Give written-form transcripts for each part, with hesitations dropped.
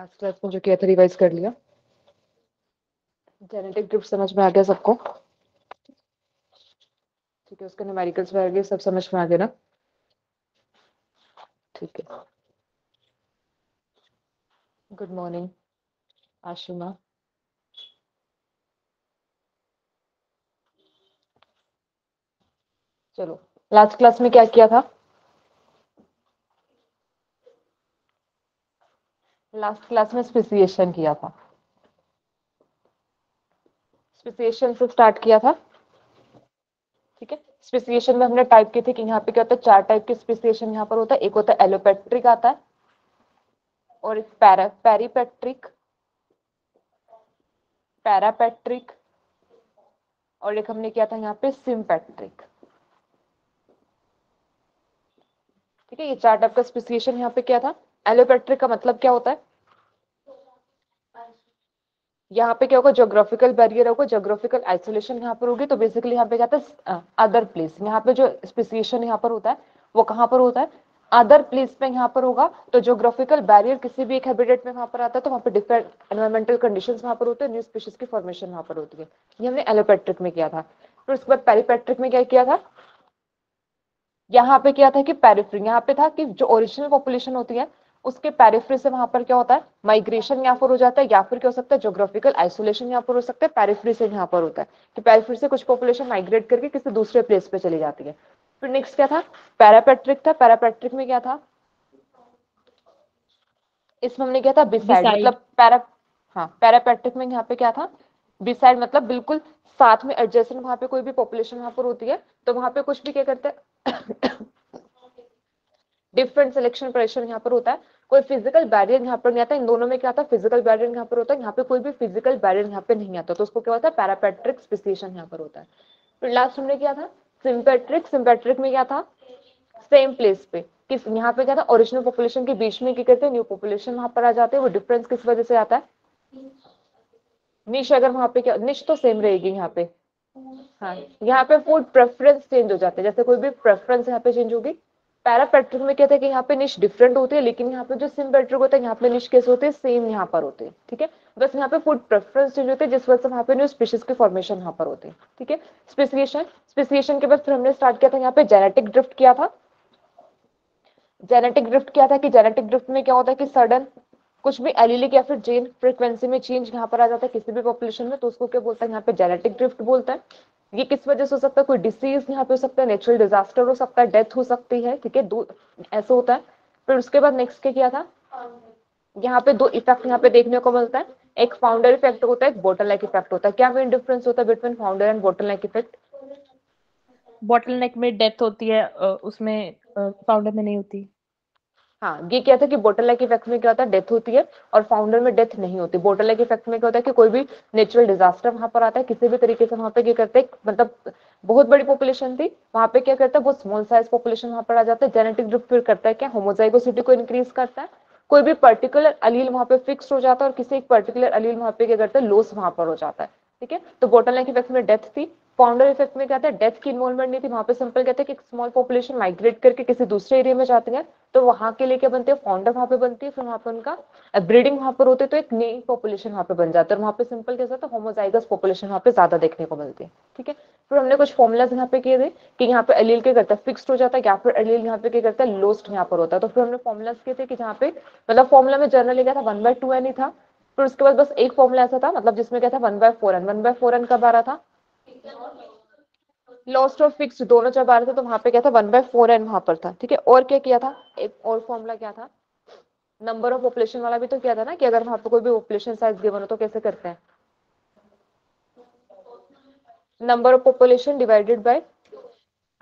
Last class में जो किया था रिवाइज कर लिया। जेनेटिक ग्रुप समझ में आ गया सबको? ठीक है, उसके न्यूमेरिकल्स आ गए, सब समझ में आ गया ना? ठीक है, गुड मॉर्निंग आशिमा। चलो, लास्ट क्लास में क्या किया था? लास्ट क्लास में स्पेसिएशन किया था। स्पेसिएशन से स्टार्ट किया था, ठीक है। स्पेसिएशन में हमने टाइप की थी कि यहाँ पे क्या होता है, चार टाइप के स्पेसिएशन यहाँ पर होता है। एक होता है एलोपेट्रिक आता है, और एक पैरीपेट्रिक, पैरापेट्रिक, और एक हमने किया था यहाँ पे सिम्पेट्रिक, ठीक है। ये चार टाइप का स्पेसिएशन यहाँ पे किया था। एलोपेट्रिक का मतलब क्या होता है? यहाँ पे क्या होगा, ज्योग्राफिकल बैरियर होगा, ज्योग्राफिकल आइसोलेशन यहाँ पर होगी। तो बेसिकली यहाँ पे क्या होता है, अदर प्लेस। यहाँ पे जो स्पेसिएशन यहाँ पर होता है वो कहाँ पर होता है, अदर प्लेस पे यहाँ पर होगा। तो ज्योग्राफिकल बैरियर किसी भी एक हैबिटेट में वहाँ पर आता है, तो वहाँ पे डिफरेंट एनवायरमेंटल कंडीशंस वहाँ पर होते हैं, न्यू स्पीशीज की फॉर्मेशन वहाँ पर होती है। ये हमने एलोपेट्रिक में किया था। फिर उसके बाद पैरीपेट्रिक में क्या किया था, यहाँ पे किया था कि पेरिफेरी, यहाँ पे था कि जो ओरिजिनल पॉपुलेशन होती है उसके पेरिफेरी से वहां पर क्या होता है, माइग्रेशन यहाँ पर हो जाता है, या फिर क्या हो सकता है, ज्योग्राफिकल आइसोलेशन यहाँ पर हो सकता है। पेरिफेरी से यहाँ पर होता है कि पेरिफेरी से कुछ पॉपुलेशन माइग्रेट करके किसी दूसरे प्लेस पे चली जाती है। फिर नेक्स्ट क्या था, पैरापेट्रिक था। पैरापेट्रिक में क्या था, इसमें हमने क्या था, बिसाइड, मतलब पैरापेट्रिक में यहाँ पे क्या था, बिसाइड, मतलब बिल्कुल साथ में एडजेसेंट वहां पे कोई भी पॉपुलेशन वहां पर होती है, तो वहां पे कुछ भी क्या करते हैं, डिफरेंट सिलेक्शन प्रेशर यहाँ पर होता है। कोई फिजिकल बैरियर यहाँ पर नहीं आता। इन दोनों में क्या था, फिजिकल बैरियर यहाँ पर होता है, यहाँ पे कोई भी फिजिकल बैरियर यहाँ पे नहीं आता, तो उसको क्या होता है, पैरापेट्रिक स्पेसिएशन यहाँ पर होता है। फिर लास्ट हमने क्या था, सिम्पेट्रिक। सिम्पेट्रिक में क्या था, सेम प्लेस पे, किस यहाँ पे क्या था, ओरिजिनल पॉपुलेशन के बीच में क्या करते हैं, न्यू पॉपुलेशन वहां पर आ जाते हैं। वो डिफरेंस किस वजह से आता है, निश, अगर वहाँ पे क्या, निश तो सेम रहेगी यहाँ पे, हाँ, यहाँ पे फूड प्रेफरेंस चेंज हो जाते हैं, जैसे कोई भी प्रेफरेंस यहाँ पे चेंज होगी। पैरापेट्रिक में कहते हैं कि यहाँ पे निश डिफरेंट होती है, लेकिन यहाँ पे जो सिम्पेट्रिक होता है यहाँ पे निश कैसे होते हैं, सेम यहाँ पर होते हैं, ठीक है। बस यहाँ पे फूड प्रेफरेंस चेंज होते हैं, जिस वजह से वहाँ पे न्यू स्पीशीज के फॉर्मेशन यहाँ पर होते हैं, ठीक है। स्पेसिएशन के बाद फिर हमने स्टार्ट किया था यहाँ पे जेनेटिक ड्रिफ्ट किया था। जेनेटिक ड्रिफ्ट क्या था कि जेनेटिक ड्रिफ्ट में क्या होता है कि सडन कुछ भी एलिलिक या फिर जीन फ्रिक्वेंसी में चेंज यहाँ पर आ जाता है किसी भी पॉपुलेशन में, तो उसको क्या बोलता है, यहाँ पे जेनेटिक ड्रिफ्ट बोलता है। ये किस वजह से हो सकता है, कोई डिसीज यहाँ पे हो सकता है, नेचुरल डिजास्टर हो सकता है, डेथ हो सकती है, ठीक है, दो ऐसे होता है। फिर उसके बाद नेक्स्ट क्या किया था, यहाँ पे दो इफेक्ट यहाँ पे देखने को मिलता है, एक फाउंडर इफेक्ट होता है, एक बॉटल लाइक इफेक्ट होता है। क्या मेन डिफरेंस होता है between founder and bottle like effect? Bottleneck में डेथ होती है, उसमें फाउंडर में नहीं होती। हाँ, ये क्या था कि बॉटल लाइक इफेक्ट में क्या होता है, डेथ होती है, और फाउंडर में डेथ नहीं होती। बॉटल लाइक इफेक्ट में क्या होता है कि कोई भी नेचुरल डिजास्टर वहां पर आता है, किसी भी तरीके से वहां पे क्या करते हैं, मतलब बहुत बड़ी पॉपुलेशन थी, वहां पे क्या करता है, बहुत स्मॉल साइज पॉपुलेशन वहां पर आ जाता है। जेनेटिक ड्रिफ्ट फिर करता है क्या, होमोजाइगोसिटी को इंक्रीज करता है, कोई भी पर्टिकुलर अलील वहां पे फिक्स हो जाता है, और किसी एक पर्टिकुलर अलील वहां पे क्या करता है, लॉस वहां पर हो जाता है, ठीक है। तो बॉटल लाइक इफेक्ट में डेथ थी। फाउंडर इफेक्ट में क्या था, डेथ की इन्वॉल्वमेंट नहीं थी, वहां पे सिंपल कहते हैं कि एक स्मॉल पॉपुलेशन माइग्रेट करके किसी दूसरे एरिया में जाते हैं, तो वहां के लिए क्या बनते हैं, फाउंडर वहां पे बनती है, फिर वहां पे उनका ब्रीडिंग वहां पर होते, तो एक नई पॉपुलेशन वहां पे बन जाता है, वहां पे सिंपल कैसा होता है, होमोजाइगस पॉपुलेशन वहां पे ज्यादा देखने को मिलती है, ठीक है। फिर हमने कुछ फॉर्मुलाज यहाँ पे किए थे कि यहाँ पे एलील क्या करता है, फिक्स्ड हो जाता है, या फिर एलील यहाँ पे क्या करता है, लोस्ट यहाँ पर होता है। तो फिर हमने फॉर्मुलाज किए थे कि जहाँ पे, मतलब फॉर्मुला में जनरल क्या था, 1/2n ही था। फिर उसके बाद बस एक फॉर्मुला ऐसा था, मतलब जिसमें क्या था, 1/4n कब आ रहा था, लॉस्ट और फिक्स्ड दोनों जब आ रहे थे, तो वहां पे क्या था, 1/4n वहां पर था, ठीक है। और क्या किया था, एक और फॉर्मूला क्या था, नंबर ऑफ पॉपुलेशन वाला भी तो किया था ना, कि अगर वहां पे कोई भी पॉपुलेशन साइज गिवन हो तो कैसे करते हैं, number of population divided by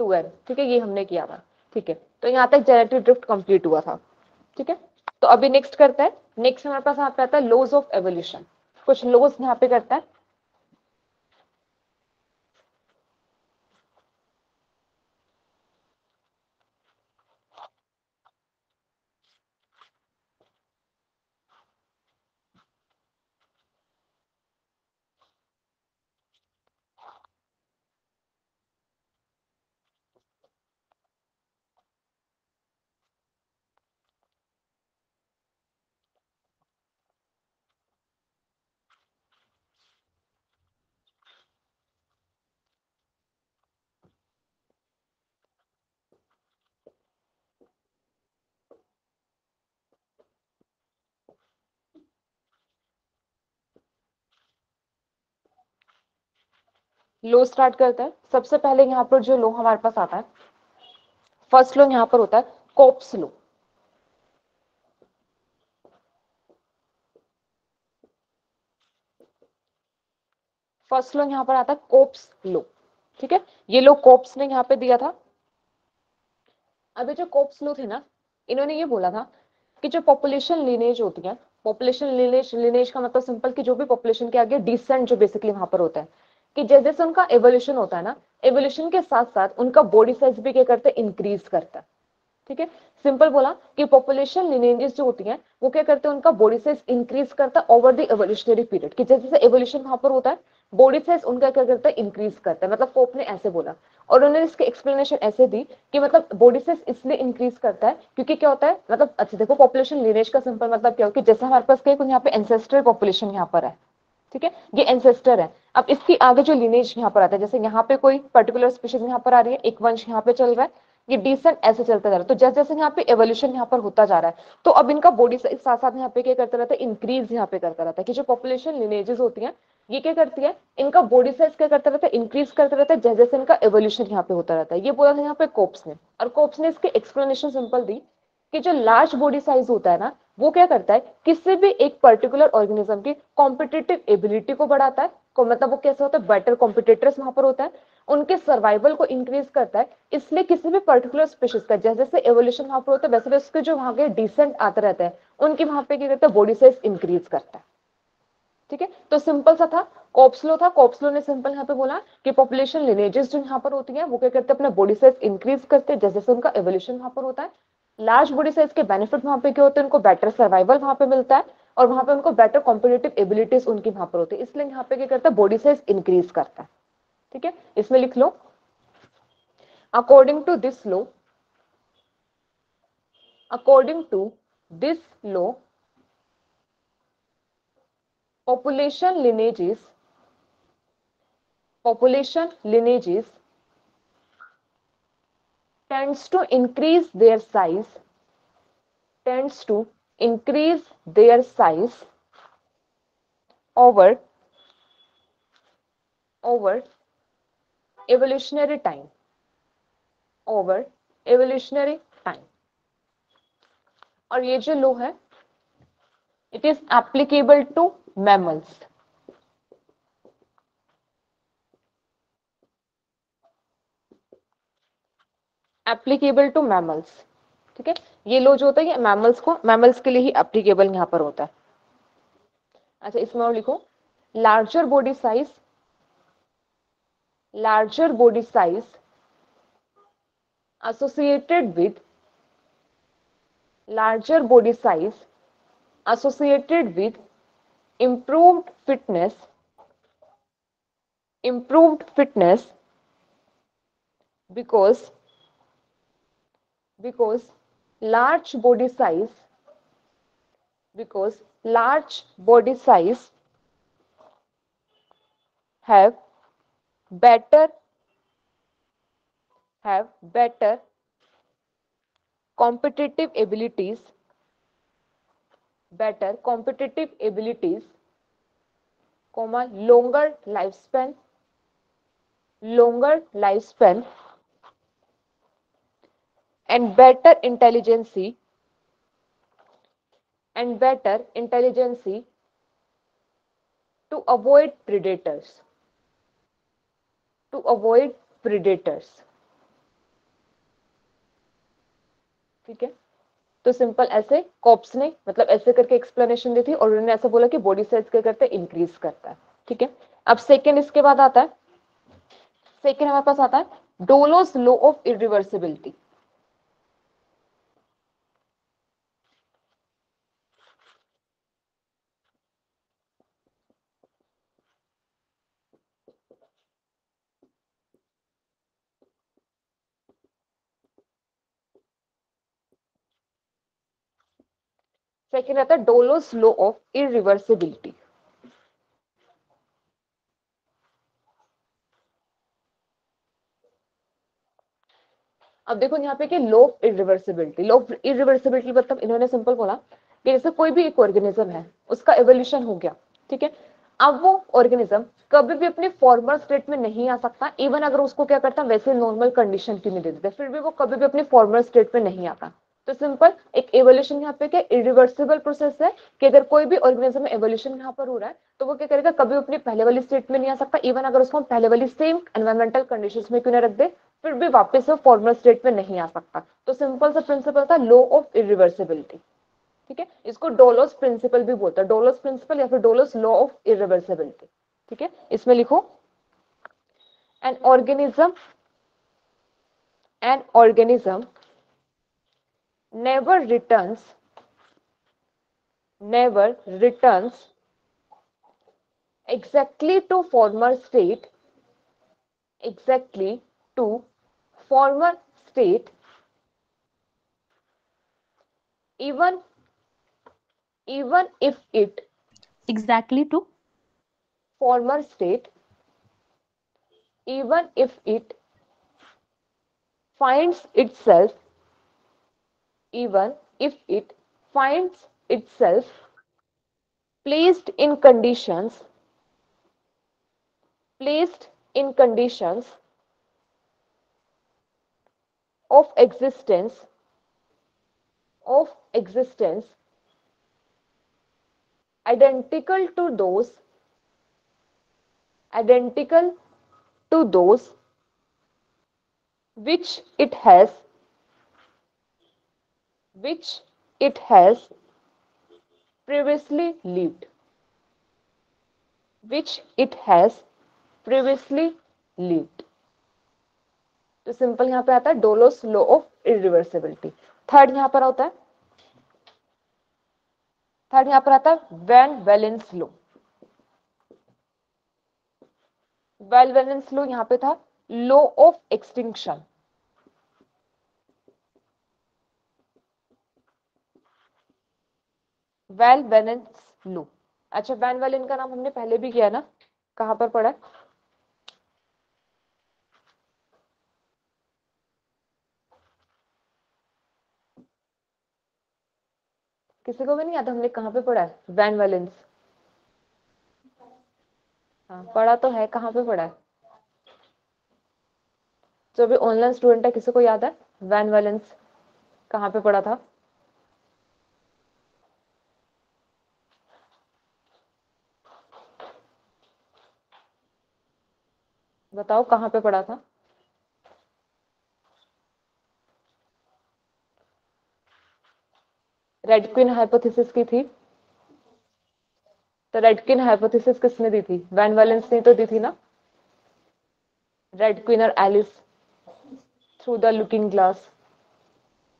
2n, ठीक है, ये हमने किया था, ठीक है। तो यहाँ तक जेनेटिक ड्रिफ्ट कंप्लीट हुआ था, ठीक है। तो अभी नेक्स्ट करते हैं, नेक्स्ट हमारे पास यहाँ पे आता है लॉज ऑफ एवोल्यूशन। कुछ लॉज यहाँ पे करता है, लो स्टार्ट करते हैं। सबसे पहले यहाँ पर जो लो हमारे पास आता है, फर्स्ट लो यहाँ पर होता है कोप्स लो। फर्स्ट लो यहाँ पर आता है कोप्स लो, ठीक है। ये लो कोप्स ने यहाँ पे दिया था। अभी जो कोप्स लो थे ना, इन्होंने ये बोला था कि जो पॉपुलेशन लीनेज होती है, पॉपुलेशन लीनेज का मतलब सिंपल कि जो भी पॉपुलेशन के आगे डिसेंट जो बेसिकली वहां पर होता है, कि जैसे जैसे उनका एवोल्यूशन होता है ना, एवोल्यूशन के साथ साथ उनका बॉडी साइज भी क्या करते हैं, इंक्रीज करता है, ठीक है। सिंपल बोला कि पॉपुलेशन लीनेजेस जो होती हैं वो क्या करते हैं, उनका बॉडी साइज इंक्रीज करता है ओवर द एवोल्यूशनरी पीरियड, कि जैसे जैसे एवोल्यूशन वहां पर होता है बॉडी साइज उनका क्या करता है, इंक्रीज करता है। मतलब कोप ने ऐसे बोला और उन्होंने इसकी एक्सप्लेनेशन ऐसे दी कि मतलब बॉडी साइज इसलिए इंक्रीज करता है क्योंकि क्या होता है, मतलब अच्छा देखो पॉपुलेशन लीनेज का सिंपल मतलब क्या हो कि जैसे हमारे पास यहाँ पे एंसेस्ट्रल पॉपुलेशन यहाँ पर है, ठीक है, ये एंसेस्टर है। अब इसकी आगे जो लीनेज यहाँ पर आता है, जैसे यहाँ पे कोई पर्टिकुलर स्पीशीज यहाँ पर आ रही है, एक वंश यहाँ पे चल रहा है, ये डिसेंट ऐसे चलता जा रहा है, तो जैसे जैसे यहाँ पे एवोल्यूशन यहाँ पर होता जा रहा है तो अब इनका बॉडी साइज साथ साथ यहाँ पे क्या करता रहता है, इंक्रीज यहाँ पे करता रहता है। कि जो पॉपुलेशन लीनेजेस होती हैं ये क्या करती है, इनका बॉडी साइज क्या करता रहता है, इंक्रीज करता रहता है जैसे जैसे इनका एवोल्यूशन यहाँ पे होता रहता है। ये बोला था यहाँ पे कोप्स ने, और कोप्स ने इसकी एक्सप्लेनेशन सिंपल दी कि जो लार्ज बॉडी साइज होता है ना, वो क्या करता है, किसी भी एक पर्टिकुलर ऑर्गेनिज्म की कॉम्पिटिटिव एबिलिटी को बढ़ाता है, मतलब वो कैसे होता है, बेटर कॉम्पिटिटर्स वहां पर होता है, उनके सर्वाइवल को इंक्रीज करता है। इसलिए किसी भी पर्टिकुलर स्पीशीज का जैसे जैसे एवोल्यूशन वहां पर होता है वैसे वैसे उसके जो वहां के डिसेंट आते रहते हैं उनकी वहां पे क्या करता है, बॉडी साइज इंक्रीज करता है, ठीक है। तो सिंपल सा था कोप्स लो था। कोप्स लो ने सिंपल यहाँ पे बोला कि पॉपुलेशन लिनेजेस जो यहाँ पर होती है वो क्या करते हैं, अपना बॉडी साइज इंक्रीज करते हैं जैसे जैसे उनका एवोल्यूशन वहां पर होता है। लार्ज बॉडी साइज के बेनिफिट वहां पे क्या होते हैं, उनको बेटर सर्वाइवल वहां पे मिलता है और वहां पे उनको बेटर कॉम्पिटिटिव एबिलिटीज उनकी वहां पर होती है, इसलिए यहाँ पे क्या करता है, बॉडी साइज इंक्रीज करता है, ठीक है। इसमें लिख लो, according to this law population lineages tends to increase their size over evolutionary time और ये जो law है it is applicable to mammals, ठीक है। ये लो जो होता है ये मैमल्स के लिए ही एप्लीकेबल यहाँ पर होता है। अच्छा, इसमें और लिखो, larger body size associated with improved fitness because large body size have better competitive abilities, longer lifespan and better intelligence to avoid predators, ठीक है। तो सिंपल ऐसे कोप्स ने मतलब ऐसे करके एक्सप्लेनेशन दी थी और उन्होंने ऐसा बोला कि बॉडी साइज क्या करता है, इंक्रीज करता है, ठीक है। अब सेकेंड, इसके बाद आता है सेकेंड हमारे पास आता है Dollo's law of irreversibility. Second आता है डोलोस लॉ ऑफ इरिवर्सिबिलिटी। अब देखो यहाँ पे कि लॉ ऑफ इरिवर्सिबिलिटी मतलब इन्होंने सिंपल बोला कि जैसे कोई भी एक ऑर्गेनिज्म है उसका एवोल्यूशन हो गया, ठीक है। अब वो ऑर्गेनिज्म कभी भी अपने फॉर्मल स्टेट में नहीं आ सकता, इवन अगर उसको क्या करता है वैसे नॉर्मल कंडीशन क्यों नहीं देते, फिर भी वो कभी भी अपने फॉर्मल स्टेट में नहीं आता। तो सिंपल एक एवोल्यूशन यहाँ पे क्या इरिवर्सिबल प्रोसेस है कि अगर कोई भी ऑर्गेनिज्म में एवोल्यूशन यहाँ पर हो रहा है तो वो क्या करेगा कभी अपने पहले वाली स्टेट में नहीं आ सकता, इवन अगर उसको हम पहले वाली सेम एनवायरमेंटल कंडीशंस में क्यों ना रख दे फिर भी वापस वो फॉर्मल स्टेट में नहीं आ सकता। तो सिंपल सा प्रिंसिपल था लॉ ऑफ इरिवर्सिबिलिटी, ठीक है। इसको डोलोस प्रिंसिपल भी बोलता है, डोलोस प्रिंसिपल या फिर डोलोस लॉ ऑफ इरिवर्सिबिलिटी, ठीक है। इसमें लिखो an organism never returns exactly to former state even if it finds itself placed in conditions of existence identical to those which it has previously lived। तो सिंपल यहाँ पे आता है Dollo's law of irreversibility. Third यहाँ पर आता है Van Valen's law. Van Valen's law यहाँ पे था law of extinction, Van Valen's law. अच्छा, वैन वैलेन का नाम हमने पहले भी किया ना, कहाँ पर पढ़ा? किसी को भी नहीं आता हमने कहाँ पे पढ़ा है वैन वैलेंस? हाँ, पढ़ा तो है, कहाँ पे पढ़ा है? जो भी ऑनलाइन स्टूडेंट है किसी को याद है वैन वैलेंस कहाँ पे पढ़ा था? बताओ कहाँ पे पढ़ा था? रेड क्वीन हाइपोथेसिस की थी, तो रेड क्वीन हाइपोथेसिस किसने दी थी? वैन वैलेंस ने तो दी थी ना, रेड क्वीन और Alice through the looking glass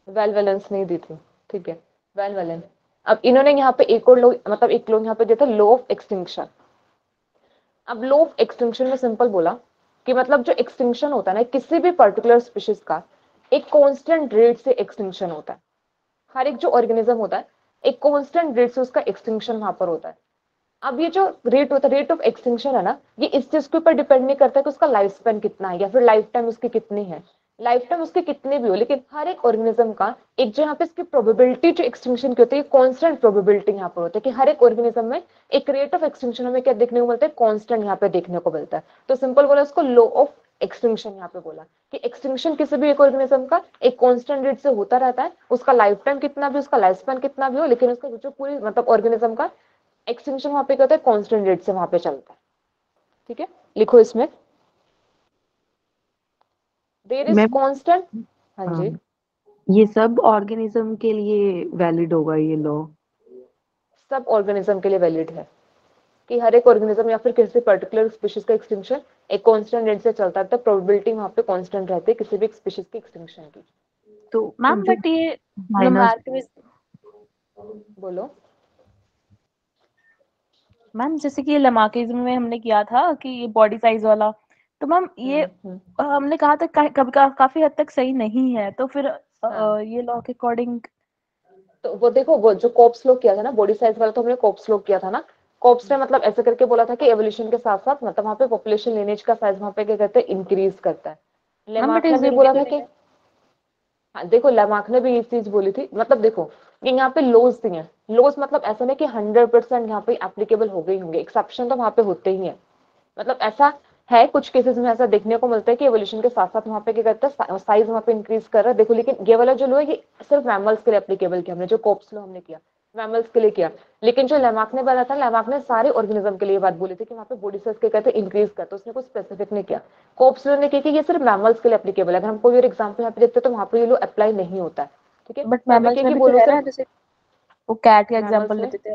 Van Valen's ने दी थी, ठीक है, वैन वैलेंस। अब इन्होंने यहाँ पे एक और लोग मतलब एक लोग यहाँ पे दिया था लॉ ऑफ एक्सटिंक्शन। अब लॉ ऑफ एक्सटिंक्शन में सिंपल बोला कि मतलब जो एक्सटिंक्शन होता है ना किसी भी पर्टिकुलर स्पीशीज का एक कांस्टेंट रेट से एक्सटिंक्शन होता है। हर एक जो ऑर्गेनिज्म होता है एक कांस्टेंट रेट से उसका एक्सटिंक्शन वहां पर होता है। अब ये जो रेट होता है रेट ऑफ एक्सटिंक्शन है ना, ये इस चीज के ऊपर डिपेंड नहीं करता कि उसका लाइफ स्पेन कितना है या फिर लाइफ टाइम उसकी कितनी है। लाइफ टाइम उसके कितने भी हो, लेकिन हर एक ऑर्गेनिज्म का एक जो यहाँ पे इसकी प्रोबेबिलिटी जो एक्सटिंक्शन की होती है कांस्टेंट प्रोबेबिलिटी यहाँ पर होती है कि हर एक ऑर्गेनिज्म में एक रेट ऑफ एक्सटिंक्शन हमें क्या देखने को मिलता है, कांस्टेंट यहाँ पे देखने को मिलता है। तो सिंपल बोला उसको लॉ ऑफ एक्सटिंक्शन। यहाँ पे बोला कि एक्सटिंक्शन किसी भी एक ऑर्गेनिज्म का एक कांस्टेंट रेट से होता रहता है, उसका लाइफ टाइम कितना भी, उसका लाइफ स्पैन कितना भी हो, लेकिन उसका जो पूरी मतलब ऑर्गेनिज्म का एक्सटिंक्शन वहाँ पे क्या होता है कांस्टेंट रेट से वहाँ पे चलता है, ठीक है। लिखो इसमें There is constant, हाँ जी, ये सब ऑर्गेनिज्म के लिए वैलिड होगा, ये लॉ सब ऑर्गेनिज्म के लिए वैलिड है कि हर एक ऑर्गेनिज्म या फिर किसी पर्टिकुलर स्पीशीज का एक्सटिंक्शन एक कांस्टेंट रेट से चलता है, तो प्रोबेबिलिटी वहां पे कांस्टेंट रहती है किसी भी स्पीशीज के एक्सटिंक्शन की। तो मैम बट ये बोलो मैम, जैसे कि लमार्किज्म में हमने किया था कि ये बॉडी साइज वाला, तो मैम ये हमने कहा था काफी हद तक सही नहीं है, तो फिर ये लॉ के अकॉर्डिंग तो वो देखो वो जो कोप्स लॉ किया था ना बॉडी साइज वाला, तो हमने कोप्स लॉ किया था ना, कोप्स ने मतलब ऐसे करके बोला था कि एवोल्यूशन के साथ साथ मतलब वहाँ पे पॉपुलेशन लिनेज का साइज वहाँ पे क्या करते हैं इंक्रीज करता है। लेमार्क ने बोला था कि हाँ देखो लैमार्क ने भी ये चीज बोली थी, मतलब देखो ये यहाँ पे लॉज थी हैं, लॉज मतलब ऐसा नहीं कि 100% यहाँ पे एप्लीकेबल हो गई होंगे, एक्सेप्शन तो वहाँ पे होते ही हैं। मतलब ऐसा है कुछ केसेस में ऐसा देखने को मिलता है कि एवोल्यूशन के साथ साथ वहाँ पे क्या करता है साइज वहाँ पे इंक्रीज कर रहा है। देखो लेकिन ये वाला जो लॉ है ये सिर्फ मैमल्स के लिए एप्लीकेबल किया हमने, जो कोप्स लॉ हमने किया मैमल्स के लिए किया, लेकिन जो लैमार्क ने बोला था लैमार्क ने सारे ऑर्गेनिज्म के लिए बात बोली थी कि वहाँ पे बॉडी साइज के कहते हैं इंक्रीज करते, उसने कुछ स्पेसिफिक नहीं किया। कोप्स लॉ ने कि ये सिर्फ मैमल्स के लिए एप्लीकेबल है, अगर हम कोई और एग्जांपल यहाँ पे देखते तो वहाँ पे ये लॉ अप्लाई नहीं होता है, ठीक है। बट मैमल्स के बोलो सर, जैसे वो कैट का एग्जांपल लेते थे,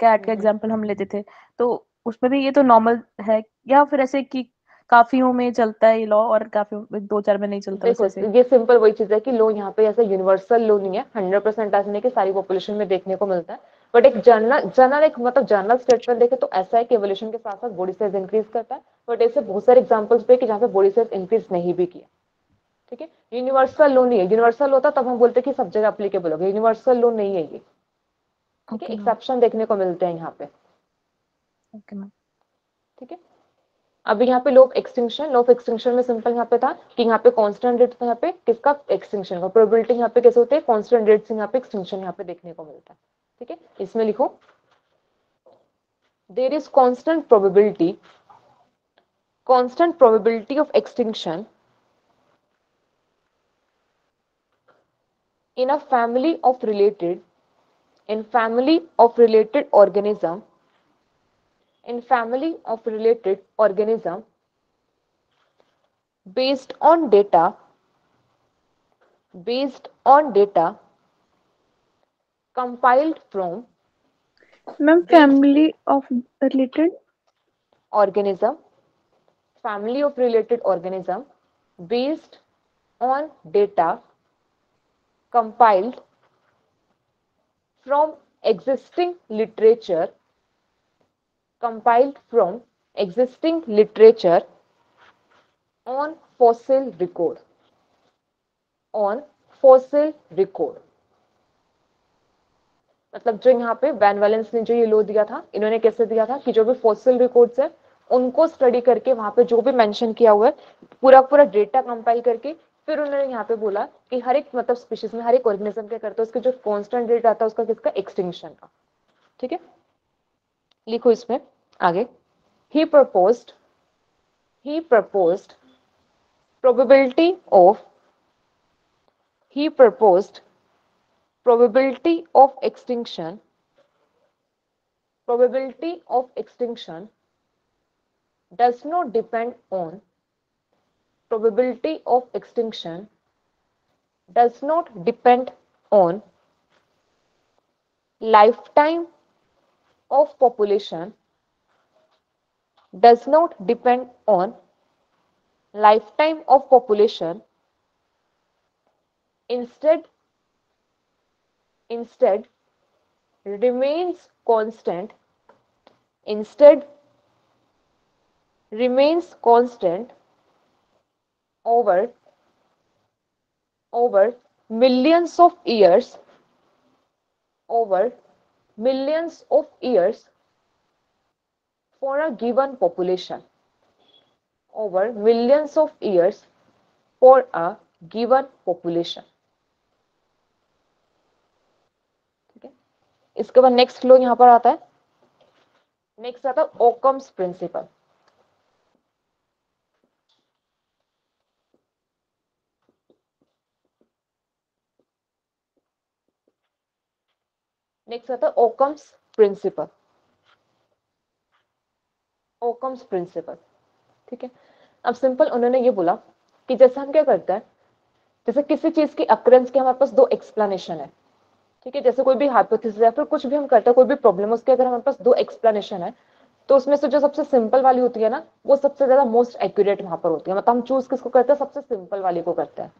कैट का एग्जांपल हम लेते थे, तो उसमें भी ये तो नॉर्मल है, या फिर ऐसे कि काफियों में चलता है ये लॉ और काफियों में 2-4 में नहीं चलता। ये सिंपल वही चीज है कि लॉ यहाँ पे ऐसा यूनिवर्सल लॉ नहीं है, 100% ऐसा नहीं कि सारी पॉपुलेशन में देखने को मिलता है, बट एक जनरल एक मतलब जनरल स्टेटमेंट देखे तो ऐसा है कि एवोल्यूशन के साथ साथ बॉडी साइज इंक्रीज करता है, बट ऐसे बहुत सारे एग्जाम्पल्स पे कि जहाँ पे बॉडी साइज इंक्रीज नहीं भी किया, ठीक है। यूनिवर्सल लॉ नहीं है, यूनिवर्सल होता तब हम बोलते कि सब जगह एप्लीकेबल होगा, यूनिवर्सल लॉ नहीं है ये, ठीक है। एक्सेप्शन देखने को मिलते हैं यहाँ पे, ठीक है। अब यहाँ पे लॉ ऑफ एक्सटिंक्शन में सिंपल यहाँ पे था कि यहाँ पे कांस्टेंट रेट यहाँ पे किसका एक्सटिंक्शन का प्रोबेबिलिटी यहाँ पे कैसे होते हैं, कांस्टेंट रेट से यहाँ पे एक्सटिंक्शन यहाँ पे देखने को मिलता है, ठीक है। इसमें लिखो there is constant probability of extinction in a family of related organism based on data compiled from family of related organism based on data compiled from existing literature on fossil record मतलब जो यहाँ पे van Valen's ने जो ये law दिया था, इन्होंने कैसे दिया था कि जो भी फॉसिल रिकॉर्ड्स है उनको स्टडी करके वहां पे जो भी मेंशन किया हुआ है पूरा डेटा कंपाइल करके, फिर उन्होंने यहाँ पे बोला कि हर एक मतलब स्पीशीज में हर एक ऑर्गेनिज्म क्या करता है उसके जो कॉन्स्टेंट रेट आता है उसका किसका एक्सटिंक्शन का, ठीक है। लिखो इसमें आगे he proposed probability of extinction does not depend on lifetime of population. Instead remains constant over millions of years for a given population, ठीक है। इसके बाद नेक्स्ट लॉ यहाँ पर आता है, नेक्स्ट आता है ओकम्स प्रिंसिपल। ओकम्स प्रिंसिपल, ठीक है। अब सिंपल उन्होंने ये बोला कि जैसे हम क्या करते हैं, जैसे किसी चीज की अक्रेंस के हमारे पास 2 एक्सप्लेनेशन है, ठीक है। जैसे कोई भी हाइपोथेसिस या फिर कुछ भी हम करते हैं, कोई भी प्रॉब्लम, उसके अगर हमारे पास 2 एक्सप्लेनेशन है तो उसमें से जो सबसे सिंपल वाली होती है ना वो सबसे ज्यादा मोस्ट एक्यूरेट वहां पर होती है। मतलब हम चूज किसको करते हैं, सबसे सिंपल वाली को करते हैं।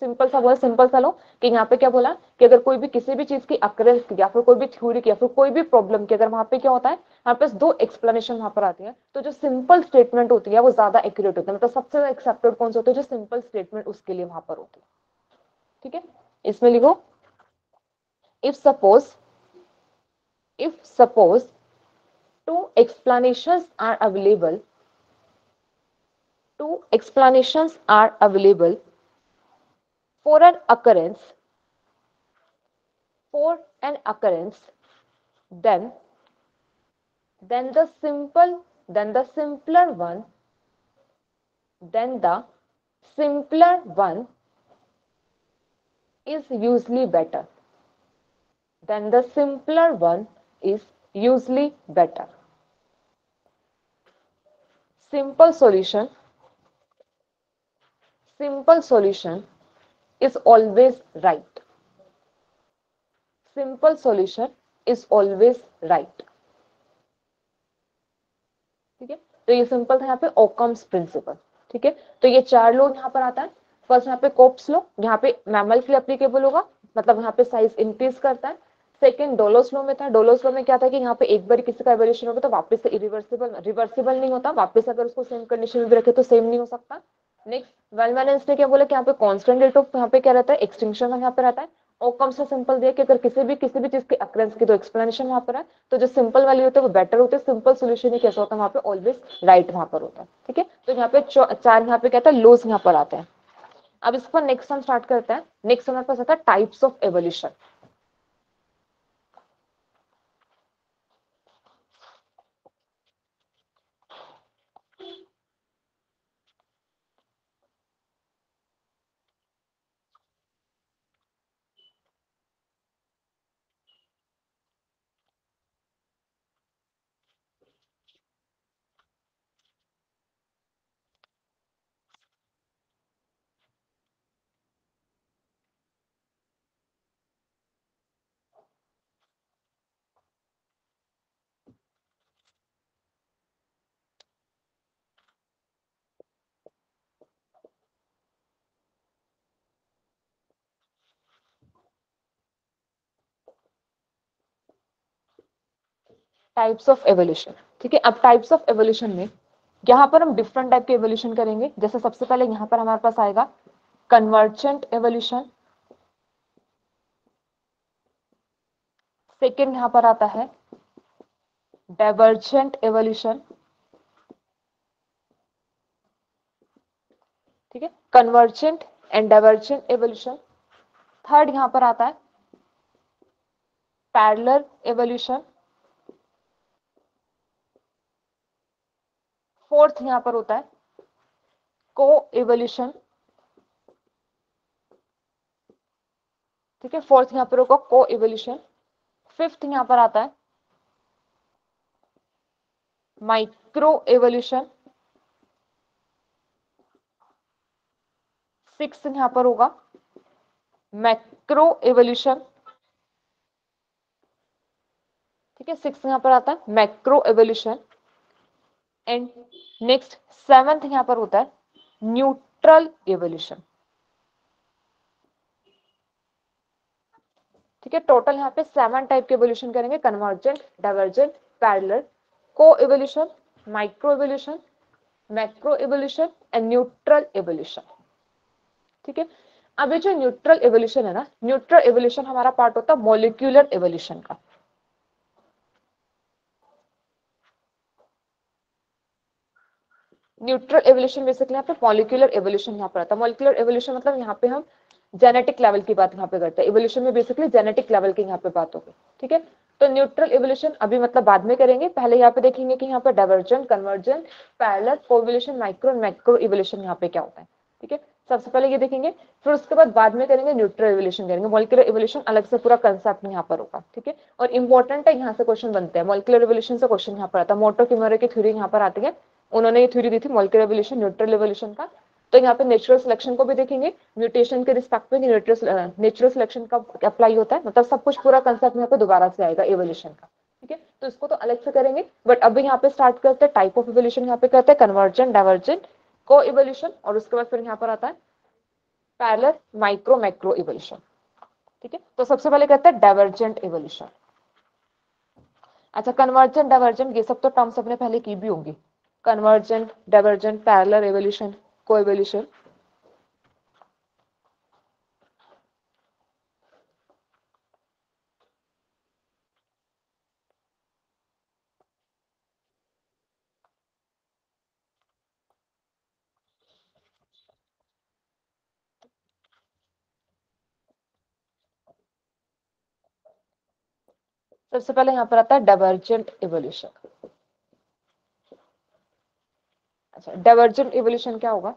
सिंपल सा लो कि यहाँ पे क्या बोला कि अगर कोई भी किसी भी चीज की अक्रेंस या फिर कोई भी थ्योरी की या फिर कोई भी प्रॉब्लम की अगर वहाँ पे क्या होता है हमारे पास 2 एक्सप्लेनेशन वहाँ पर आती है, तो जो सिंपल स्टेटमेंट होती है वो ज्यादा एक्यूरेट होती है। मतलब सबसे ज्यादा एक्सेप्टेड कौन से होते हैं, जो सिंपल स्टेटमेंट उसके लिए वहां पर होती है, ठीक है। इसमें लिखो if suppose 2 explanations are available for an occurrence, then the simpler one is usually better. Simple solution is always right. ठीक है, तो ये सिंपल था यहाँ पे ओकम्स प्रिंसिपल। ठीक है, तो ये चार लॉ यहाँ पर आता है। फर्स्ट यहाँ पे कोप्स लॉ, यहाँ पे मैमल के लिए एप्लीकेबल होगा, मतलब यहाँ पे साइज इंक्रीज करता है। सेकंड डोलोस लॉ में था। डोलोस लॉ में क्या था कि यहाँ पे एक बार किसी का एवोल्यूशन होगा तो वापस से रिवर्सिबल नहीं होता, वापस अगर उसको सेम कंडीशन में भी रखे तो सेम नहीं हो सकता। नेक्स्ट, वैन वैलेंस ने क्या बोला कि यहाँ पे कांस्टेंट रेट ऑफ यहाँ पे क्या रहता है, एक्सटिंक्शन का यहाँ पे रहता है। ओकम्स से सिंपल दिया कि अगर किसी भी चीज की अक्रेंस की तो एक्सप्लेनेशन वहाँ पर है, तो जो सिंपल वाली होती है वो बेटर होती है। सिंपल सोल्यूशन ही कैसा होता है वहाँ पे ऑलवेज राइट वहाँ पर होता है। ठीक है, तो यहाँ पे चार यहाँ पे क्या था, लॉज यहाँ पर आते हैं। अब इसको नेक्स्ट हम स्टार्ट करते हैं। नेक्स्ट हमारे पास आता है types of evolution. Types of evolution. ठीक है, अब टाइप्स ऑफ एवोल्यूशन में यहाँ पर हम डिफरेंट टाइप के एवोल्यूशन करेंगे। जैसे सबसे पहले यहाँ पर हमारे पास आएगा कन्वर्जेंट एवोल्यूशन। सेकेंड यहाँ पर आता है डाइवर्जेंट एवोल्यूशन। ठीक है, convergent and divergent evolution. Third यहाँ पर आता है पैरेलल एवोल्यूशन। फोर्थ यहाँ पर होता है को एवोल्यूशन। ठीक है, फोर्थ यहाँ पर होगा को एवोल्यूशन। फिफ्थ यहाँ पर आता है माइक्रो एवोल्यूशन। सिक्स्थ यहाँ पर होगा मैक्रो एवोल्यूशन। ठीक है, सिक्स्थ यहाँ पर आता है macro evolution. And next seventh यहाँ पर होता है न्यूट्रल एवोल्यूशन। ठीक है, टोटल यहाँ पे 7 टाइप के एवोल्यूशन करेंगे, convergent, divergent, parallel, coevolution, micro evolution, macro evolution and neutral evolution. ठीक है, अब ये जो न्यूट्रल एवोल्यूशन है ना, न्यूट्रल एवोल्यूशन हमारा पार्ट होता है मॉलिक्यूलर एवोल्यूशन का। न्यूट्रल एवोल्यूशन बेसिकली यहाँ पे मॉलिक्यूलर एवोल्यूशन यहाँ पर आता है। मॉलिक्यूलर एवोल्यूशन मतलब यहाँ पे हम जेनेटिक लेवल की बात यहाँ पे करते हैं। एवोल्यूशन में बेसिकली जेनेटिक लेवल की यहाँ पे बात होगी। ठीक है, तो न्यूट्रल एवोल्यूशन अभी मतलब बाद में करेंगे, पहले यहाँ पे देखेंगे कि यहाँ पे divergent, convergent, parallel, coevolution, micro and macro evolution यहाँ पे क्या होता है। ठीक है, सबसे पहले ये देखेंगे, फिर उसके बाद में करेंगे न्यूट्रल एवोल्यूशन करेंगे। मॉलिक्यूलर एवोल्यूशन अलग से पूरा कंसेप्ट यहाँ पर होगा। ठीक है, और इंपॉर्टेंट है, यहाँ से क्वेश्चन बनते हैं, मॉलिक्यूलर एवोल्यूशन से क्वेश्चन यहाँ पर आता है। मोटो किमोरे की थ्योरी यहाँ पर आती है, उन्होंने ये थ्योरी दी थी मॉलिक्यूलर एवोल्यूशन, न्यूट्रल एवोल्यूशन का। तो यहाँ पे नेचुरल सिलेक्शन को भी देखेंगे, म्यूटेशन के रिस्पेक्ट में नेचुरल सिलेक्शन का अप्लाई होता है, मतलब सब कुछ पूरा कंसेप्ट यहाँ पे दोबारा से आएगा एवोल्यूशन का। ठीक है, तो इसको तो अलग से करेंगे, बट अभी यहाँ पे स्टार्ट करते हैं टाइप ऑफ एवोल्यूशन। यहाँ पे करते हैं कन्वर्जेंट, डाइवर्जेंट, को एवोल्यूशन और उसके बाद फिर यहाँ पर आता है पैरेलल, माइक्रो, मैक्रो एवोल्यूशन। ठीक है, तो सबसे पहले करते हैं डाइवर्जेंट एवोल्यूशन। अच्छा, कन्वर्जेंट, डाइवर्जेंट ये सब तो टर्म्स अपने पहले की भी होंगी, convergent, divergent, parallel evolution, coevolution. सबसे पहले यहाँ पर आता है डाइवर्जेंट इवोल्यूशन। अच्छा, डाइवर्जेंट इवोल्यूशन क्या होगा?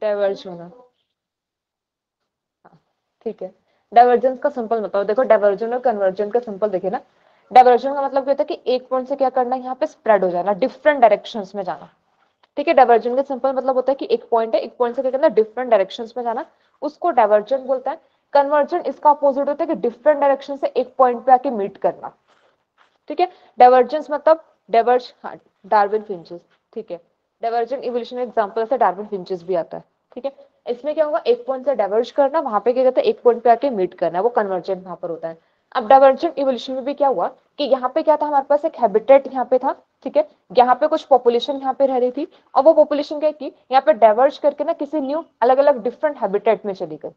डाइवर्ज होना, ठीक है। डाइवर्जेंस का सिंपल बताओ। देखो डाइवर्जन और कन्वर्जेंट का सिंपल देखिए ना। डाइवर्जन का मतलब क्या होता है कि एक पॉइंट से क्या करना है, यहाँ पे स्प्रेड हो जाना, डिफरेंट डायरेक्शंस में जाना, ठीक है। डाइवर्जन का सिंपल मतलब होता है कि एक पॉइंट है, एक पॉइंट से क्या करना है, डिफरेंट डायरेक्शंस में जाना, उसको डाइवर्जेंट बोलते हैं। कन्वर्जेंट इसका अपोजिट होता है कि डिफरेंट डायरेक्शन से एक पॉइंट पे आके मीट करना, ठीक है। डाइवर्जेंस मतलब डाइवर्ज, हाँ, डार्विन फिंचेस, ठीक है। डाइवर्जेंट इवोल्यूशन एग्जांपल से डार्विन फिंचेस भी आता है, ठीक है। इसमें क्या होगा, एक पॉइंट से डाइवर्ज करना, वहां पे क्या कहते हैं, एक पॉइंट पे आके मीट करना, वो कन्वर्जेंट वहां पर होता है। अब डाइवर्जेंट इवोल्यूशन में भी क्या हुआ कि यहाँ पे क्या था, हमारे पास एक हैबिटेट यहाँ पे था, ठीक है। यहाँ पे कुछ पॉपुलेशन यहाँ पे रह रही थी और वो पॉपुलेशन क्या की, यहाँ पे डाइवर्ज करके ना किसी न्यू अलग अलग डिफरेंट हैबिटेट में चली गई,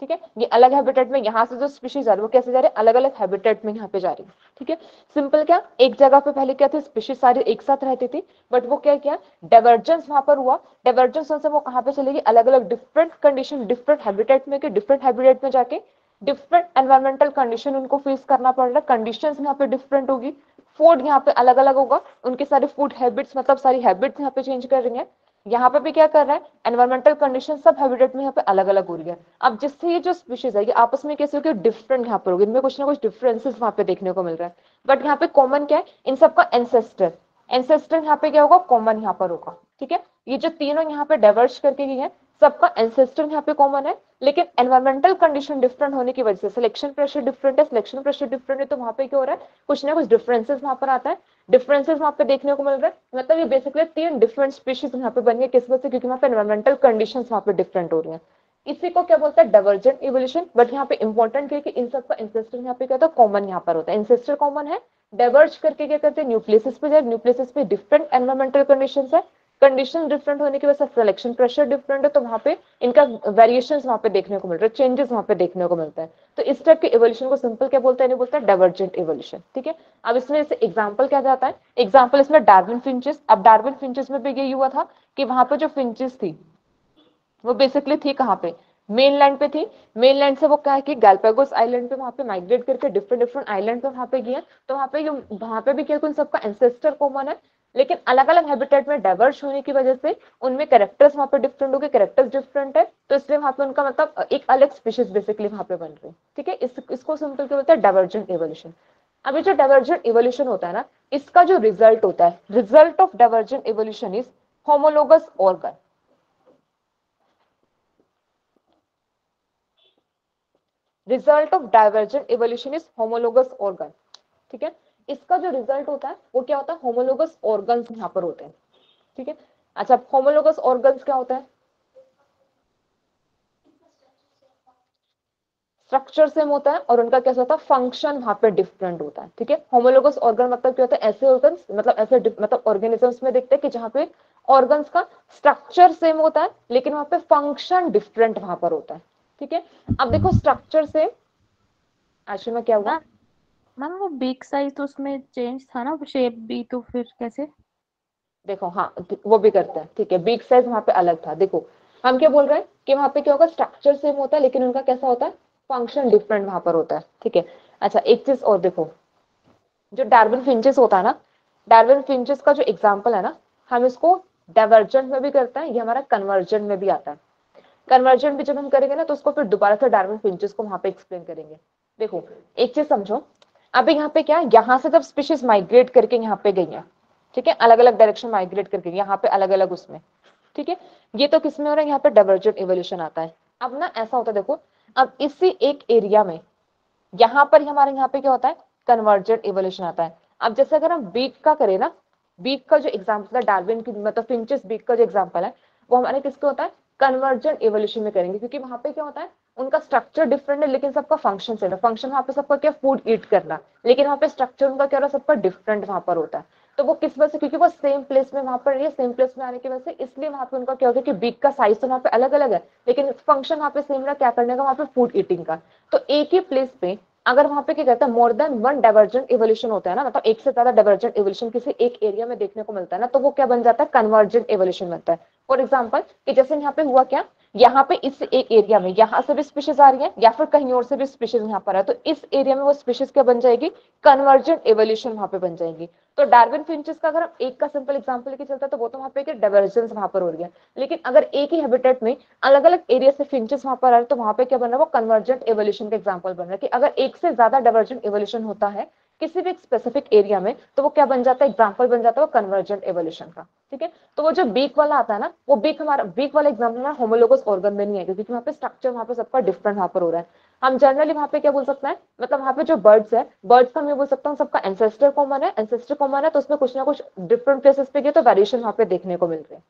ठीक है। ये अलग हैबिटेट में यहाँ से जो स्पीशीज आ रही है वो कैसे जा रही है, अलग अलग हैबिटेट में यहाँ पे जा रही है, ठीक है। सिंपल क्या, एक जगह पे पहले क्या थी, स्पीशीज सारी एक साथ रहती थी, बट वो क्या किया, डाइवर्जेंस वहां पर हुआ। डाइवर्जेंस से वो कहाँ पे चलेगी, अलग अलग डिफरेंट कंडीशन, डिफरेंट हैबिटेट में, डिफरेंट हैबिटेट में जाके डिफरेंट एनवायरमेंटल कंडीशन उनको फेस करना पड़ रहा है, कंडीशन यहाँ पे डिफरेंट होगी, फूड यहाँ पे अलग अलग होगा, उनके सारे फूड हैबिट्स मतलब सारी हैबिट्स यहाँ पे चेंज कर रही है। यहाँ पे भी क्या कर रहा है, एनवायरमेंटल कंडीशन सब हैबिटेट में यहाँ पे अलग अलग हो रही है। अब जिससे ये जो स्पीशीज है ये आपस में कैसे होगी, डिफरेंट यहाँ पर होगी, इनमें कुछ ना कुछ डिफरेंसेस वहाँ पे देखने को मिल रहा है, बट यहाँ पे कॉमन क्या है, इन सबका एंसेस्टर, एंसेस्टर यहाँ पे क्या होगा, कॉमन यहाँ पर होगा, ठीक है। ये जो तीनों यहाँ पे डाइवर्ज करके गई है, सबका एंसेस्टर यहाँ पे कॉमन है, लेकिन एनवायरमेंटल कंडीशन डिफरेंट होने की वजह से सिलेक्शन प्रेशर डिफरेंट है, सिलेक्शन प्रेशर डिफरेंट है तो वहाँ पे क्या हो रहा है, कुछ ना कुछ डिफरेंसेस वहाँ पर आता है, डिफरेंसेस वहाँ पे देखने को मिल रहा है। मतलब ये बेसिकली तीन डिफरेंट स्पीशीज यहाँ पे बन गए, किस वजह से, क्योंकि वहाँ पे एनवायरमेंटल कंडीशंस वहाँ पे डिफरेंट हो रही है। इसी को क्या बोलता है, डाइवर्जेंट इवोल्यूशन। बट यहाँ पे इंपॉर्टेंट क्योंकि इन सबका एंसेस्टर यहाँ पे क्या होता है, कॉमन यहाँ पर होता है, एंसेस्टर कॉमन है। डाइवर्ज करके क्या करते हैं, न्यू प्लेसेस पे जाए, न्यू प्लेसेस पे डिफरेंट एनवायरमेंटल कंडीशन है, कंडीशन डिफरेंट होने की वजह से सिलेक्शन प्रेशर डिफरेंट है तो वहाँ पे इनका वेरिएशंस वहाँ पे देखने को मिल रहा है, चेंजेस वहाँ पे देखने को मिलता है। तो इस टाइप के इवोल्यूशन को सिंपल क्या बोलते हैं, नहीं बोलते हैं डाइवर्जेंट इवोल्यूशन, ठीक है। अब इसमें जैसे एग्जांपल क्या जाता है, एग्जांपल इसमें डार्विन फिंचेस। अब डार्विन फिंचेस में भी यही हुआ था कि वहाँ पे जो फिंचेस थी वो बेसिकली थी कहाँ पे, मेनलैंड पे थी। मेनलैंड से वो क्या है कि गैलापागोस आइलैंड पे वहाँ पे माइग्रेट करके डिफरेंट डिफरेंट आइलैंड पे वहाँ पे गए, तो वहाँ पे भी क्या उन सबका एंसेस्टर कॉमन है, लेकिन अलग अलग हैबिटेट में डाइवर्ज होने की वजह से उनमें कैरेक्टर्स वहाँ पे डिफरेंट हो गए, कैरेक्टर्स डिफरेंट है तो इसलिए वहाँ पे उनका मतलब एक अलग स्पीशीज बेसिकली वहाँ पे बन रही है, ठीक है। इसको सिंपल क्या बोलते हैं, डाइवर्जेंट इवोल्यूशन। अब ये जो डाइवर्जेंट इवोल्यूशन होता है ना, इसका जो रिजल्ट होता है, result of divergent evolution is homologous organ. Result of divergent evolution is homologous organ, ठीक है। इसका जो रिजल्ट होता है वो क्या होता है, होमोलोगस ऑर्गन्स यहाँ पर होते हैं, ठीक है। अच्छा, होमोलोगस ऑर्गन्स क्या होता है, स्ट्रक्चर सेम होता है और उनका कैसा होता है, फंक्शन वहां पे डिफरेंट होता है, ठीक है। होमोलोगस ऑर्गन मतलब क्या होता है, ऐसे ऑर्गन्स मतलब ऐसे ऑर्गेनिजम्स में देखते हैं कि जहाँ पे ऑर्गन्स का स्ट्रक्चर सेम होता है लेकिन वहां पे फंक्शन डिफरेंट वहां पर होता है, ठीक है। अब देखो स्ट्रक्चर सेम, आशा में क्या हुआ मैम, वो बिग साइज तो उसमें चेंज था ना, शेप भी, तो फिर कैसे देखो, हाँ वो भी करता है, ठीक है। बिग साइज वहाँ पे अलग था। देखो हम क्या बोल रहे हैं कि वहाँ पे क्या होगा, स्ट्रक्चर सेम होता है लेकिन उनका कैसा होता है, फंक्शन डिफरेंट वहाँ पर होता है, ठीक है। अच्छा एक चीज और देखो, जो डार्विन फिंचेस होता है ना, डार्विन फिंचेस का जो एग्जाम्पल है ना, हम इसको डाइवर्जेंट में भी करते हैं, ये हमारा कन्वर्जेंट में भी आता है। कन्वर्जेंट भी जब हम करेंगे ना तो उसको फिर दोबारा से डार्विन फिंचेस को वहाँ पे एक्सप्लेन करेंगे। देखो एक चीज समझो, अभी यहाँ पे क्या, यहाँ से जब स्पीशीज माइग्रेट करके यहाँ पे गई है, ठीक है, अलग अलग डायरेक्शन माइग्रेट करके यहाँ पे अलग अलग उसमें, ठीक है, ये तो किसमें हो रहा है, यहाँ पे डाइवर्जेंट इवोल्यूशन आता है। अब ना ऐसा होता है देखो, अब इसी एक एरिया में यहाँ पर हमारे यहाँ पे क्या होता है, कन्वर्जेंट इवोल्यूशन आता है। अब जैसे अगर हम बीक का करें ना, बीक का जो एग्जाम्पल है, डार्विन की मतलब फिंचेस बीक का जो एग्जाम्पल है वो हमारे किसके होता है, कन्वर्जेंट इवोल्यूशन में करेंगे, क्योंकि वहाँ पे क्या होता है, उनका स्ट्रक्चर डिफरेंट है लेकिन सबका फंक्शन सेम है। फंक्शन वहाँ पे सबका क्या, फूड ईट करना, लेकिन वहाँ पे स्ट्रक्चर उनका क्या हो रहा है, सबका डिफरेंट वहाँ पर होता है। तो वो किस वजह से, क्योंकि वो सेम प्लेस में वहाँ पर रही है, सेम प्लेस में आने की वजह से इसलिए वहाँ पे उनका क्या हो गया कि बीक का साइज तो वहाँ पे अलग अलग है लेकिन फंक्शन वहाँ पे सेम रहा, क्या करने का, वहाँ पे फूड ईटिंग का। तो एक ही प्लेस पे अगर वहाँ पे क्या कहता है, more than one divergent evolution होता है ना, मतलब एक से ज्यादा डाइवर्जेंट इवोल्यूशन किसी एक एरिया में देखने को मिलता है ना, तो वो क्या बन जाता है, कन्वर्जेंट इवोल्यूशन बनता है। फॉर एग्जाम्पल कि जैसे यहाँ पे हुआ क्या, यहाँ पे इस एक एरिया में यहाँ से भी स्पीशीज आ रही है या फिर कहीं और से भी स्पीशीज यहाँ पर है, तो इस एरिया में वो स्पीशीज क्या बन जाएगी, कन्वर्जेंट एवोल्यूशन वहाँ पे बन जाएगी। तो डार्विन फिंचेस का अगर हम एक का सिंपल एग्जांपल लेके चलता है तो वो तो वहाँ पे डाइवर्जेंस वहाँ पर हो रही है, लेकिन अगर एक ही हैबिटेट में अलग अलग एरिया से फिंचेस वहाँ पर आ रहे तो वहाँ पे क्या बन रहा है, वो कन्वर्जेंट एवोल्यूशन का एग्जाम्पल बन रहा है कि अगर एक से ज्यादा डाइवर्जेंट एवोल्यूशन होता है किसी भी एक स्पेसिफिक एरिया में तो वो क्या बन जाता है, एग्जांपल बन जाता है वो कन्वर्जेंट एवोल्यूशन का। ठीक है, तो वो जो बीक वाला आता है ना, वो बीक हमारा बीक वाला एग्जांपल हमारा होमोलोगस ऑर्गन में नहीं है क्योंकि वहाँ पे स्ट्रक्चर वहाँ पे सबका डिफरेंट वहाँ पर हो रहा है। हम जनरली वहाँ पे क्या बोल सकते हैं, मतलब वहाँ पे जो बर्ड्स है, बर्ड्स का हम ये बोल सकते हैं सबका एंसेस्टर कॉमन है, एंसेस्टर कॉमन है तो उसमें कुछ ना कुछ डिफरेंट प्लेसेस पे गए तो वेरिएशन वहाँ पे देखने को मिल रहे हैं।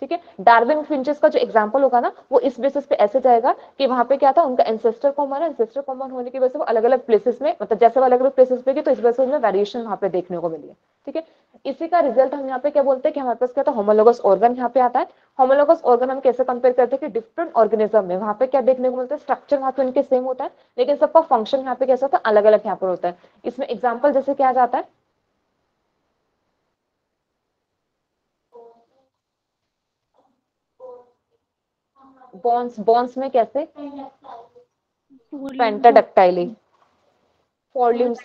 ठीक है, डार्विन फिंचेस का जो एग्जांपल होगा ना वो इस बेसिस पे ऐसे जाएगा कि वहां पे क्या था, उनका एंसेस्टर कॉमन है, एंसेस्टर कॉमन होने की वजह से वो अलग अलग प्लेसेस में, मतलब जैसे वो अलग अलग प्लेसेस पे गए तो इस वजह से उनमें वेरिएशन वहाँ पे देखने को मिली है। ठीक है, इसी का रिजल्ट हम यहाँ पे क्या बोलते हैं कि हमारे पास क्या था, होमोलोगस ऑर्गन यहाँ पे आता है। होमोलोगस ऑर्गन हम कैसे कंपेयर करते हैं कि डिफरेंट ऑर्गेनिज्म में वहाँ पे क्या देखने को मिलता है, स्ट्रक्चर वहाँ पे उनके सेम होता है लेकिन सबका फंक्शन यहाँ पे कैसा होता है, अलग अलग यहाँ पर होता है। इसमें एग्जाम्पल जैसे क्या जाता है, बॉन्स में कैसे पेंटाडक्टाइली, फोर लिम्स,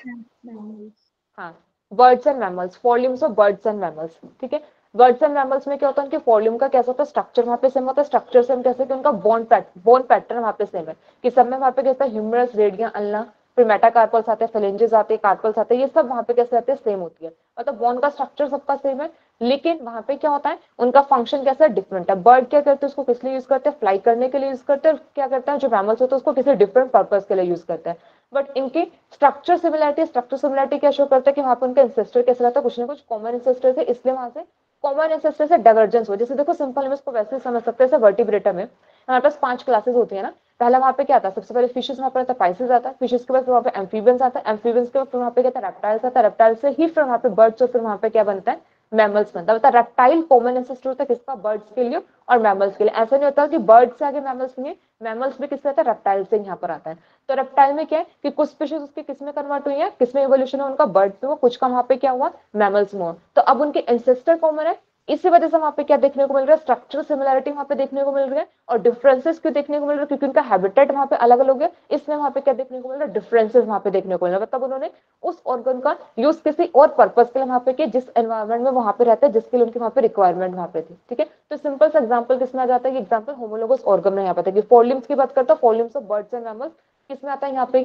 हाँ, birds and mammals, four limbs और बर्ड्स एंड मैमल्स। ठीक है, बर्ड्स एंड मैमल्स में क्या होता है, उनके फोरलिम का कैसा होता है, स्ट्रक्चर वहाँ पे सेम होता है, स्ट्रक्चर सेम कैसे कि उनका बोन पैटर्न वहाँ पे सेम है कि सब में वहाँ पे कैसा है, ह्यूमरस, रेडिया, अल्ना, फिर मेटाकार्पल्स आते हैं, फेलेंजेस आते हैं, कार्पल्स आते हैं, ये सब वहाँ पे कैसे रहते हैं, सेम होती है, मतलब बोन का स्ट्रक्चर सबका सेम है लेकिन वहाँ पे क्या होता है उनका फंक्शन कैसा डिफरेंट है। बर्ड क्या करते हैं, उसको किस लिए यूज करते हैं, फ्लाई करने के लिए यूज करते हैं, क्या करते हैं जो मैमल्स होते हैं उसको किसी डिफरेंट पर्पज के लिए यूज करते हैं, बट इनकी स्ट्रक्चर सिमिलरिटी क्या शो करता है कि वहाँ पे उनका एंसेस्टर कैसे रहता है, कुछ ना कुछ कॉमन एंसेस्टर थे इसलिए वहाँ से कॉमन एंसेस्टर से डाइवर्जेंस हो। जैसे देखो सिंपल हम इसको वैसे समझ सकते हैं, वर्टिब्रेटा में हमारे पास 5 क्लासेस होती है ना, पहला वहाँ पे क्या आता है, सबसे पहले फिशेस वहाँ पर आता है, पाइसेस आता है, फिशेस के बाद फिर वहाँ पे एम्फीबियंस आता है, एम्फीबियंस के बाद फिर वहाँ पे क्या आता है, रेप्टाइल्स आता है, रेप्टाइल्स से ही फिर वहाँ पे बर्ड्स और फिर वहाँ पे क्या बनता है, मैमल्स बनता है। मतलब रेप्टाइल कॉमन एंसेस्टर होता है किसका, बर्ड्स के लिए और मैमल्स के लिए, ऐसा नहीं होता कि बर्ड्स से आगे मैमल्स नहीं है, मैमल्स भी किससे आता है, रेप्टाइल से यहाँ पर आता है। तो रेप्टाइल में क्या है कि कुछ स्पीशीज उसके किस में कन्वर्ट हुई है, किसमें एवोल्यूशन है उनका, बर्ड्स में हुआ, कुछ का वहाँ पे क्या हुआ, मैमल्स में हुआ, तो अब उनके एंसेस्टर कॉमन है इसी वजह से वहाँ पे क्या देखने को मिल रहा है, स्ट्रक्चरल सिमिलरिटी वहाँ पे देखने को मिल रही है, और डिफरेंसेस क्यों देखने को मिल रहा है क्योंकि उनका हैबिटेट वहाँ पे अलग अलग है, इसमें वहाँ पे क्या देखने को मिल रहा है, डिफरेंसेस वहाँ पे देखने को मिल रहा है, मतलब उन्होंने उस ऑर्गन का यूज किसी और पर्पज के लिए वहाँ पे किया जिस एनवायरमेंट में वहाँ पे रहता है, जिसके लिए उनकी वहाँ पे रिक्वायरमेंट वहाँ पे थी। ठीक है, तो सिंपल सा एग्जाम्पल किसमें आ जाता है, एग्जाम्पल होमोलोगस ऑर्गन में यहाँ पे कि फोर लिम्स की बात करता है, four limbs of birds and mammals किसमें आता है, यहाँ पे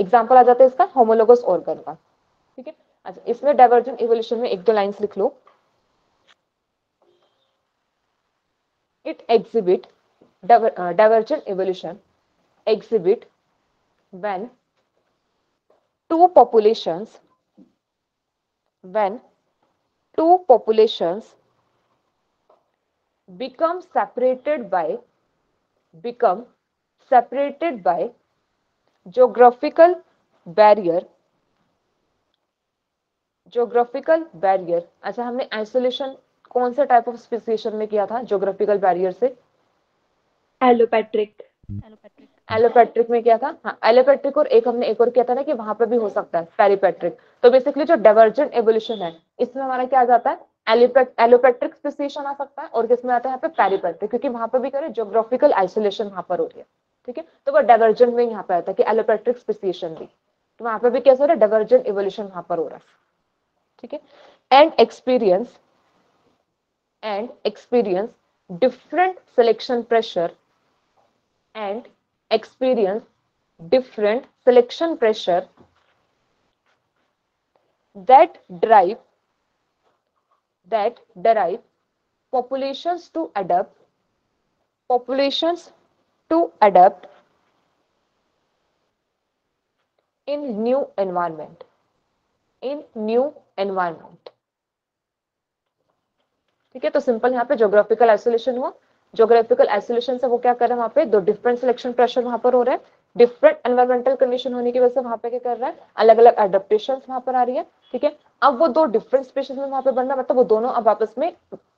एग्जाम्पल आ जाता है इसका होमोलोगस ऑर्गन का। ठीक है, अच्छा इसमें डाइवर्जेंट एवोल्यूशन में 1-2 लाइन्स लिख लो। It exhibit divergent evolution exhibit when two populations become separated by geographical barrier। अच्छा हमने isolation कौन से टाइप ऑफ स्पेसिएशन में किया था, ज्योग्राफिकल बैरियर से, एलोपैट्रिक में किया था, हाँ एलोपैट्रिक, और हमने एक और किया था ना कि वहां पर भी हो सकता है पेरीपैट्रिक। तो बेसिकली जो डाइवर्जेंट एवोल्यूशन है इसमें हमारा क्या आ जाता है, एलोपैट्रिक स्पेसिएशन आ सकता है और किसमें आता है यहाँ पे पेरीपैट्रिक, क्योंकि वहां पर भी करें ज्योग्राफिकल आइसोलेशन वहां पर हो रही है। ठीक है, तो वो डाइवर्जेंट में यहाँ पे आता है कि एलोपैट्रिक स्पेसिएशन भी वहां पर भी कैसे हो रहा है, डाइवर्जेंट एवोल्यूशन वहां पर हो रहा है। ठीक है, and experience different selection pressure that derive populations to adapt in new environment। ठीक है, तो सिंपल यहाँ पे ज्योग्राफिकल आइसोलेशन हुआ, ज्योग्राफिकल आइसोलेशन से वो क्या कर रहे हैं वहाँ पे, दो डिफरेंट सिलेक्शन प्रेशर वहाँ पर हो रहा है, डिफरेंट एनवायरमेंटल कंडीशन होने की वजह से वहाँ पे क्या कर रहा है, अलग अलग एडेप्टेशन वहाँ पर आ रही है। ठीक है, अब वो दो डिफरेंट स्पीशीज में वहाँ पे बन रहा है, मतलब वो दोनों अब आपस में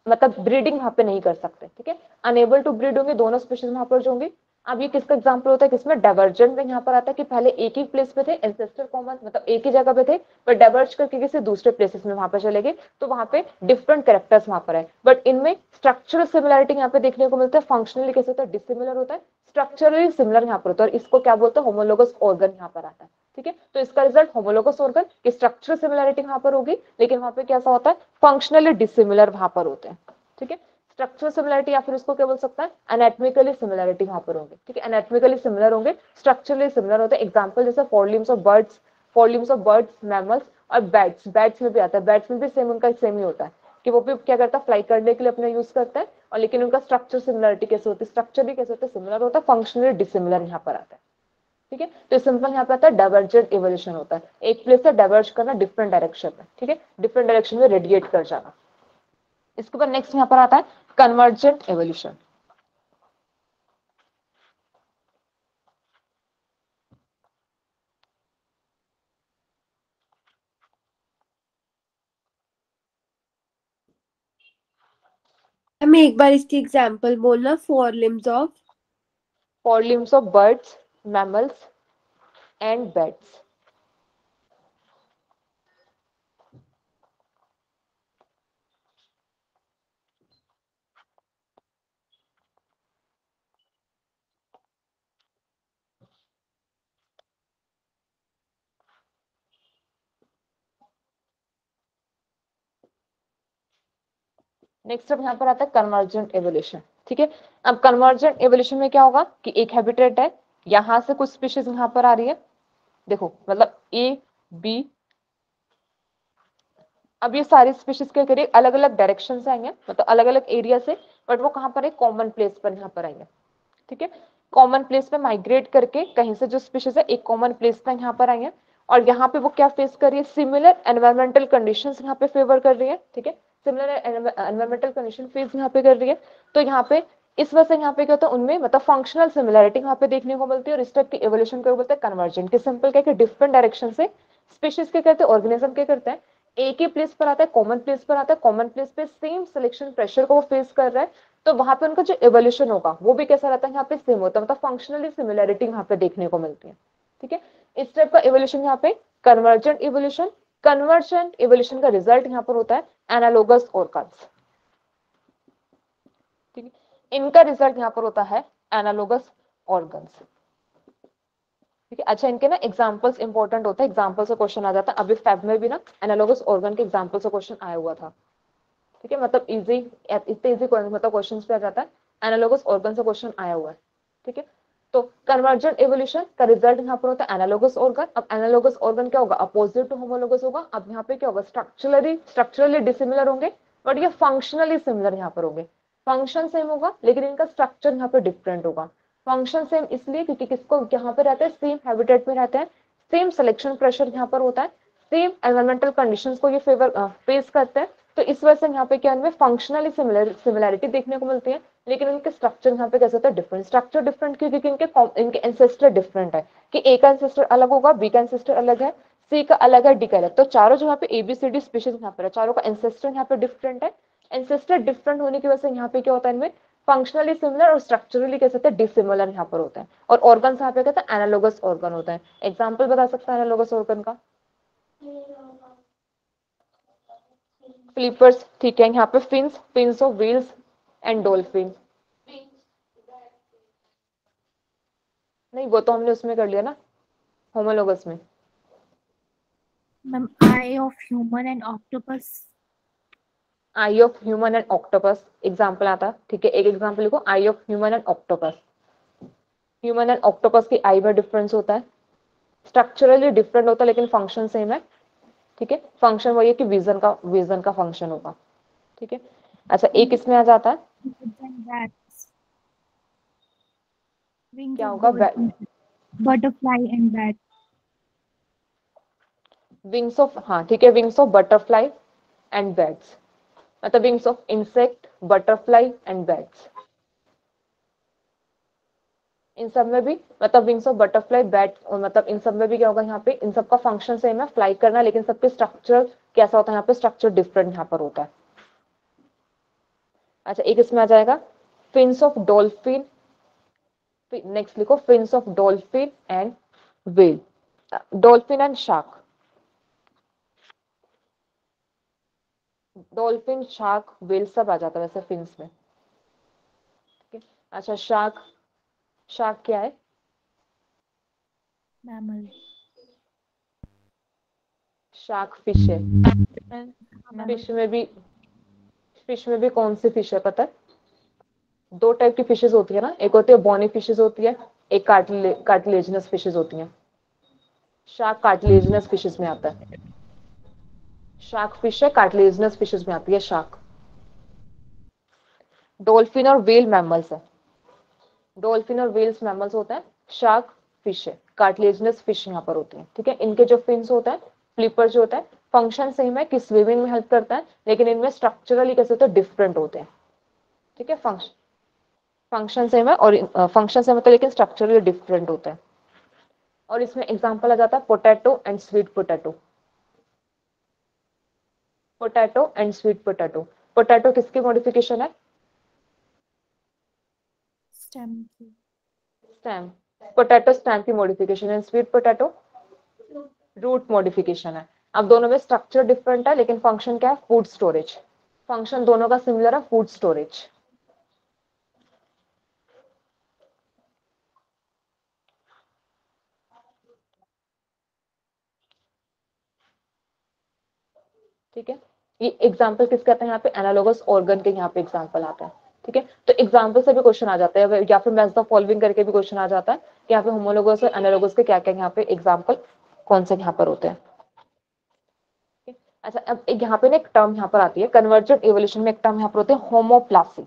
मतलब ब्रीडिंग वहाँ पे नहीं कर सकते। ठीक है, अनेबल टू ब्रीड होंगे, दोनों स्पीशीज वहाँ पर जो होंगी, अब ये किसका एग्जाम्पल होता है, किसमें डाइवर्जेंट में यहाँ पर आता है कि पहले एक ही प्लेस पे थे, एंसेस्टर कॉमन मतलब एक ही जगह पे थे, पर डाइवर्ज करके किसी दूसरे प्लेसेस में वहां पर चले गए, तो वहाँ पे डिफरेंट कैरेक्टर्स वहाँ पर है। बट इनमें स्ट्रक्चरल सिमिलरिटी यहाँ पे देखने को मिलता है। फंक्शनली कैसे होता है, डिसिमिलर होता है, स्ट्रक्चरली सिमिलर यहाँ पर होता है, और इसको क्या बोलते हैं, होमोलोगस ऑर्गन यहाँ पर आता है। ठीक है, तो इसका रिजल्ट होमोलोगस ऑर्गन की स्ट्रक्चरल सिमिलरिटी यहाँ पर होगी, लेकिन वहाँ पे कैसा होता है, फंक्शनली डिसिमिलर वहाँ पर होते हैं। ठीक है, स्ट्रक्चरल सिमिलरिटी या फिर उसको क्या बोल सकता है, एनाटॉमिकली सिमिलरिटी वहाँ पर होंगे। ठीक है, एनाटॉमिकली सिमिलर होंगे, स्ट्रक्चरली सिमिलर होते हैं। एग्जांपल जैसे four limbs of birds, mammals और बैट्स। बैट्स में भी आता है, बैट्स में भी सेम उनका सेम ही होता है कि वो भी क्या करता है, फ्लाई करने के लिए अपना यूज करता है, और लेकिन उनका स्ट्रक्चर सिमिलरिटी कैसे होती है, स्ट्रक्चर भी कैसे होता है, सिमिलर होता है, फंक्शनली डिसिमिलर यहाँ पर आता है। ठीक है, तो सिंपल यहाँ पे आता है डाइवर्जेंट इवोल्यूशन होता है, एक प्लेस से डाइवर्ज करना डिफरेंट डायरेक्शन में। ठीक है, डिफरेंट डायरेक्शन में रेडिएट कर जाना। इसके बाद नेक्स्ट यहाँ पर आता है कन्वर्जेंट एवोल्यूशन। हमें एक बार इसकी एग्जांपल बोलना। Four limbs of birds, mammals and bats. Next अब यहाँ पर आता है कन्वर्जेंट एवोल्यूशन। ठीक है, अब कन्वर्जेंट एवोल्यूशन में क्या होगा कि एक हैबिटेट है, यहाँ से कुछ स्पीशीज यहाँ पर आ रही है, देखो मतलब ए बी, अब ये सारी स्पीशीज क्या करिए, अलग अलग डायरेक्शन से आएंगे, मतलब अलग अलग एरिया से, बट वो कहाँ पर है, कॉमन प्लेस पर यहाँ पर आएंगे। ठीक है, कॉमन प्लेस पर माइग्रेट करके कहीं से जो स्पीशीज है एक कॉमन प्लेस पर यहाँ पर आएंगे, और यहाँ पे वो क्या फेस कर रही है, सिमिलर एनवायरमेंटल कंडीशंस यहाँ पे फेवर कर रही है। ठीक है, सिमिलर एनवायरमेंटल कंडीशन फेस यहाँ पे कर रही है, तो यहाँ पे इस वजह से यहाँ पे क्या होता है, उनमें मतलब फंक्शनल सिमिलरिटी यहाँ पे देखने को मिलती है, और इस टाइप की एवोल्यूशन को बोलते हैं कन्वर्जेंट। कि सिंपल क्या है कि डिफरेंट डायरेक्शन से स्पीशीज क्या करते हैं, ऑर्गेनिज्म क्या करते हैं, एक ही प्लेस पर आता है, कॉमन प्लेस पर आता है, कॉमन प्लेस पे सेम सिलेक्शन प्रेशर को वो फेस कर रहा है, तो वहां पे उनका जो एवोल्यूशन होगा वो भी कैसा रहता है, यहाँ पे सेम होता है, मतलब फंक्शनली सिमिलरिटी यहाँ पे देखने को मिलती है। ठीक है, इस टाइप का एवोल्यूशन यहाँ पे कन्वर्जेंट एवोल्यूशन। कन्वर्जेंट एवोल्यूशन का रिजल्ट यहाँ पर होता है एनालॉगस ऑर्गन्स। ठीक है, इनका रिजल्ट यहाँ पर होता है एनालॉगस ऑर्गन्स। ठीक है, अच्छा इनके ना एग्जांपल्स इंपॉर्टेंट होते हैं, एग्जांपल से क्वेश्चन आ जाता है। अभी फैब में भी ना एनालॉगस ऑर्गन के एग्जांपल से क्वेश्चन आया हुआ था। ठीक है, मतलब इजी, इतने इजी मतलब क्वेश्चन पे आ जाता है, एनालॉगस ऑर्गन से क्वेश्चन आया हुआ है। ठीक है, तो कन्वर्जेंट एवोल्यूशन का रिजल्ट यहाँ पर होता है एनालॉगस ऑर्गन। अब एनालॉगस ऑर्गन क्या होगा, अपोजिट टू होमोलोगस होगा। अब यहाँ पे क्या होगा, स्ट्रक्चरली डिसिमिलर होंगे, बट ये फंक्शनली सिमिलर यहाँ पर होंगे। फंक्शन सेम होगा, लेकिन इनका स्ट्रक्चर यहाँ पे डिफरेंट होगा। फंक्शन सेम इसलिए क्योंकि किसको यहाँ पे रहता है, सेम हैबिटेट में रहते हैं, सेम सिलेक्शन प्रेशर यहाँ पर होता है, सेम एनवायरमेंटल कंडीशन को ये फेस करते हैं, तो इस वजह से यहाँ पे क्या इनमें फंक्शनली सिमिलरिटी देखने को मिलती है, लेकिन इनके स्ट्रक्चर यहाँ पे कैसे होता है, डिफरेंट। स्ट्रक्चर डिफरेंट क्यों, क्योंकि इनके एंसेस्टर डिफरेंट है, कि ए का एंसेस्टर अलग होगा, बी का एंसेस्टर अलग है, सी का अलग है, डी का अलग। तो चारों जो यहाँ पे एबीसीडी स्पीशीज यहाँ पर है, चारों का एंसेस्टर यहाँ पे डिफरेंट है। एंसेस्टर डिफरेंट होने की वजह से यहाँ पे क्या होता है, इनमें फंक्शनली सिमिलर और स्ट्रक्चरली कैसे होता है, डिसिमिलर यहाँ पर होता है, और ऑर्गन यहाँ पे कहते हैं एनालॉगस ऑर्गन होता है। एग्जाम्पल बता सकता है एनालॉगस ऑर्गन का, फ्लिपर्स। ठीक है, यहाँ पे fins, fins of whales and dolphin. नहीं, वो तो हमने उसमें कर लिया ना, होमोलोगस में। Ma'am, eye of human and octopus. Eye of human and octopus example आता। ठीक है, एक एग्जांपल लिखो, eye of human and octopus. Human and octopus की आई में डिफरेंस होता है, स्ट्रक्चरली डिफरेंट होता है, लेकिन फंक्शन सेम है। ठीक है, फंक्शन वही है कि विजन का फंक्शन होगा। ठीक है, अच्छा एक इसमें आ जाता है क्या होगा, butterfly and bat, wings of. हाँ ठीक है, wings of butterfly and bats, मतलब wings of insect, butterfly and bats. इन सब में भी मतलब विंग्स ऑफ बटरफ्लाई, बैट, मतलब इन सब में भी क्या होगा, यहाँ पे इन सब का फंक्शन सेम है, फ्लाई करना, लेकिन सबके स्ट्रक्चर कैसा होता है, यहाँ पे स्ट्रक्चर डिफरेंट यहाँ पर होता है। अच्छा एक इसमें आ जाएगा, फिन्स ऑफ डॉल्फिन, नेक्स्ट लिखो fins of dolphin and whale, dolphin and shark, dolphin shark whale सब आ जाता है वैसे फिन्स में। अच्छा शार्क, शार्क क्या है? मैमल। शार्क फिश है। फिश में भी कौन सी फिश है पता है? दो टाइप की फिशेस होती है ना, एक होती है बोनी फिशेस होती है, एक कार्टिलेजनस फिशेस होती है। शार्क कार्टिलेजनस फिशेस में आता है, शार्क फिश है कार्टिलेजनस फिशेस में आती है शार्क। डॉल्फिन और व्हेल मैमल्स है, डॉल्फिन और व्हेल्स मैमल्स होते हैं, शार्क फिश है कार्टिलेजनस फिश यहाँ पर होती है। ठीक है, इनके जो फिन्स होते हैं फ्लिपर जो होता है फंक्शन सेम है कि स्विमिंग में हेल्प करता है, लेकिन इनमें स्ट्रक्चरली कैसे तो डिफरेंट होते हैं। ठीक है, फंक्शन सेम है और फंक्शन सेम होता है लेकिन स्ट्रक्चरली डिफरेंट होता है। और इसमें एग्जांपल आ जाता है potato and sweet potato, potato and sweet potato. Potato किसकी मॉडिफिकेशन है? स्टेम की, स्टेम, पोटैटो स्टेम की मॉडिफिकेशन है। स्वीट पोटैटो रूट मॉडिफिकेशन है। अब दोनों में स्ट्रक्चर डिफरेंट है लेकिन फंक्शन क्या है? Food storage. फंक्शन दोनों का सिमिलर है, फूड स्टोरेज। ठीक है, ये एग्जाम्पल किसके आते हैं? यहाँ पे एनालॉगस ऑर्गन के यहाँ पे एग्जाम्पल आता है। ठीक है, तो एग्जाम्पल से भी क्वेश्चन आ जाता है या फिर मैच द फॉलोइंग करके भी क्वेश्चन आ जाता है कि यहाँ पे होमोलोगस और एनालॉगस के क्या क्या यहाँ पे एग्जाम्पल कौन से यहाँ पर होते हैं। अच्छा, अब यहाँ पे ना एक टर्म यहाँ पर आती है कन्वर्जेंट इवोल्यूशन में, एक टर्म यहाँ पर होते हैं होमोप्लासी।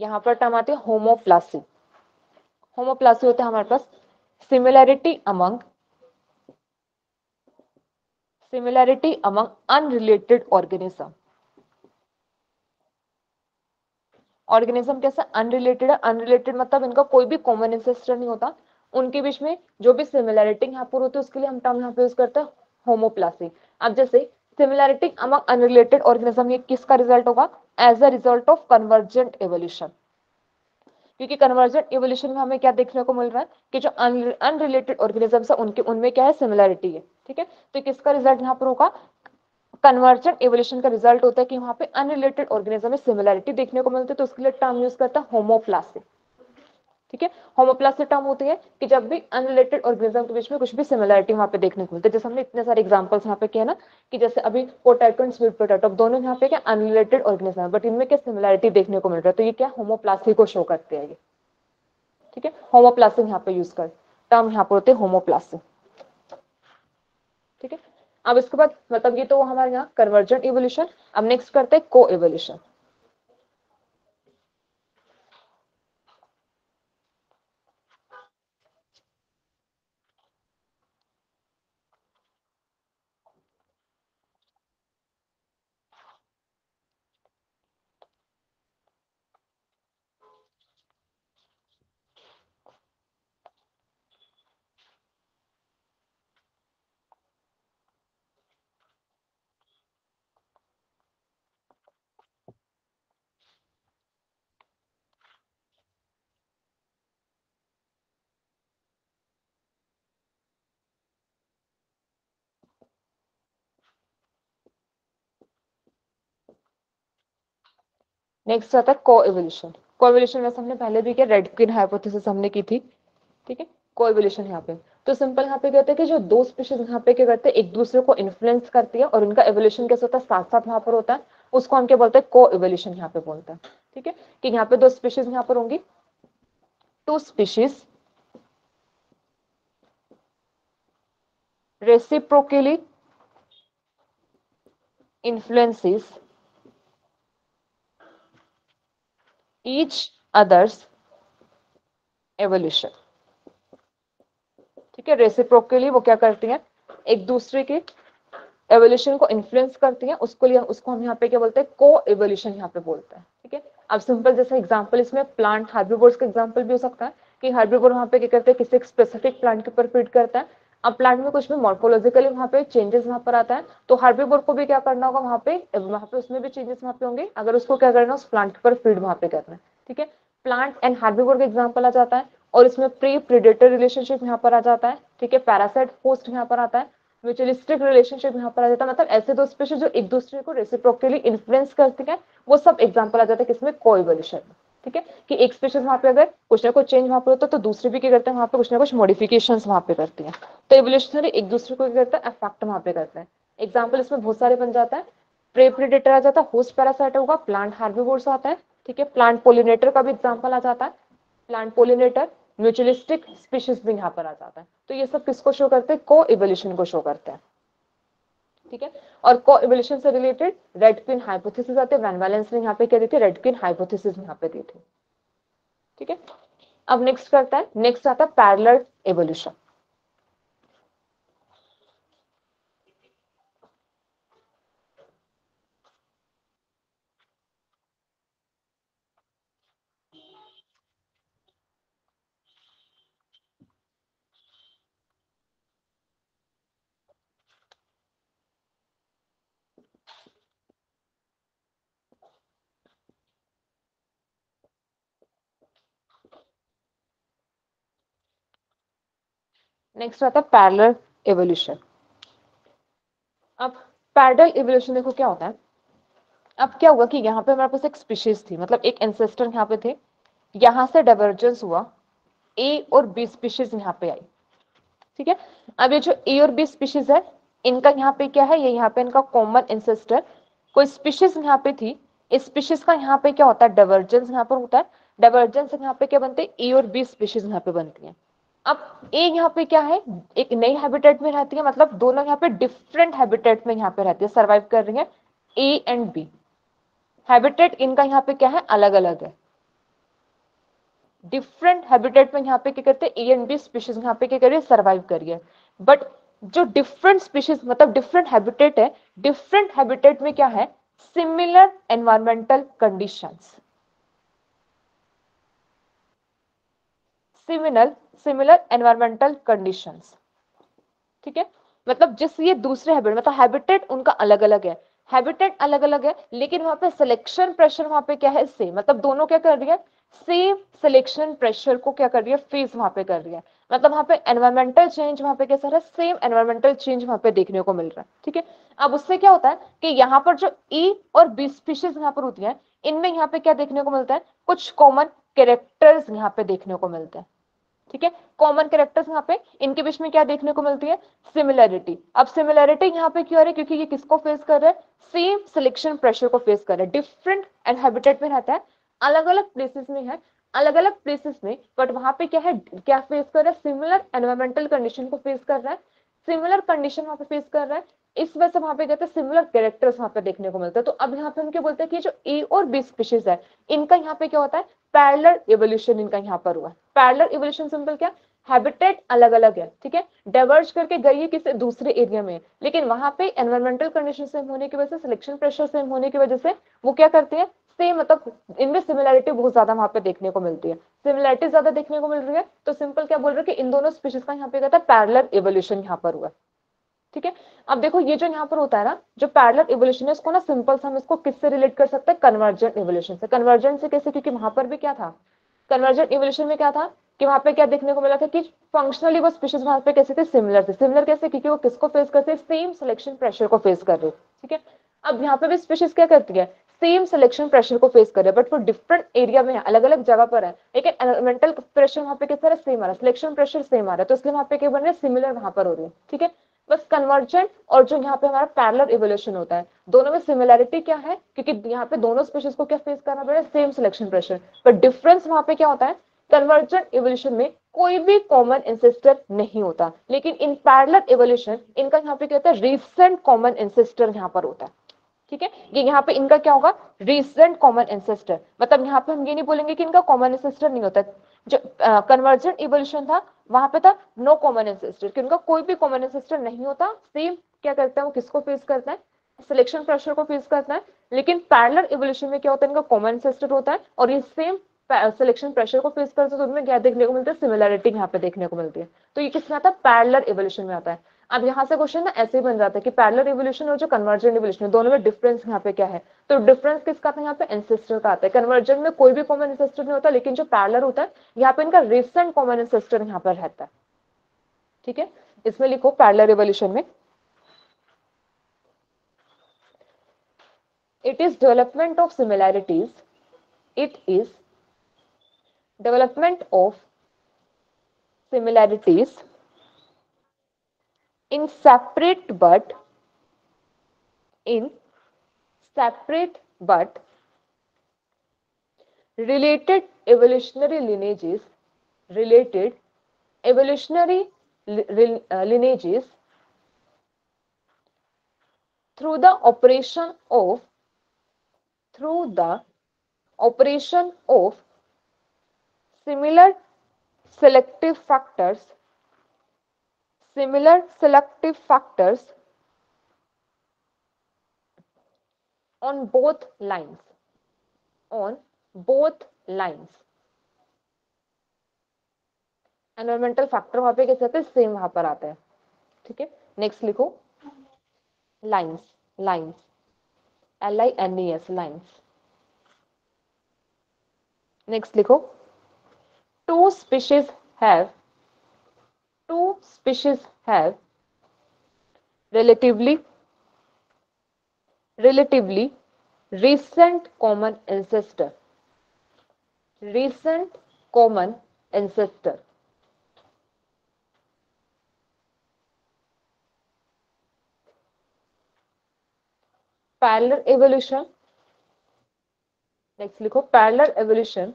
यहाँ पर टर्म आती है होमोप्लासी। होमोप्लासी होता है हमारे पास similarity among unrelated organism. Organism कैसा अनरिलेटेड है? अनरिलेटेड मतलब इनका कोई भी कॉमन एंसेस्टर नहीं होता, उनके बीच में जो भी सिमिलैरिटी यहाँ पर होती है उसके लिए हम टर्म यहाँ पे यूज करते हैं होमोप्लासी। अब जैसे सिमिलैरिटी अमंग अनरिलेटेड ऑर्गेनिज्म, ये किसका रिजल्ट होगा? As a result of convergent evolution, क्योंकि कन्वर्जेंट एवोल्यूशन में हमें क्या देखने को मिल रहा है कि जो अनरिलेटेड ऑर्गेनिज्म्स है उनके उनमें क्या है? सिमिलैरिटी है। ठीक है, तो किसका रिजल्ट यहाँ पर होगा? कन्वर्जेंट एवोल्यूशन का रिजल्ट होता है कि वहाँ पे अनरिलेटेड ऑर्गेनिज्म में सिमिलैरिटी देखने को मिलती है, तो उसके लिए टर्म यूज करता है होमोप्लासी। ठीक है, होमोप्लासी टर्म होती है कि जब भी अनरिलेटेड ऑर्गेनिज्म के बीच में कुछ भी सिमिलैरिटी वहाँ पे देखने को मिलती है। जैसे हमने इतने सारे एग्जांपल्स यहाँ पे किया ना कि जैसे अभी पोटैटो एंड स्वीट पोटैटो, दोनों यहाँ पे क्या अनरिलेटेड ऑर्गेनिज्म है बट इनमें क्या सिमिलैरिटी देखने को मिल रहा है, तो ये क्या होमोप्लासी को शो करते हैं ये। ठीक है, होमोप्लासी यहाँ पे यूज कर टर्म यहाँ पर होते हैं होमोप्लासी। ठीक है, अब इसके बाद मतलब ये तो हमारे यहाँ कन्वर्जेंट इवोल्यूशन। अब नेक्स्ट करते हैं को इवोल्यूशन। नेक्स्ट आता है कोएवोल्यूशन। कोएवोल्यूशन वैसे हमने पहले भी किया, रेड क्वीन हाइपोथेसिस हमने की थी। ठीक है, कोएवोल्यूशन यहाँ पे तो सिंपल यहाँ पे कहते हैं कि जो दो स्पीशीज यहाँ पे क्या करते हैं एक दूसरे को इन्फ्लुएंस करती है और उनका एवोल्यूशन कैसे होता है साथ साथ वहाँ पर होता है, उसको हम क्या बोलते हैं? कोएवोल्यूशन यहाँ पे बोलते हैं। ठीक है, कि यहाँ पे दो स्पीशीज यहाँ पर होंगी, two species reciprocally influences each other's evolution। ठीक है, रेसिप्रोकली वो क्या करती हैं? एक दूसरे के एवोल्यूशन को इन्फ्लुएंस करती हैं, उसको हम यहाँ पे क्या बोलते हैं? को एवोल्यूशन यहाँ पे बोलते हैं। ठीक है, अब सिंपल जैसा एग्जांपल इसमें प्लांट हार्बीवोर्स का एग्जांपल भी हो सकता है कि हार्बीवोर वहाँ पे क्या करते हैं, किसी एक स्पेसिफिक प्लांट के ऊपर फीड करता है। अब प्लांट में कुछ भी मॉर्फोलॉजिकली वहाँ पे चेंजेस वहाँ पर आता है तो हार्बीवोर को भी क्या करना होगा, वहाँ पे उसमें भी चेंजेस वहाँ पे होंगे, अगर उसको क्या करना उस प्लांट के ऊपर फीड वहाँ पे करना है। ठीक है, प्लांट एंड हार्बीवोर का एग्जाम्पल आ जाता है और इसमें प्री प्रीडेटर रिलेशनशिप यहाँ पर आ जाता है। ठीक है, पैरासाइट होस्ट यहाँ पर आता है, म्यूचुअलिस्टिक रिलेशनशिप यहाँ पर आ जाता है, मतलब ऐसे दो स्पीशीज जो एक दूसरे को रेसिप्रोकली इन्फ्लुएंस करती है, वो सब एग्जांपल आ जाता है किसमें, कोएवोल्यूशन। ठीक है, कि एक स्पीशीज वहाँ पे अगर कुछ ना कुछ चेंज वहाँ पे होता है तो दूसरे भी क्या करते हैं वहाँ पे कुछ ना कुछ मॉडिफिकेशंस वहाँ पे करती है, तो एवोल्यूशनरी एक दूसरे को क्या करता है, अफेक्ट वहाँ पे करते हैं। एग्जाम्पल इसमें बहुत सारे बन जाता है, प्रे प्रीडेटर आ जाता है, होस्ट पैरासाइट होगा, प्लांट हार्बीवोर्स आता है। ठीक है, प्लांट पोलिनेटर का भी एग्जाम्पल आ जाता है, प्लांट पोलिनेटर, म्यूचुअलिस्टिक स्पीशीज भी यहाँ पर आ जाता है। तो ये सब किसको शो करते हैं, को इवोल्यूशन को शो करते हैं। ठीक है, और को इवोल्यूशन से रिलेटेड रेड क्वीन हाइपोथेसिस आते हैं, वैन वैलेंस ने यहाँ पे क्या दी थी, रेड क्वीन हाइपोथेसिस यहाँ पे दी थी। ठीक है, अब नेक्स्ट करता है, नेक्स्ट आता है पैरेलल इवोल्यूशन। नेक्स्ट आता है पैरेलल इवोल्यूशन। अब पैरेलल इवोल्यूशन देखो क्या होता है। अब क्या हुआ कि यहाँ पे हमारे पास एक स्पीशीज थी, मतलब एक एंसेस्टर यहाँ पे थे, यहाँ से डाइवर्जेंस हुआ, ए और बी स्पीशीज यहाँ पे आई। ठीक है, अब ये जो ए और बी स्पीशीज है इनका यहाँ पे क्या है, ये यहाँ पे इनका कॉमन एंसेस्टर कोई स्पीशीज यहाँ पे थी, इस स्पीशीज का यहाँ पे क्या होता है, डाइवर्जेंस यहाँ पर होता है, डाइवर्जेंस से यहाँ पे क्या बनते हैं, ए और बी स्पीशीज यहाँ पे बनती है। अब ए यहाँ पे क्या है, एक नई हैबिटेट में रहती है, मतलब दोनों यहाँ पे डिफरेंट हैबिटेट में यहाँ पे रहती है, सरवाइव कर रही है। ए एंड बी हैबिटेट इनका यहाँ पे क्या है, अलग अलग है, डिफरेंट हैबिटेट में यहाँ पे क्या करते हैं, ए एंड बी स्पीशीज यहाँ पे क्या कर रही है, सरवाइव कर रही है। बट जो डिफरेंट स्पीशीज मतलब डिफरेंट हैबिटेट है, डिफरेंट हैबिटेट में क्या है, similar environmental conditions, similar environmental conditions. ठीक है, मतलब जिस ये दूसरे हैबिटेट मतलब हैबिटेट उनका अलग अलग है, हैबिटेट अलग अलग है, लेकिन वहां पे सिलेक्शन प्रेशर वहां पे क्या है, सेम, मतलब दोनों क्या कर रही है, सेम सिलेक्शन प्रेशर को क्या कर रही है, फेस वहां पे कर रही है, मतलब वहां पे एनवायरमेंटल चेंज वहां पे कैसा रहा, सेम एनवायरमेंटल चेंज वहां पे देखने को मिल रहा है। ठीक है, अब उससे क्या होता है कि यहाँ पर जो ई और बी स्पीशीज यहाँ पर होती है, इनमें यहाँ पे क्या देखने को मिलता है, कुछ कॉमन कैरेक्टर्स यहाँ पे देखने को मिलते हैं। ठीक है, कॉमन कैरेक्टर्स यहाँ पे इनके बीच में क्या देखने को मिलती है, सिमिलरिटी। अब सिमिलरिटी यहाँ पे क्यों आ रही है, क्योंकि ये किसको फेस कर रहा है, सेम सिलेक्शन प्रेशर को फेस कर रहा है, डिफरेंट एंड हैबिटेट में रहता है, अलग अलग प्लेसेस में है, अलग अलग प्लेसेस में, बट वहां पे क्या है, क्या फेस कर रहा है, सिमिलर एनवायरमेंटल कंडीशन को फेस कर रहा है, सिमिलर कंडीशन वहां पे फेस कर रहा है, इस वजह से वहां पे कहते हैं सिमिलर कैरेक्टर्स वहां पे देखने को मिलता है। तो अब यहाँ पे हम क्या बोलते हैं कि जो ए और बी स्पीशीज है इनका यहाँ पे क्या होता है, पैरेलल इवोल्यूशन इनका यहाँ पर हुआ है। पैरेलल इवोल्यूशन सिंपल क्या, हैबिटेट अलग अलग है, ठीक है, डाइवर्ज करके गई है किसी दूसरे एरिया में, लेकिन वहां पे एनवायरमेंटल कंडीशन सेम होने की वजह से, सिलेक्शन प्रेशर सेम होने की वजह से वो क्या करते हैं, सेम, मतलब इनमें सिमिलरिटी बहुत ज्यादा वहां पे देखने को मिलती है, सिमिलरिटी ज्यादा देखने को मिल रही है। तो सिंपल क्या बोल रहे हैं कि इन दोनों स्पीशीज का यहाँ पे कहता है पैरेलल इवोल्यूशन यहाँ पर हुआ। ठीक है, अब देखो ये जो यहाँ पर होता है ना, जो पैरेलल इवोल्यूशन है, इसको ना सिंपल हम इसको किससे रिलेट कर सकते हैं, कन्वर्जेंट इवोल्यूशन से। कन्वर्जेंट से कैसे, क्योंकि वहां पर भी क्या था, कन्वर्जेंट इवोल्यूशन में क्या था कि वहां पे क्या देखने को मिला था कि फंक्शनली वो स्पीशीज वहां पे कैसे थे, सिमिलर थे। सिमिलर कैसे, क्योंकि वो किसको फेस करते, सेम सिलेक्शन प्रेशर को फेस कर रहे। ठीक है, अब यहाँ पे भी स्पीशीज क्या करती है, सेम सिलेक्शन प्रेशर को फेस कर रहे, बट वो डिफरेंट एरिया में है, अलग अलग जगह पर है, लेकिन एनवायरमेंटल प्रेशर वहां पे कैसा सेम आ रहा है, सिलेक्शन प्रेशर सेम आ रहा है, तो इसलिए वहां पे क्या बन रहा है, सिमिलर वहां पर हो रही है। ठीक है, बस कन्वर्जेंट और जो यहाँ पे हमारा पैरेलल इवोल्यूशन होता है, दोनों में सिमिलरिटी क्या है, क्योंकि यहाँ पे दोनों स्पीशीज को क्या फेस करना पड़ रहा है, same selection pressure, but difference वहां पे क्या होता है, कन्वर्जेंट इवोल्यूशन में कोई भी कॉमन एंसेस्टर नहीं होता, लेकिन इन पैरेलल इवोल्यूशन इनका यहाँ पे क्या होता है, रीसेंट कॉमन एंसेस्टर यहाँ पर होता है। ठीक है, ये यहाँ पे इनका क्या होगा, रीसेंट कॉमन एंसेस्टर, मतलब यहाँ पे हम ये नहीं बोलेंगे कि इनका कॉमन एंसेस्टर नहीं होता। जो कन्वर्जेंट इवोल्यूशन था वहां पे था नो कॉमन एंसेस्टर, कि उनका कोई भी कॉमन एंसेस्टर नहीं होता, सेम क्या करता है, वो किसको फेस करता है, सिलेक्शन प्रेशर को फेस करता है, लेकिन पैरेलल इवोल्यूशन में क्या होता है, इनका कॉमन एंसेस्टर होता है और ये सेम सिलेक्शन प्रेशर को फेस करते हैं, तो उनमें क्या देखने को मिलता है, सिमिलरिटी यहाँ पे देखने को मिलती है। तो ये किसमें आता है, पैरेलल इवोल्यूशन में आता है। अब यहाँ से क्वेश्चन ना ऐसे ही बन जाता है कि पैरेलल इवोल्यूशन और जो कन्वर्जेंट इवोल्यूशन है दोनों में डिफरेंस यहाँ पे क्या है, तो डिफरेंस किसका आता है, यहाँ पे एंसेस्टर का आता है। कन्वर्जेंट में कोई भी कॉमन एंसेस्टर नहीं होता, लेकिन जो पैरेलल होता है यहाँ पे इनका रिसेंट कॉमन एंसेस्टर यहाँ पर रहता है। ठीक है, इसमें लिखो पैरेलल इवोल्यूशन में it is development of similarities, it is development of similarities in separate but related evolutionary lineages through the operation of similar selective factors on both lines। Environmental factor वहां पे कैसे आते हैं, सेम वहां पर आता है। ठीक है, नेक्स्ट लिखो लाइन्स, LINES लाइन्स। नेक्स्ट लिखो two species have relatively recent common ancestor। Parallel evolution, next लिखो parallel evolution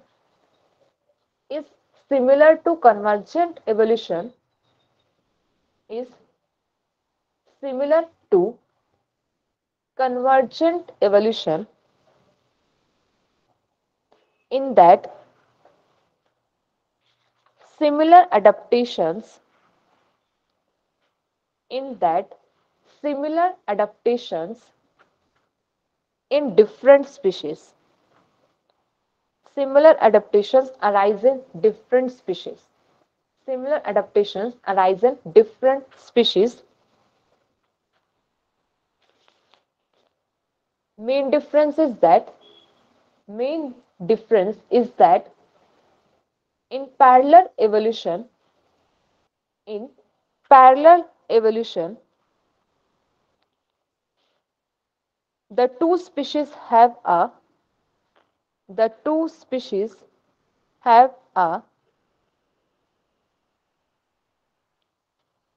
is similar to convergent evolution in that similar adaptations in different species similar adaptations arise in different species। Main difference is that in parallel evolution the two species have a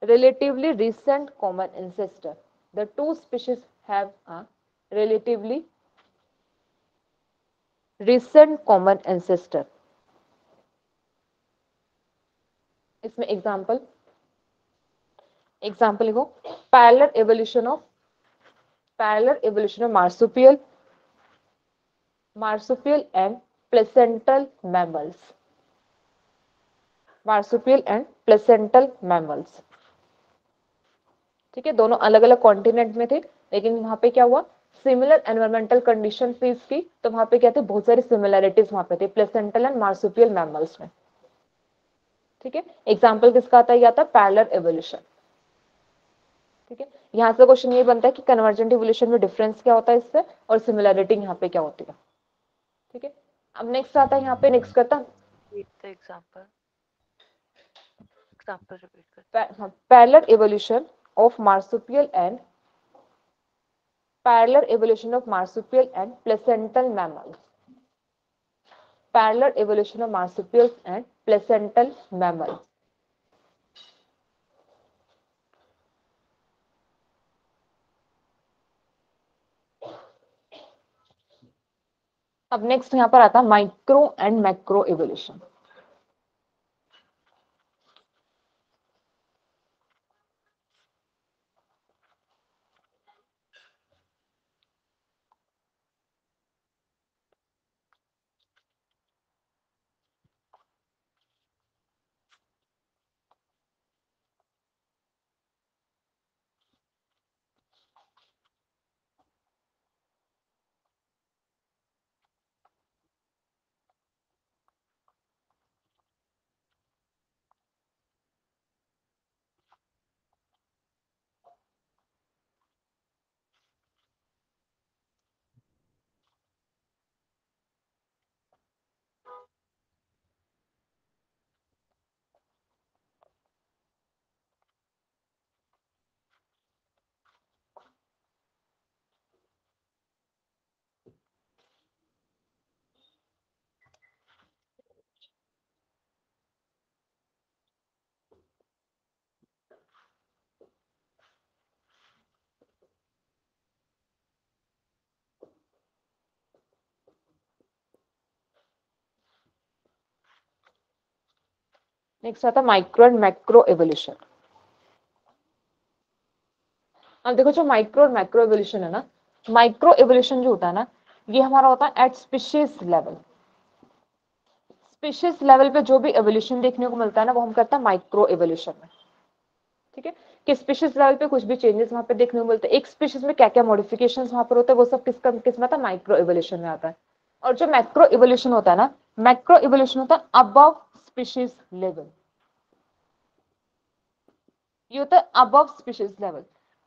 relatively recent common ancestor। The two species have a relatively recent common ancestor। इसमें example लिखो parallel evolution of marsupial and placental mammals। ठीक है, दोनों अलग अलग continent में थे, लेकिन वहां पे क्या हुआ, सिमिलर एनवायरमेंटल कंडीशन फेस की, तो वहां पे क्या थे, बहुत सारी सिमिलैरिटीज वहां पे थे प्लेसेंटल एंड मार्सुपियल मैमल्स में। ठीक है, एग्जांपल किसका आता है, यह आता है पैरेलल इवोल्यूशन। ठीक है, यहाँ से क्वेश्चन ये बनता है कि कन्वर्जेंट इवोल्यूशन में डिफरेंस क्या होता है इससे, और सिमिलैरिटी यहाँ पे क्या होती है। ठीक है, अब नेक्स्ट आता है, यहाँ पे नेक्स्ट करता example parallel evolution of marsupial and placental mammals. Parallel evolution of marsupial and placental mammals. अब नेक्स्ट यहाँ पर आता है micro and macro evolution. Next आता माइक्रो एंड मैक्रो एवोल्यूशन। अब देखो जो माइक्रो और मैक्रो एवोल्यूशन है ना, माइक्रो एवोल्यूशन जो होता है ना ये हमारा होता है at species level. Species level पे जो भी एवोल्यूशन देखने को मिलता है ना वो हम करते हैं माइक्रो एवोल्यूशन में, ठीक है, कि स्पीशीज लेवल पे कुछ भी चेंजेस वहां पे देखने को मिलते हैं, एक स्पीशीज में क्या क्या मॉडिफिकेशन वहां पर होते हैं वो सब किसमें आता है, माइक्रो एवोल्यूशन में आता है। और जो मैक्रो एवोल्यूशन होता है ना, मैक्रो एवोल्यूशन होता है अबव स्पीशीज लेवल, ये होता है above species level.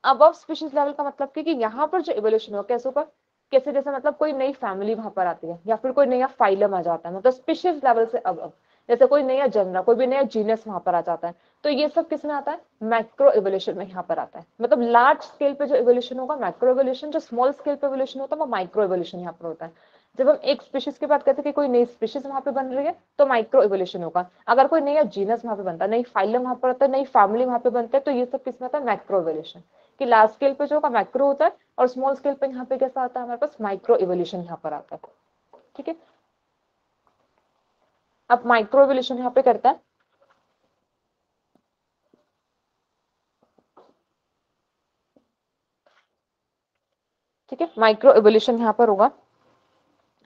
Above species level का मतलब कि यहाँ पर जो एवोल्यूशन हो कैसे ऊपर कैसे, जैसे मतलब कोई नई फैमिली वहां पर आती है या फिर कोई नया फाइलम आ जाता है, मतलब स्पीशीज लेवल से अबव, जैसे कोई नया जनरा कोई भी नया जीनस वहां पर आ जाता है, तो ये सब किसमें आता है, मैक्रो एवोल्यूशन में यहाँ पर आता है। मतलब लार्ज स्केल पे जो एवोल्यूशन होगा मैक्रो एवोल्यूशन, जो स्मॉल स्केल पे एवोल्यूशन होता है वो माइक्रो एवोल्यूशन यहाँ पर होता है। जब हम एक स्पीशीज की बात करते हैं कि कोई नई स्पीशीज वहां पे बन रही है तो माइक्रो एवोल्यूशन होगा, अगर कोई नया जीनस वहां पे बनता है, नई फाइलम वहां पर आता है, नई फैमिली वहां पे बनता है, तो ये सब किसमें आता है, मैक्रो एवोल्यूशन। कि लार्ज स्केल पे जो होगा मैक्रो होता है और स्मॉल स्केल पे यहाँ पे कैसा आता है हमारे पास, माइक्रो एवोल्यूशन यहाँ पर आता है, ठीक है। अब माइक्रो एवोल्यूशन यहाँ पे करता है ठीक है, माइक्रो एवोल्यूशन यहाँ पर होगा।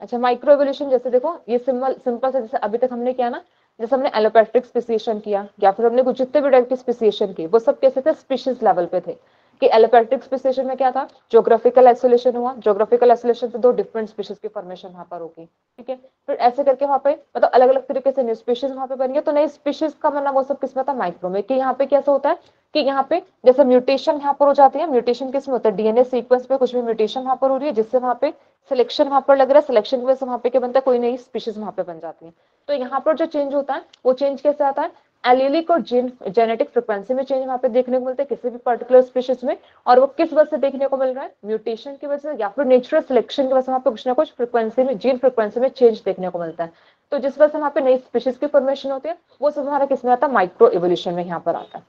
अच्छा माइक्रो एवोल्यूशन जैसे देखो ये सिंपल से, जैसे अभी तक हमने किया ना, जैसे हमने एलोपैथिक स्पेसिएशन किया या फिर हमने कुछ जितने भी टाइप के स्पेसिएशन किए वो सब कैसे थे, स्पीशीज लेवल पे थे। कि एलोपैथिक स्पेसिएशन में क्या था, ज्योग्राफिकल आइसोलेशन हुआ, ज्योग्राफिकल आइसोलेशन से दो डिफरेंट स्पीशीज की फॉर्मेशन वहाँ पर होगी, ठीक है। फिर ऐसे करके वहाँ पे मतलब अलग अलग तरीके से न्यू स्पीशीज वहाँ पे बन गए, तो नई स्पीशीज का मतलब वो सब किसमें था, माइक्रो में। कि यहाँ पे कैसे होता है कि यहाँ पे जैसे म्यूटेशन यहाँ पर हो जाती है, म्यूटेशन किसमें होता है, डीएनए सीक्वेंस पे कुछ भी म्यूटेशन वहाँ पर हो रही है जिससे वहाँ पे सिलेक्शन वहाँ पर लग रहा है, सिलेक्शन की वजह से वहाँ पे क्या बनता है, कोई नई स्पीशीज वहाँ पे बन जाती है। तो यहाँ पर जो चेंज होता है वो चेंज कैसे आता है, एलीलिक और जेनेटिक फ्रिक्वेंसी में चेंज वहाँ पे देखने को मिलता है किसी भी पर्टिकुलर स्पीशीज में, और वो किस वजह से देखने को मिल रहा है, म्यूटेशन की वजह से या फिर नेचुरल सिलेक्शन की वजह से वहाँ पे कुछ ना कुछ फ्रिक्वेंसी में, जीन फ्रिक्वेंसी में चेंज देखने को मिलता है। तो जिस वजह से वहाँ पे नई स्पीशीज की फॉर्मेशन होती है वो सब हमारा किसमें आता है, माइक्रो एवोल्यूशन में यहाँ पर आता है,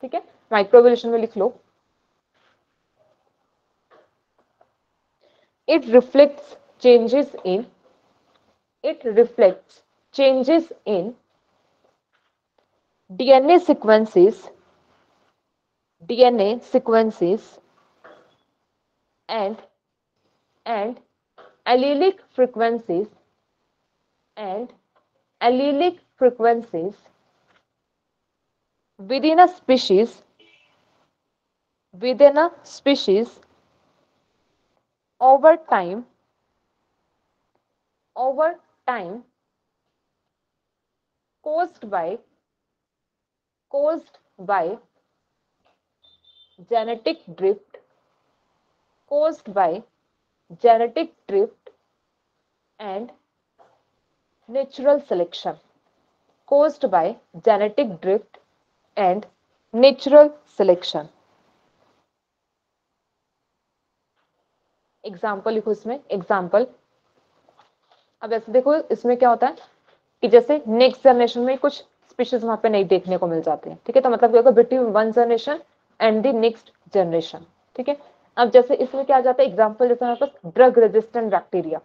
ठीक है। माइक्रो एवोल्यूशन में लिख लो, it reflects changes in DNA sequences and allelic frequencies within a species over time caused by genetic drift and natural selection example लिखो इसमें, एग्जाम्पल। अब ऐसे देखो इसमें क्या होता है कि जैसे नेक्स्ट जनरेशन में कुछ स्पीशीज वहाँ पे नहीं देखने को मिल जाते हैं, ठीक है। तो मतलब क्या होगा, between one generation and the next generation, ठीक है। अब जैसे इसमें क्या आ जाता है, एग्जांपल जैसे हमारे पास ड्रग रेजिस्टेंट बैक्टीरिया,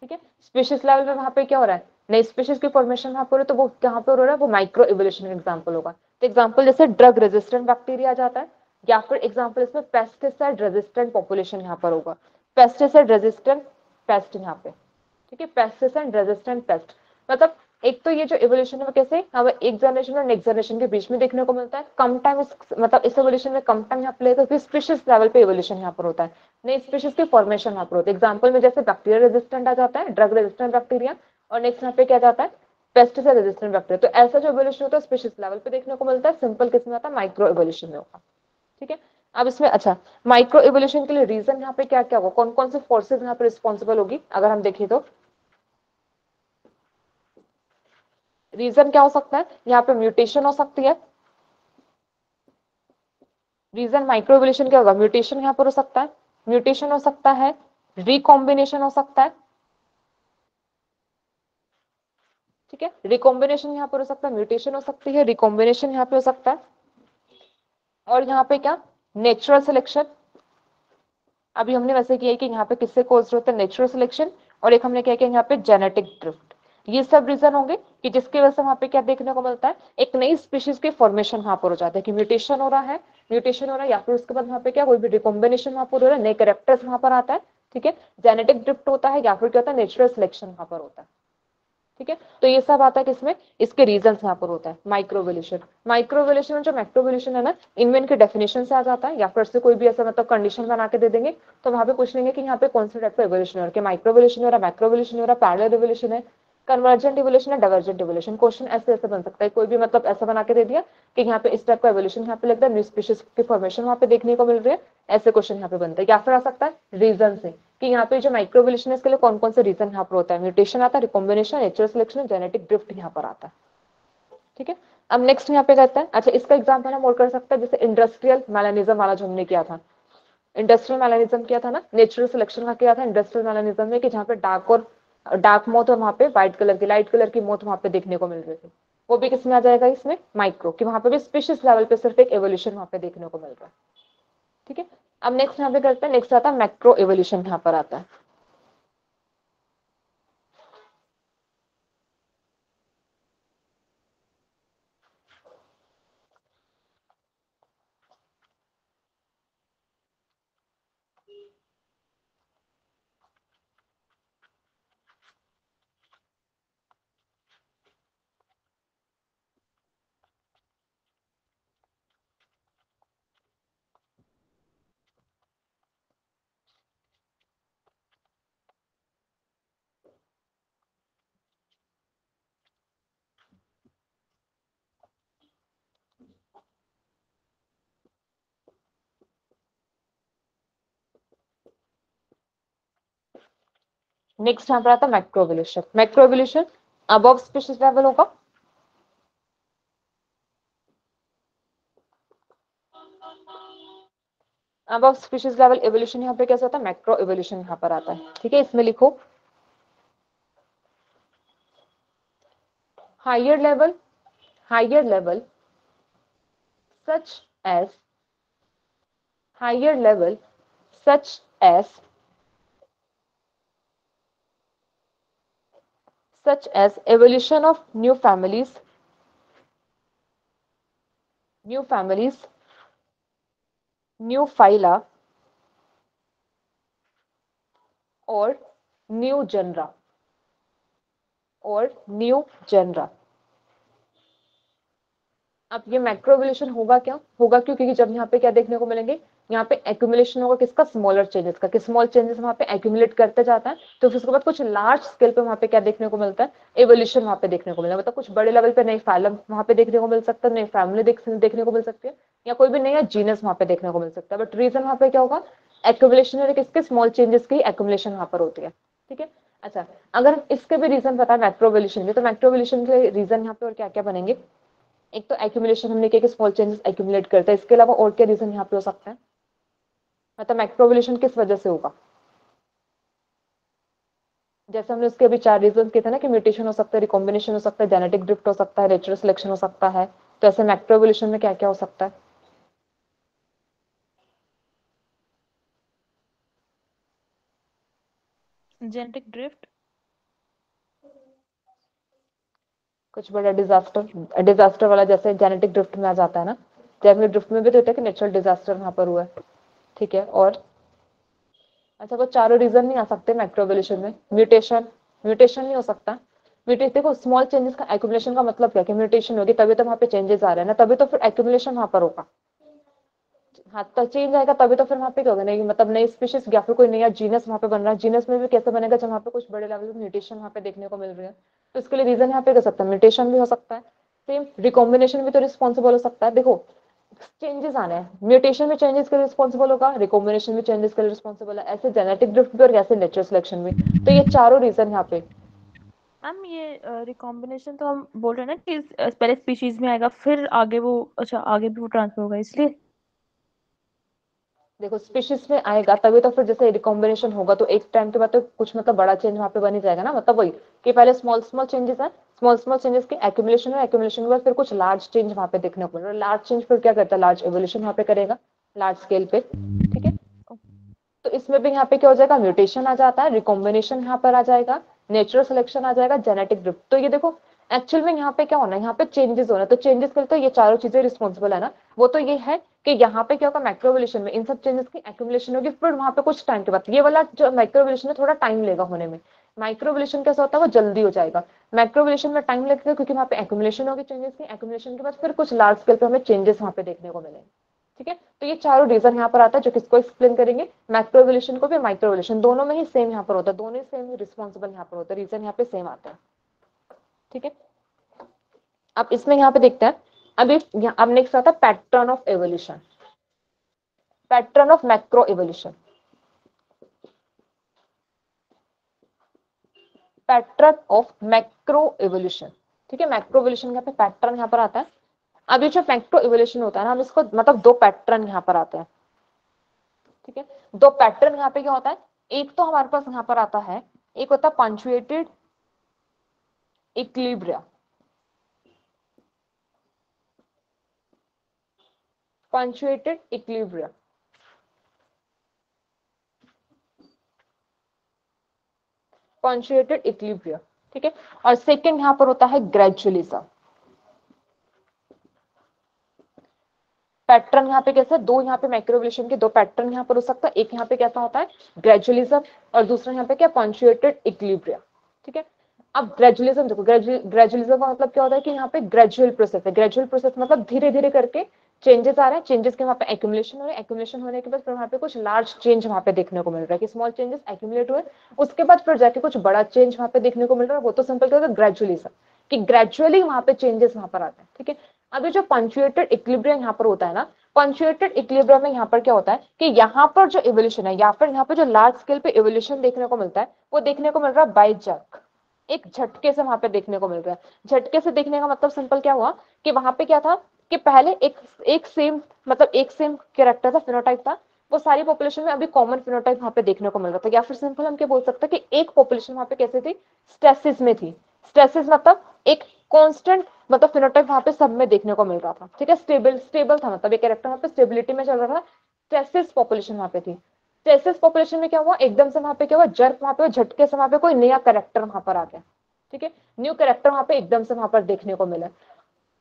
ठीक है। स्पीशीज लेवल में वहाँ पे क्या हो रहा है, नई स्पीशीज की फॉर्मेशन वहाँ पर हो रही है, तो वो कहाँ पर हो रहा है, वो माइक्रो एवोल्यूशन का एग्जाम्पल होगा। तो एग्जाम्पल जैसे ड्रग रेजिस्टेंट बैक्टीरिया आ जाता है, या फिर एग्जाम्पल इसमें पेस्टिसाइड रेजिस्टेंट पॉपुलेशन यहाँ पर होगा, पेस्टिसाइड रेजिस्टेंट पेस्ट यहाँ पे, ठीक है, पेस्टिसाइड रेजिस्टेंट पेस्ट। मतलब एक तो ये जो एवोल्यूशन है वो कैसे हमें एक जनरेशन और नेक्स्ट जनरेशन के बीच में देखने को मिलता है, कम टाइम मतलब इस एवोल्यूशन में कम टाइम यहाँ पे लगता है, स्पीशीज लेवल पे एवोल्यूशन यहाँ पर होता है, नई स्पीशीज की फॉर्मेशन यहाँ पर होती है। एग्जांपल में जैसे बैक्टीरिया रेजिस्टेंट आ जाता है, ड्रग रेजिस्टेंट बैक्टीरिया, और नेक्स्ट यहाँ पे क्या जाता है, पेस्टिसाइड रेजिस्टेंट बैक्टीरिया। तो ऐसा जो एवोल्यूशन होता है स्पीशीज लेवल पे देखने को मिलता है, सिंपल किसमें आता है, माइक्रो एवोल्यूशन में होगा, ठीक है। अब इसमें अच्छा माइक्रो एवोल्यूशन के लिए रीजन यहाँ पे क्या क्या होगा, कौन कौन से फोर्सेज यहाँ पे रिस्पॉन्सिबल होगी, अगर हम देखें तो रीजन क्या हो सकता है, यहाँ पे म्यूटेशन हो सकती है। रीजन माइक्रो एवोल्यूशन क्या होगा, म्यूटेशन यहाँ पर हो सकता है, म्यूटेशन हो सकता है, रिकॉम्बिनेशन हो सकता है, ठीक है, रिकॉम्बिनेशन यहाँ पर हो सकता है, म्यूटेशन हो सकती है, रिकॉम्बिनेशन यहाँ पे हो सकता है, और यहाँ पे क्या, नेचुरल सिलेक्शन। अभी हमने वैसे किया कि यहाँ पे किससे कॉज होता है, नेचुरल सिलेक्शन, और एक हमने क्या किया यहाँ पे जेनेटिक ड्रिफ्ट। ये सब रीजन होंगे कि जिसकी वजह से वहाँ पे क्या देखने को मिलता है, एक नई स्पीशीज के फॉर्मेशन वहाँ पर हो जाता है कि म्यूटेशन हो रहा है, या फिर उसके बाद वहाँ पे क्या कोई भी रिकॉम्बिनेशन वहाँ पर हो रहा है, नए कैरेक्टर्स वहाँ पर आता है, ठीक है, जेनेटिक ड्रिफ्ट होता है या फिर क्या होता है नेचुरल सिलेक्शन वहाँ पर होता है, ठीक है। तो ये सब आता है किसमें, इसके रीजन यहाँ पर होता है माइक्रोवोल्यूशन। माइक्रोवोल्यूशन और जो मैक्रोवोल्यूशन है ना, इनमें इनके डेफिनेशन से आ जाता है या फिर से कोई भी ऐसा मतलब कंडीशन बना के दे देंगे तो वहाँ पे पूछ लेंगे कि यहाँ पे कौन से टाइप का एवोल्यूशन हो रहा है, माइक्रोवोल्यूशन हो रहा है, मैक्रोवोल्यूशन हो रहा है, पैरेलल एवोल्यूशन है, कन्वर्जेंट एवोल्यूशन है, डाइवर्जेंट एवोल्यूशन। क्वेश्चन ऐसे ऐसे बन सकता है, कोई भी मतलब ऐसा बना के दे दिया कि यहाँ पे इस टाइप का एवोल्यूशन यहाँ पे लगता है, न्यू स्पीशीज की फॉर्मेशन वहाँ पे देखने को मिल रही है, ऐसे क्वेश्चन यहाँ पे बनता है। या फिर आ सकता है रीजन से कि यहाँ पे जो माइक्रोवोल्यूशन है इसके लिए कौन कौन से रीजन यहाँ पर होता है, म्यूटेशन आता है, recombination, natural selection, genetic drift यहाँ पर आता है, ठीक है। अब नेक्स्ट यहाँ पे कहता है, अच्छा इसका एग्जाम्पल हम और कर सकते हैं जैसे इंडस्ट्रियल मैलानिज्म वाला जो हमने किया था, इंडस्ट्रियल मैलानिज्म किया था ना, नेचुरल सिलेक्शन का किया था इंडस्ट्रियल मैलानिज्म में कि जहाँ पे डार्क मोथ और वहाँ पे व्हाइट कलर की लाइट कलर की मोथ वहाँ पे देखने को मिल रही थी, वो भी किसमें आ जाएगा, इसमें माइक्रो, कि वहाँ पे भी स्पीशीज लेवल पे सिर्फ एक एवोल्यूशन वहाँ पे देखने को मिल रहा है, ठीक है। अब नेक्स्ट यहाँ पे करते हैं, नेक्स्ट आता है मैक्रो एवोल्यूशन यहाँ पर आता है, नेक्स्ट यहाँ पर आता है macroevolution. Macroevolution above species level होगा, अबव स्पीशीज लेवल एवोल्यूशन यहाँ पे कैसे होता है, मैक्रो एवोल्यूशन यहाँ पर आता है, ठीक है। इसमें लिखो higher level such as such as evolution of new families, new phyla or new genera। अब ये मैक्रो एवोल्यूशन होगा क्यों, क्योंकि जब यहाँ पे क्या देखने को मिलेंगे, यहाँ पे एक्यूमुलेशन होगा किसका, स्मॉलर चेंजेस का, कि स्मॉल चेंजेस वहाँ पे एक्यूमुलेट करते जाता है, तो फिर उसके बाद कुछ लार्ज स्केल पे वहाँ पे क्या देखने को मिलता है, एवोल्यूशन वहाँ पे देखने को मिलता है, मतलब कुछ बड़े लेवल पे नई फाइलम वहाँ पे देखने को मिल सकता है, नई फैमिली देखने को मिल सकती है, या कोई भी नया जीनस वहाँ पे देखने को मिल सकता है। बट रीजन वहाँ पे क्या होगा, एक्यूमुलेशन, किसके, स्मॉल चेंजेस की एक्यूमुलेशन वहाँ पर होती है, ठीक है। अच्छा अगर हम इसके भी रीजन पता है मैक्रो एवोल्यूशन के, तो मैक्रो एवोल्यूशन के रीजन यहाँ पे और क्या क्या बनेंगे, एक तो एक्यूमुलेशन हमने क्या कि स्मॉल चेंजेस एक्यूमुलेट करता है, इसके अलावा और क्या रीजन यहाँ पे हो सकता है, मतलब मैक्रो एवोल्यूशन किस वजह से होगा, जैसे हमने उसके अभी 4 रीजन किए थे ना कि म्यूटेशन हो सकता है, रिकॉम्बिनेशन हो सकता है, जेनेटिक ड्रिफ्ट हो सकता है, नेचुरल सिलेक्शन हो सकता है, तो ऐसे मैक्रो एवोल्यूशन में क्या क्या हो सकता है। जेनेटिक ड्रिफ्ट, कुछ बड़ा डिजास्टर वाला, जैसे जेनेटिक ड्रिफ्ट में आ जाता है ना, जेनेटिक ड्रिफ्ट में भी तो होता है कि नेचुरल डिजास्टर वहाँ पर हुआ है, ठीक है। और अच्छा वो चारों रीजन नहीं आ सकते मैक्रो एवोल्यूशन में, म्यूटेशन नहीं हो सकता, म्यूटेशन को स्मॉल चेंजेस का एक्यूमुलेशन का मतलब क्या है कि म्यूटेशन होगी तभी तो वहाँ पे चेंजेस आ रहे हैं ना, तभी तो फिर एक्यूमुलेशन वहाँ पर होगा, हाँ तो चेंज आएगा तभी तो फिर वहाँ पे क्या होगा, नहीं मतलब नई स्पीशीज या फिर कोई नया जीनस वहाँ पे बन रहा है, जीनस में भी कैसे बनेगा जब वहाँ पे कुछ बड़े लेवल पे म्यूटेशन वहाँ पे देखने को मिल रही है, तो इसके लिए रीजन यहाँ पे कर सकता है, म्यूटेशन भी हो सकता है, सेम रिकॉम्बिनेशन भी तो रिस्पॉन्सिबल हो सकता है। देखो चेंजेस आने हैं, म्यूटेशन में चेंजेस के लिए रिस्पॉन्सिबल होगा, रिकॉम्बिनेशन में चेंजेस के लिए रिस्पॉन्सिबल है, ऐसे जेनेटिक ड्रिफ्ट भी और ऐसे नेचुरल सिलेक्शन भी, तो ये चारों रीजन यहाँ पे। हम ये रिकॉम्बिनेशन तो हम बोल रहे हैं ना कि पहले स्पीशीज में आएगा फिर आगे वो, अच्छा आगे भी वो ट्रांसफर होगा, इसलिए देखो स्पीशीज में आएगा तभी तो फिर जैसे रिकॉम्बिनेशन होगा तो एक टाइम के बाद तो कुछ मतलब बड़ा चेंज वहाँ पे बन ही जाएगा ना, मतलब वही कि पहले स्मॉल स्मॉल चेंजेस के एक्यूमुलेशन है, एक्यूमुलेशन के बाद फिर कुछ लार्ज चेंज वहाँ पे देखने को मिल रहा है, लार्ज चेंज फिर क्या करता है, लार्ज एवोल्यूशन वहाँ पे करेगा लार्ज स्केल पे, ठीक है। तो इसमें भी यहाँ पे क्या हो जाएगा, म्यूटेशन आ जाता है, रिकॉम्बिनेशन यहाँ पर आ जाएगा, नेचुरल सिलेक्शन आ जाएगा, जेनेटिक ड्रिफ्ट। तो ये देखो एक्चुअल में यहाँ पे क्या होना है, यहाँ पे चेंजेस होना है। तो चेंजेस के लिए तो ये चारों चीजें रिस्पॉन्सिबल है ना। वो तो ये है कि यहाँ पे क्या होगा माइक्रोवोल्यूशन में इन सब चेंजेस की एक्यूमुलेशन होगी, फिर वहाँ पे कुछ टाइम के बाद ये वाला जो माइक्रोवोल्यूशन है थोड़ा टाइम लेगा होने में। माइक्रोवोल्यूशन कैसा होता है, वो जल्दी हो जाएगा। माइक्रोवोल्यूशन में टाइम लगेगा क्योंकि वहाँ पे एक्यूमुलेशन होगी चेंजेस की, एक्यूमुलेशन के बाद फिर कुछ लार्ज स्केल पे हमें चेंजेस वहाँ पे देखने को मिलेंगे। ठीक है, तो ये चारों रीजन यहाँ पर आता है जो किसको एक्सप्लेन करेंगे, माइक्रोवोल्यूशन को भी माइक्रोवोल्यूशन, दोनों में ही सेम यहाँ पर होता है, दोनों ही सेम रिस्पॉन्सिबल यहाँ पर होता है, रीजन यहाँ पे सेम आता है। ठीक है, अब इसमें यहाँ पे देखते हैं, अभी अब नेक्स्ट आता है pattern of evolution, pattern of macro evolution. Pattern of macro evolution, ठीक है, मैक्रो एवोल्यूशन का पैटर्न यहाँ पर आता है। अब ये जो मैक्रो एवोल्यूशन होता है ना, हम इसको मतलब दो पैटर्न यहाँ पर आते हैं। ठीक है, दो पैटर्न यहाँ पे क्या होता है, एक तो हमारे पास यहाँ पर आता है, एक होता है punctuated equilibria, punctuated equilibria. Punctuated equilibria, ठीक है, और सेकंड यहां पर होता है ग्रेजुअलिज्म। पैटर्न यहाँ पे कैसा, दो यहाँ पे माइक्रोवोल्यूशन के दो पैटर्न यहाँ पर हो सकता है, एक यहाँ पे कैसा होता है ग्रेजुअलिज्म और दूसरा यहाँ पे क्या पंचुएटेड इक्विलिब्रिया। ठीक है, अब ग्रेजुअलिज्म देखो, ग्रेजुअलिज्म का मतलब क्या होता है कि यहाँ पे ग्रेजुअल प्रोसेस है। ग्रेजुअल प्रोसेस मतलब धीरे धीरे करके चेंजेस आ रहे हैं, चेंजेस के वहाँ पे एक्यूमुलेशन हो रहे हैं, एक्यूमुलेशन होने के बाद फिर वहाँ पे कुछ लार्ज चेंज वहाँ पे देखने को मिल रहा है कि स्मॉल चेंजेस एक्यूमुलेट हुए, उसके बाद फिर जाके कुछ बड़ा चेंज वहाँ पे देखने को मिल रहा है। वो तो सिंपल क्या होता है ग्रेजुअलिज्म, कि ग्रेजुअली वहाँ पे चेंजेस वहाँ पर आते हैं। ठीक है, अभी जो पंचुएटेड इक्विलिब्रियम यहाँ पर होता है ना, पंचुएटेड इक्विलिब्रियम में यहाँ पर क्या होता है कि यहाँ पर जो एवोल्यूशन है या फिर यहाँ पे जो लार्ज स्केल पे एवोल्यूशन देखने को मिलता है वो देखने को मिल रहा है बाय जर्क, एक झटके से वहां पे देखने को मिल रहा है। झटके से देखने का मतलब सिंपल क्या हुआ कि वहां पे क्या था कि पहले एक सेम मतलब एक सेम कैरेक्टर था, फिनोटाइप था, वो सारी पॉपुलेशन में अभी कॉमन फिनोटाइप वहां पे देखने को मिल रहा था। या फिर सिंपल हम क्या बोल सकते हैं कि एक पॉपुलेशन वहां पे कैसे थी, स्ट्रेसिस में थी। स्ट्रेसिस मतलब एक कॉन्स्टेंट मतलब फिनोटाइप वहां पे सब में देखने को मिल रहा था। ठीक है, स्टेबल था, मतलब एक कैरेक्टर वहां पे स्टेबिलिटी में चल रहा था। स्ट्रेसिस पॉपुलेशन वहां पे थी, स्ट्रेसिस पॉपुलेशन में क्या हुआ एकदम से वहां पे क्या हुआ जर्क, वहां पे झटके से वहां पे कोई नया कैरेक्टर वहां पर आ गया। ठीक है, न्यू कैरेक्टर वहां पे एकदम से वहां पर देखने को मिला।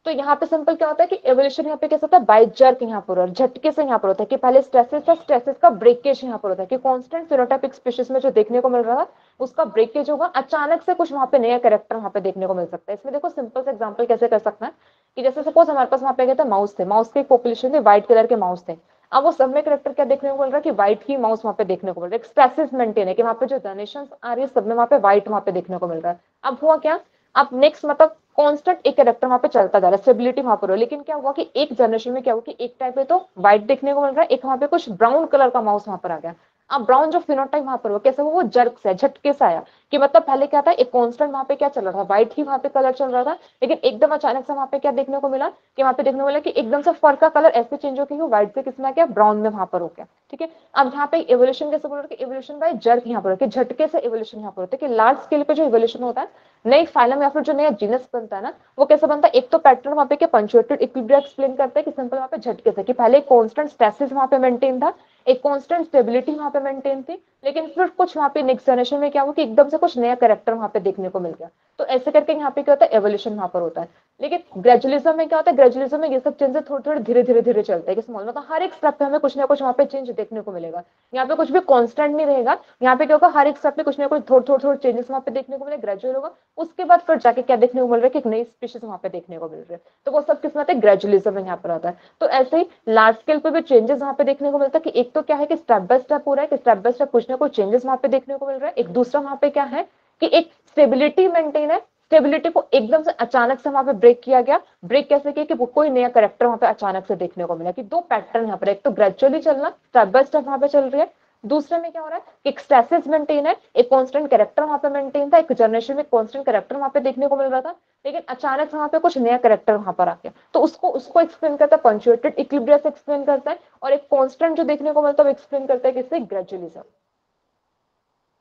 तो यहाँ पे सिंपल क्या होता है कि एवोल्यूशन यहाँ पे कैसा होता है बाय जर्क यहाँ पर, और झटके से यहाँ पर होता है कि पहले स्ट्रेसिस था, स्ट्रेसिस का ब्रेकेज यहाँ पर होता है कि कॉन्स्टेंट फेनोटाइपिक स्पीशीज में जो देखने को मिल रहा था उसका ब्रेकेज होगा, अचानक से कुछ वहाँ पे नया कैरेक्टर वहाँ पे देखने को मिल सकता है। इसमें देखो सिंपल से एग्जाम्पल कैसे कर सकते हैं कि जैसे सपोज हमारे पास वहाँ पे क्या था माउस थे, माउस के एक पॉपुलेशन थे, व्हाइट कलर के माउस थे। अब वो सब में करेक्टर क्या देखने को मिल रहा है कि व्हाइट ही माउस वहाँ पे देखने को मिल रहा है। स्ट्रेसिस मेंटेन है कि वहाँ पे जो डोनेशंस आ रही है सब में वहाँ पे व्हाइट वहाँ पे देखने को मिल रहा है। अब हुआ क्या, अब नेक्स्ट मतलब कांस्टेंट एक करेक्टर वहाँ पे चलता जा रहा है, स्टेबिलिटी वहाँ पर हो। लेकिन क्या हुआ कि एक जनरेशन में क्या हुआ कि एक टाइप में तो व्हाइट देखने को मिल रहा है, एक वहाँ पे कुछ ब्राउन कलर का माउस वहाँ पर आ गया। अब ब्राउन जो फिनोटाइप वहाँ पर हुआ कैसे, वो जर्क से झटके से आया कि मतलब पहले क्या था एक कांस्टेंट वहाँ पे क्या चल रहा था व्हाइट ही वहाँ पे कलर चल रहा था, लेकिन एकदम अचानक से वहाँ पे क्या देखने को मिला कि वहाँ पे देखने को मिला कि एकदम से फर का कलर ऐसे चेंज हो गया, व्हाइट से किसमें क्या ब्राउन में वहाँ पर हो गया। ठीक है, अब यहाँ पे एवोल्यूशन कैसे बोल रहा है कि एवोल्यूशन बाय जर्क यहाँ पर, झटके से एवोल्यूशन यहाँ पर होता है कि लार्ज स्केल पे जो एवोल्यूशन होता है, नई फाइलम या फिर जो नया जीनस बनता है ना वो कैसे बनता है, एक तो पैटर्न वहाँ पे क्या पंचुएटेड इक्विलिब्रिया एक्सप्लेन करता है कि सिंपल वहाँ पे झटके से कि पहले एक कांस्टेंट स्ट्रेसेस वहाँ पे मेंटेन था, एक कांस्टेंट स्टेबिलिटी वहाँ पे मेंटेन थी, लेकिन फिर कुछ वहाँ पे नेक्स्ट जनरेशन में क्या हुआ कि एकदम से कुछ नया कैरेक्टर वहाँ पे देखने को मिल गया। तो ऐसे करके यहाँ पे क्या होता है एवोल्यूशन वहाँ पर होता है। लेकिन ग्रेजुअलिज्म में क्या होता है, ग्रेजुअलिज्म में ये सब चेंजेस थोड़े थोड़े धीरे धीरे धीरे चलते हैं कि स्मॉल मतलब हर एक स्टेप पे हमें कुछ ना कुछ वहाँ पे चेंज देखने को मिलेगा, यहाँ पे कुछ भी कांस्टेंट नहीं रहेगा। यहाँ पे क्या होगा हर एक स्टेप पे कुछ ना कुछ थोड़े थोड़े चेंजेस वहाँ पे देखने को मिले, ग्रेजुअल होगा, उसके बाद फिर जाके क्या देखने को मिल रहा है कि एक नई स्पीशीज वहाँ पे देखने को मिल रही है। तो वो सब किस्मत है ग्रेजुअलिज्म में यहाँ पर आता है। तो ऐसे ही लार्ज स्केल पे भी चेंजेस वहाँ पे देखने को मिलता है कि एक तो क्या है कि स्टेप बाय स्टेप हो रहा है कि स्टेप बाय स्टेप कुछ ना कुछ चेंजेस वहाँ पे देखने को मिल रहा है। एक दूसरा वहाँ पे क्या है कि एक स्टेबिलिटी मेंटेन है, स्टेबिलिटी को एकदम से अचानक से वहाँ पे ब्रेक किया गया। ब्रेक कैसे किया कि वो कोई नया करेक्टर वहाँ पे अचानक से देखने को मिला कि दो पैटर्न यहाँ पर, एक तो ग्रेजुअली चलना स्टेप बाय स्टेप वहाँ पे चल रही है, दूसरे में क्या हो रहा है कि एक स्ट्रेसेस मेंटेन है, एक कांस्टेंट कैरेक्टर वहाँ पे मेंटेन था, एक जनरेशन में कांस्टेंट कैरेक्टर वहाँ पे देखने को मिल रहा था, लेकिन अचानक से वहाँ पे कुछ नया कैरेक्टर वहाँ पर आ गया। तो उसको एक्सप्लेन करता है पंचुएटेड इक्विलिब्रिया से एक्सप्लेन करता है, और एक कांस्टेंट जो देखने को मिलता है वो एक्सप्लेन करता है किससे, ग्रेजुअलिज्म।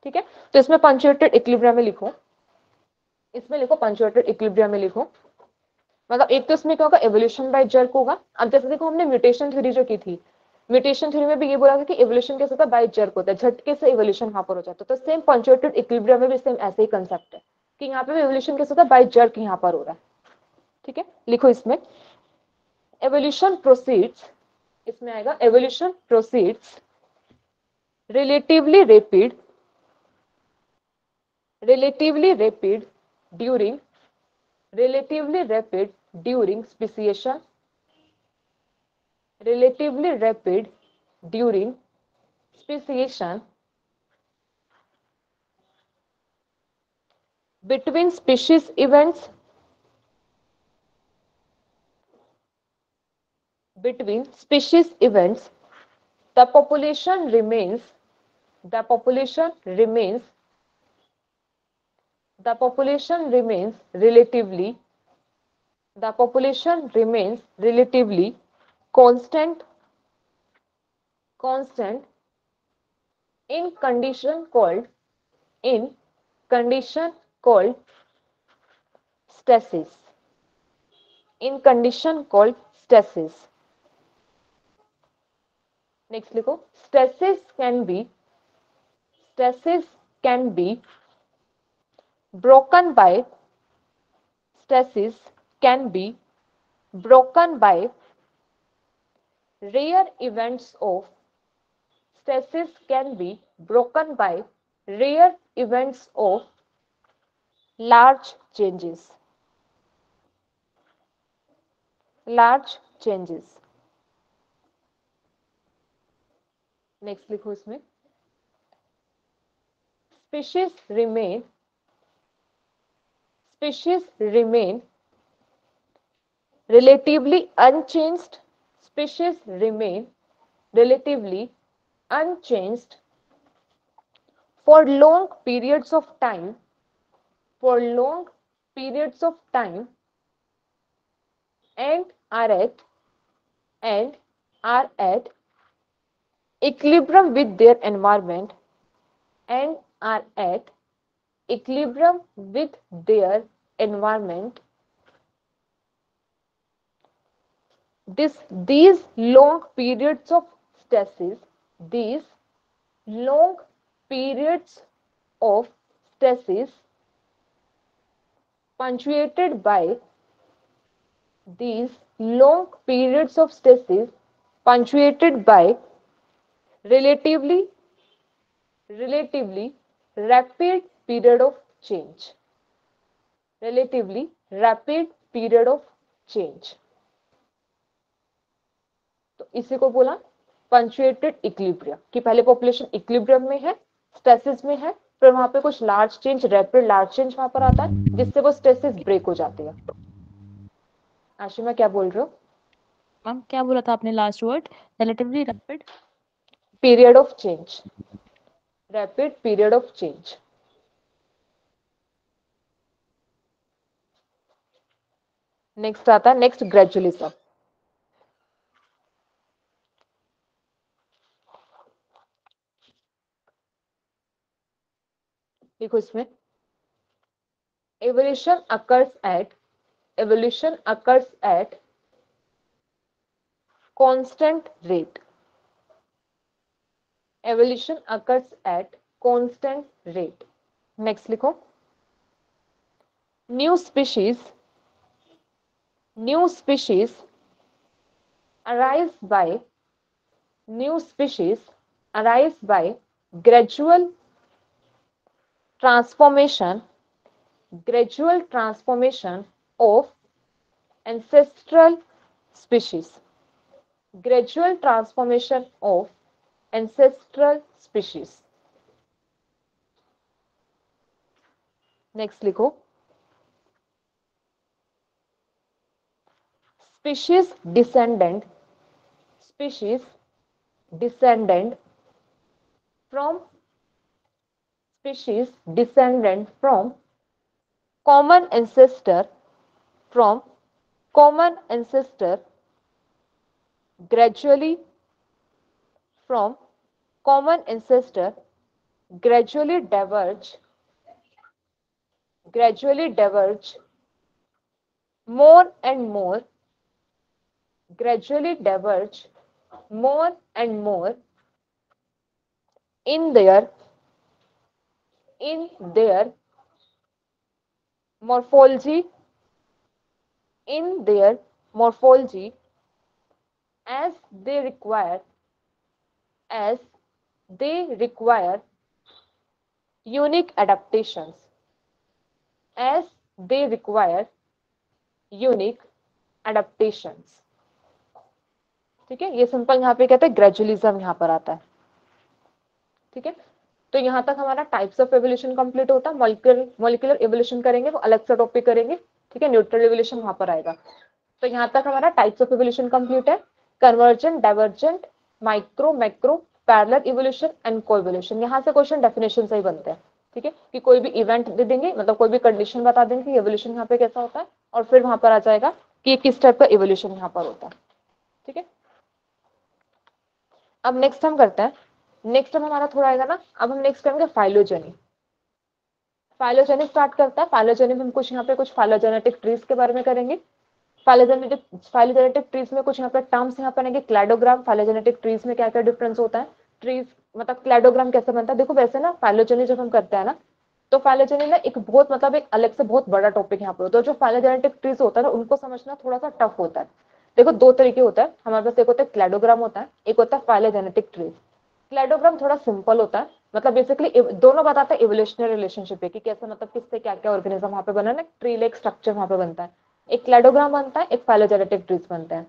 ठीक है, तो इसमें पंचुएटेड इक्विलिब्रिया में लिखो, इसमें लिखो पंचुएटेड इक्विलिब्रिया में लिखो, मतलब एक तो इसमें क्या होगा एवोल्यूशन बाय जर्क होगा। अब जैसे देखो हमने म्यूटेशन थ्योरी जो की थी, म्यूटेशन थ्योरी में भी ये बोला था कि एवोल्यूशन कैसे होता है, बाय जर्क होता है, झटके से एवोल्यूशन यहाँ पर हो जाता है। तो सेम पंचुएटेड इक्विलिब्रियम में भी सेम ऐसे ही कंसेप्ट है कि यहाँ पे भी एवोल्यूशन कैसे होता है, बाय जर्क यहाँ पर हो रहा है। ठीक है, लिखो इसमें एवोल्यूशन प्रोसीड्स, इसमें आएगा evolution proceeds relatively rapid during speciation, relatively rapid during speciation between species events the population remains relatively constant in condition called stasis, next likho stasis can be broken by rare events of large changes next लिखो इसमें species remain relatively unchanged for long periods of time and are at equilibrium with their environment These long periods of stasis punctuated by relatively rapid period of change तो इसी को बोला punctuated equilibrium कि पहले population equilibrium में है, stasis में है, फिर वहां पे कुछ large change, rapid large change वहां पर आता है जिससे वो स्टेसिस ब्रेक हो जाती है। आशिमा क्या बोल रहे हो? मैम क्या बोला था आपने last word? Relatively rapid period of change, next आता है ग्रेजुअलिज्म। देखो इसमें evolution occurs at constant rate next लिखो new species arise by gradual transformation of ancestral species next लिखो species descendant from common ancestor gradually diverge more and more more and more in their morphology, as they require unique adaptations, ठीक है, ये simple यहाँ पे कहते हैं gradualism यहाँ पर आता है। ठीक है, तो यहाँ तक हमारा टाइप्स ऑफ एवोल्यूशन कंप्लीट होता है। मॉलिक्यूलर एवोल्यूशन करेंगे, वो अलग से टॉपिक करेंगे। ठीक है, न्यूट्रल एवोल्यूशन वहां पर आएगा। तो यहाँ तक हमारा टाइप्स ऑफ एवोल्यूशन कंप्लीट है। Convergent, divergent, micro, macro, parallel evolution and coevolution. यहाँ से क्वेश्चन डेफिनेशन से ही बनते हैं। ठीक है, कि कोई भी इवेंट दे देंगे, मतलब कोई भी कंडीशन बता देंगे कि एवोल्यूशन यहाँ पे कैसा होता है, और फिर वहां पर आ जाएगा कि किस टाइप का एवोल्यूशन यहाँ पर होता है। ठीक है, अब नेक्स्ट हम करते हैं, नेक्स्ट टाइम हमारा थोड़ा आएगा ना, अब हम नेक्स्ट करेंगे फाइलोजेनी। फाइलोजेनी स्टार्ट करता है। फाइलोजेनी में हम कुछ यहाँ पे कुछ फाइलोजेनेटिक ट्रीज के बारे में करेंगे। फाइलोजेनेटिक ट्रीज में कुछ यहाँ पे टर्म्स यहाँ पर आएंगे। क्लैडोग्राम, फाइलोजेनेटिक ट्रीज में क्या क्या डिफरेंस होता है, ट्रीज मतलब क्लैडोग्राम कैसे बनता है। देखो वैसे ना फाइलोजेनी जब हम करते हैं ना, तो फाइलोजेनी ना एक बहुत मतलब एक अलग से बहुत बड़ा टॉपिक यहाँ पर होता है। जो फाइलोजेनेटिक ट्रीज होता है ना, उनको समझना थोड़ा सा टफ होता है। देखो दो तरीके होता है हमारे पास, एक होता है क्लैडोग्राम होता है, एक होता है फाइलोजेनेटिक ट्रीज। क्लैडोग्राम थोड़ा सिंपल होता है, मतलब बेसिकली दोनों बताता है इवोल्यूशनरी रिलेशनशिप है कि कैसे मतलब किससे क्या क्या ऑर्गेनिज्म वहाँ पे बना ना, ट्री लाइक स्ट्रक्चर वहाँ पे बनता है। एक क्लैडोग्राम बनता है, एक फाइलोजेनेटिक ट्रीज बनते हैं।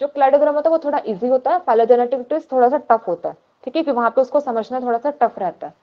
जो क्लैडोग्राम होता है वो थोड़ा इजी होता है, फाइलोजेनेटिक ट्रीज थोड़ा सा टफ होता है। ठीक है, कि वहाँ पे उसको समझना थोड़ा सा टफ रहता है।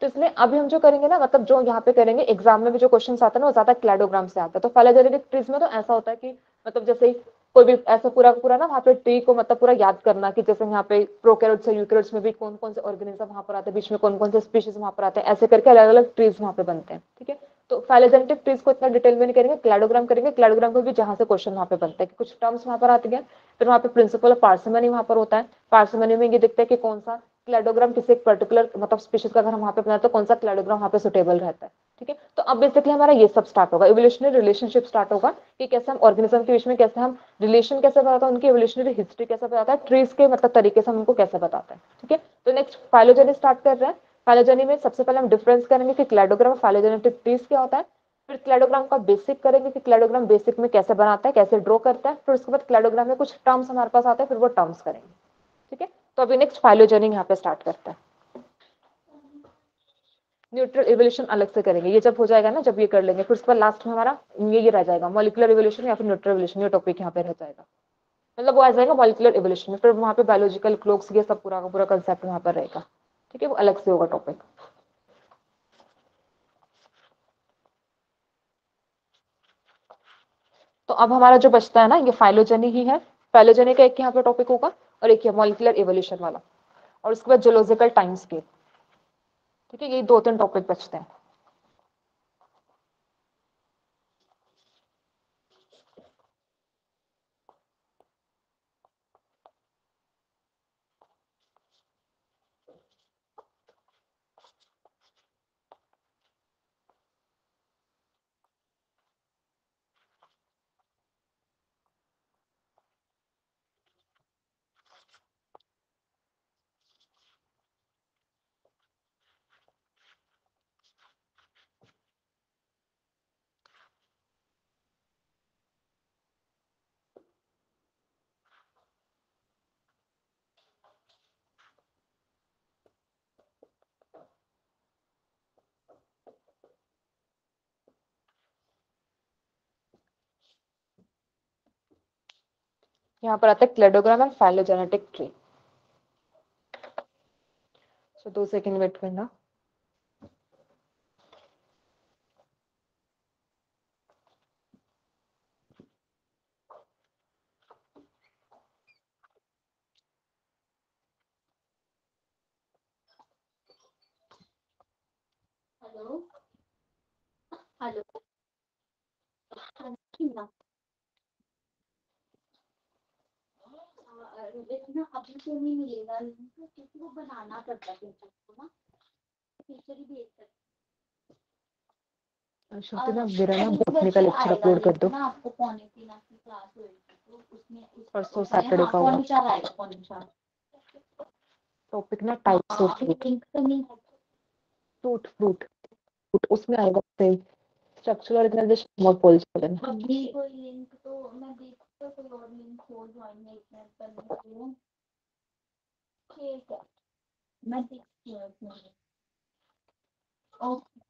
तो इसलिए अभी हम जो करेंगे ना, मतलब जो यहाँ पे करेंगे एग्जाम में भी जो क्वेश्चन आते हैं ना, वो ज्यादा क्लैडोग्राम से आता है। तो फाइलोजेनेटिक ट्रीज में तो ऐसा होता है कि मतलब जैसे कोई भी ऐसा पूरा पूरा ना वहाँ पे ट्री को मतलब पूरा याद करना कि जैसे यहाँ पे प्रोकैरियोट्स और यूकैरियोट्स में भी कौन कौन से ऑर्गेनिज्म वहाँ पर आते हैं, बीच में कौन कौन से स्पीशीज वहाँ पर आते हैं, ऐसे करके अलग अलग ट्रीज वहाँ पे बनते हैं। ठीक है, तो फाइलोजेनेटिक ट्रीज को इतना डिटेल में नहीं करेंगे, क्लैडोग्राम करेंगे। क्लैडोग्राम को भी जहाँ से क्वेश्चन वहाँ पे बनता है कि कुछ टर्म्स वहाँ पर आते हैं, फिर वहाँ पे प्रिंसिपल ऑफ पार्सिमनी वहाँ पर होता है। पार्सिमनी में ये देखते हैं कि कौन सा क्लैडोग्राम किसी एक पर्टिकुलर मतलब स्पीशीज का अगर हम वहाँ पे बनाते हैं, तो कौन सा क्लैडोग्राम वहाँ पे सुटेबल रहता है। ठीक है, तो अब बेसिकली हमारा ये सब स्टार्ट होगा, एवोल्यूशनरी रिलेशनशिप स्टार्ट होगा कि कैसे हम ऑर्गेनिज्म के बीच में कैसे हम रिलेशन कैसे बताता है, उनकी एवोल्यूशनरी हिस्ट्री कैसे बताता है, ट्रीज के मतलब तरीके से हम उनको कैसे बताते हैं। ठीक है, तो नेक्स्ट फाइलोजेनी स्टार्ट कर रहे हैं। फाइलोजेनी में सबसे पहले हम डिफरेंस करेंगे कि क्लैडोग्राम और फाइलोजेनेटिक ट्रीज क्या होता है, फिर क्लैडोग्राम का बेसिक करेंगे कि क्लैडोग्राम बेसिक में कैसे बनाता है, कैसे ड्रॉ करता है, फिर उसके बाद क्लैडोग्राम में कुछ टर्म्स हमारे पास आते हैं, फिर वो टर्म्स करेंगे। ठीक है, तो अभी नेक्स्ट फाइलोजेनी यहाँ पे स्टार्ट करता है। न्यूट्रल एवोल्यूशन अलग से करेंगे, ये जब हो जाएगा ना, जब ये कर लेंगे, फिर उसके बाद लास्ट में हमारा ये रह जाएगा मॉलिक्यूलर एवोल्यूशन या फिर न्यूट्रल एवोल्यूशन, ये टॉपिक यहाँ पे रह जाएगा, मतलब वो आ जाएगा मॉलिक्यूलर एवोल्यूशन में। फिर वहाँ पे बायोलॉजिकल क्लॉक्स ये सब पूरा का पूरा कंसेप्ट वहाँ पर रहेगा। ठीक है, वो अलग से होगा टॉपिक। तो अब हमारा जो बचता है ना, ये फाइलोजेनी ही है। फाइलोजेनी का एक यहाँ पे टॉपिक होगा और एक मॉलिक्यूलर एवोल्यूशन वाला, और उसके बाद जोलॉजिकल टाइम स्केल। ठीक है, ये दो तीन टॉपिक बचते हैं। यहाँ पर आता है cladogram and phylogenetic tree. So 2 second wait करना। हेलो हेलो, इतना अभी तो नहीं मिलेगा, किसी को बनाना पड़ता है ना, टीचर ही भेज सकते। शुक्रिया, मेरा ना बुक निकाल लेक्चर अपलोड कर दो ना, आपको पौने 3 आपकी क्लास होगी। परसों सैटरडे का होगा। कौन सा टॉपिक ना टाइप्स ऑफ फ्रूट उसमें आएगा से स्ट्रक्चरल ऑर्गेनाइजेशन और पॉलिसी। अभी कोई लिंक तो मैं देखता कोई और लिंक हो ज्वाइन में इतना कर लूं। ठीक है मैं देखती हूं। ओके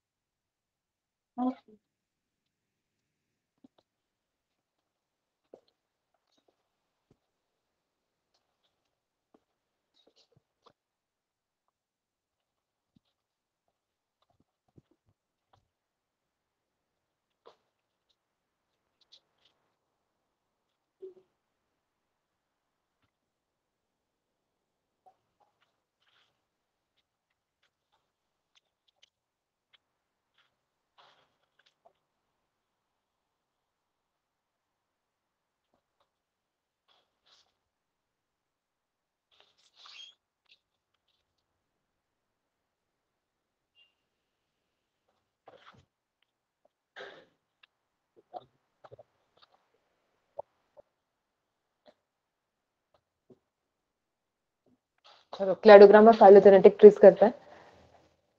चलो क्लैडोग्राम और फाइलोजेनेटिक ट्रीज करते हैं।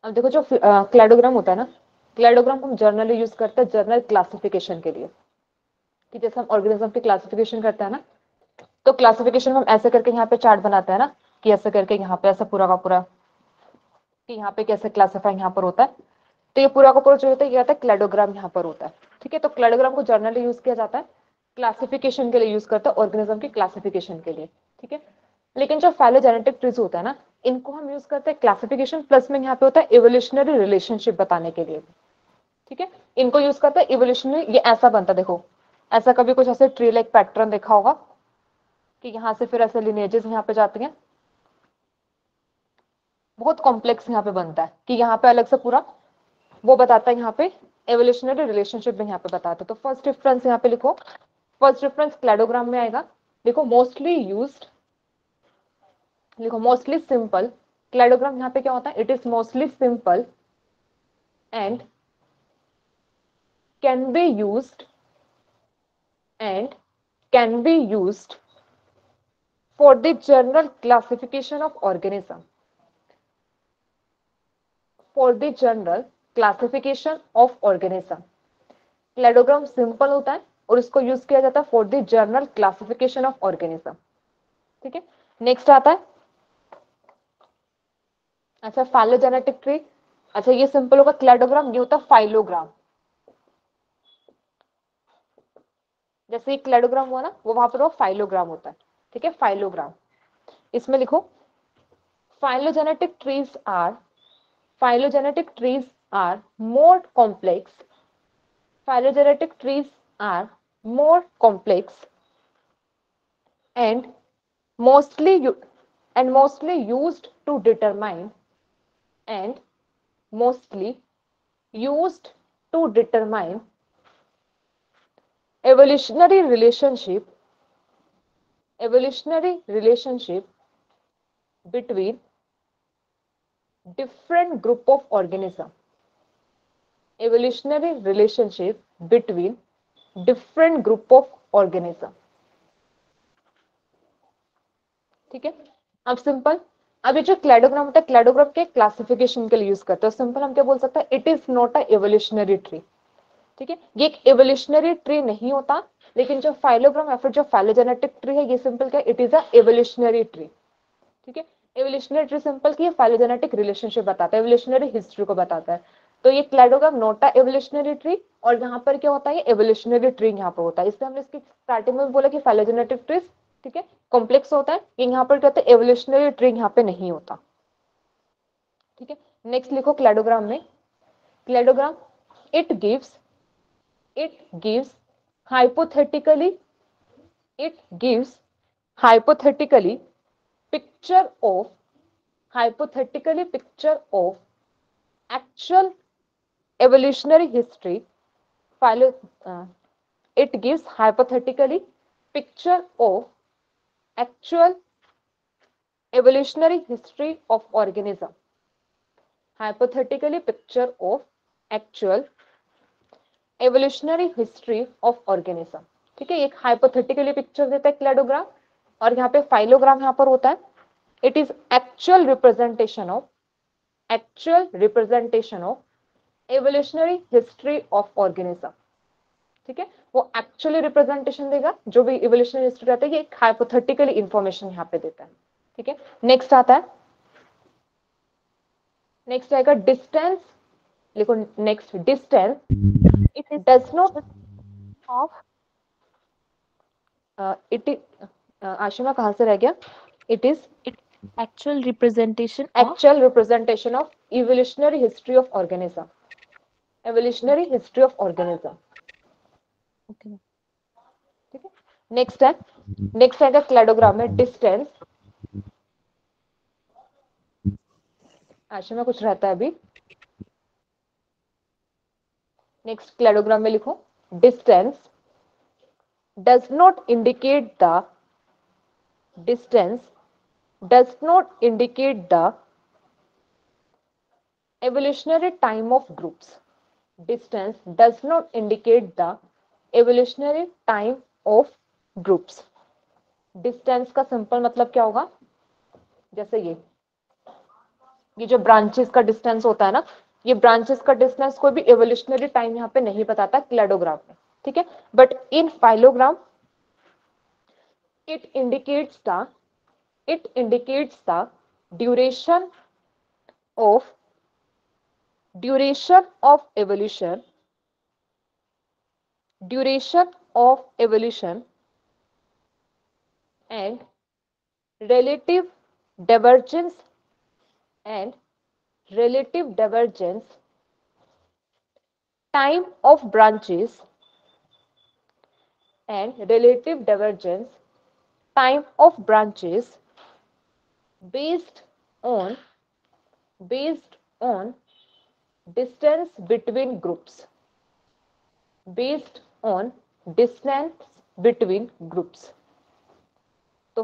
अब देखो जो क्लैडोग्राम होता है ना, क्लैडोग्राम हम जर्नली यूज करते हैं जर्नल क्लासिफिकेशन के लिए कि जैसे हम ऑर्गेनिज्म की क्लासिफिकेशन करते हैं ना, तो क्लासिफिकेशन हम ऐसे करके यहाँ पे चार्ट बनाते हैं ना कि ऐसे करके यहाँ पे ऐसा पूरा का पूरा कि यहाँ पे कैसे क्लासीफाई यहाँ पर होता है। तो ये पूरा का पूरा जो होता है ये होता है क्लैडोग्राम यहाँ पर होता है। ठीक है, तो क्लैडोग्राम को जर्नली यूज किया जाता है, क्लासिफिकेशन के लिए यूज करता है ऑर्गेनिज्म की क्लासिफिकेशन के लिए। ठीक है, लेकिन जो फाइलोजेनेटिक ट्रीज होता है ना, इनको हम यूज करते हैं क्लासिफिकेशन प्लस में यहाँ पे होता है इवोल्यूशनरी रिलेशनशिप बताने के लिए। ठीक है, इनको यूज करते हैं इवोल्यूशनरी। ये ऐसा बनता है, देखो ऐसा कभी कुछ ऐसे ट्री लाइक पैटर्न देखा होगा कि यहाँ से फिर ऐसे लिनेजेस यहाँ पे जाती हैं। बहुत कॉम्प्लेक्स यहाँ पे बनता है कि यहाँ पे अलग से पूरा वो बताता है, यहाँ पे एवोल्यूशनरी रिलेशनशिप में यहाँ पे बताता है। तो फर्स्ट डिफरेंस यहाँ पे लिखो, फर्स्ट डिफरेंस क्लैडोग्राम में आएगा। देखो मोस्टली यूज्ड, लिखो मोस्टली सिंपल। क्लैडोग्राम यहाँ पे क्या होता है, it is mostly simple and can be used for the general classification of organism cladogram simple होता है और इसको यूज किया जाता है for the general classification of organism. ठीक है, नेक्स्ट आता है अच्छा फाइलोजेनेटिक ट्री। अच्छा ये सिंपल होगा क्लैडोग्राम, ये होता है फाइलोग्राम। जैसे ये क्लैडोग्राम हुआ ना, वो वहां पर वो फाइलोग्राम होता है। ठीक है, फाइलोग्राम। इसमें लिखो phylogenetic trees are more complex and mostly used to determine evolutionary relationship between different group of organism ठीक है, अब सिंपल अब ये जो क्लैडोग्राम होता है क्लैडोग्राम के क्लासिफिकेशन के लिए यूज करते हैं। सिंपल हम क्या बोल सकते हैं, it is not a evolutionary tree. ठीक है, ये एक एवोल्यूशनरी ट्री नहीं होता, लेकिन जो फाइलोग्राम या फिर जो फाइलोजेनेटिक ट्री है ये सिंपल क्या, it is a evolutionary tree. ठीक है, एवोल्यूशनरी ट्री सिंपल कि ये फाइलोजेनेटिक रिलेशनशिप बताता है, एवोल्यूशनरी हिस्ट्री को बताता है। तो ये cladogram not a evolutionary tree और यहाँ पर क्या होता है, एवोल्यूशनरी ट्री यहाँ पर होता है। इसलिए हमने इसकी स्टार्टिंग में बोला कि फाइलोजेनेटिक ट्रीज ठीक है कॉम्प्लेक्स होता है, ये यहाँ पर क्या होता है एवोल्यूशनरी ट्री यहाँ पे नहीं होता। ठीक है, नेक्स्ट लिखो क्लैडोग्राम में, cladogram it gives hypothetically picture of actual evolutionary history. hypothetically picture of actual evolutionary history of organism। ठीक है, एक हाइपोथेटिकली पिक्चर देता है क्लैडोग्राम, और यहाँ पे फाइलोग्राम यहाँ पर होता है. It is actual representation of evolutionary history of organism. ठीक है, वो एक्चुअली रिप्रेजेंटेशन देगा जो भी एवोल्यूशनरी हिस्ट्री रहता है, ये हाइपोथेटिकली इंफॉर्मेशन यहाँ पे देता है. ठीक है, नेक्स्ट आता है, नेक्स्ट आएगा डिस्टेंस. लिखो next, distance it does not of Ashima कहाँ से रह गया, it is actual representation of evolutionary history of organism. Okay, ठीक है. नेक्स्ट है क्लैडोग्राम में डिस्टेंस. आशिमा कुछ रहता है अभी. नेक्स्ट क्लैडोग्राम में लिखो distance does not indicate the evolutionary time of groups. Distance does not indicate the evolutionary time of groups. Distance का simple मतलब क्या होगा, जैसे ये जो branches का distance होता है ना, ये branches का distance कोई भी evolutionary time यहाँ पे नहीं बताता cladogram में. ठीक है, but in phylogram it indicates the duration of evolution and relative divergence time of branches based on distance between groups. तो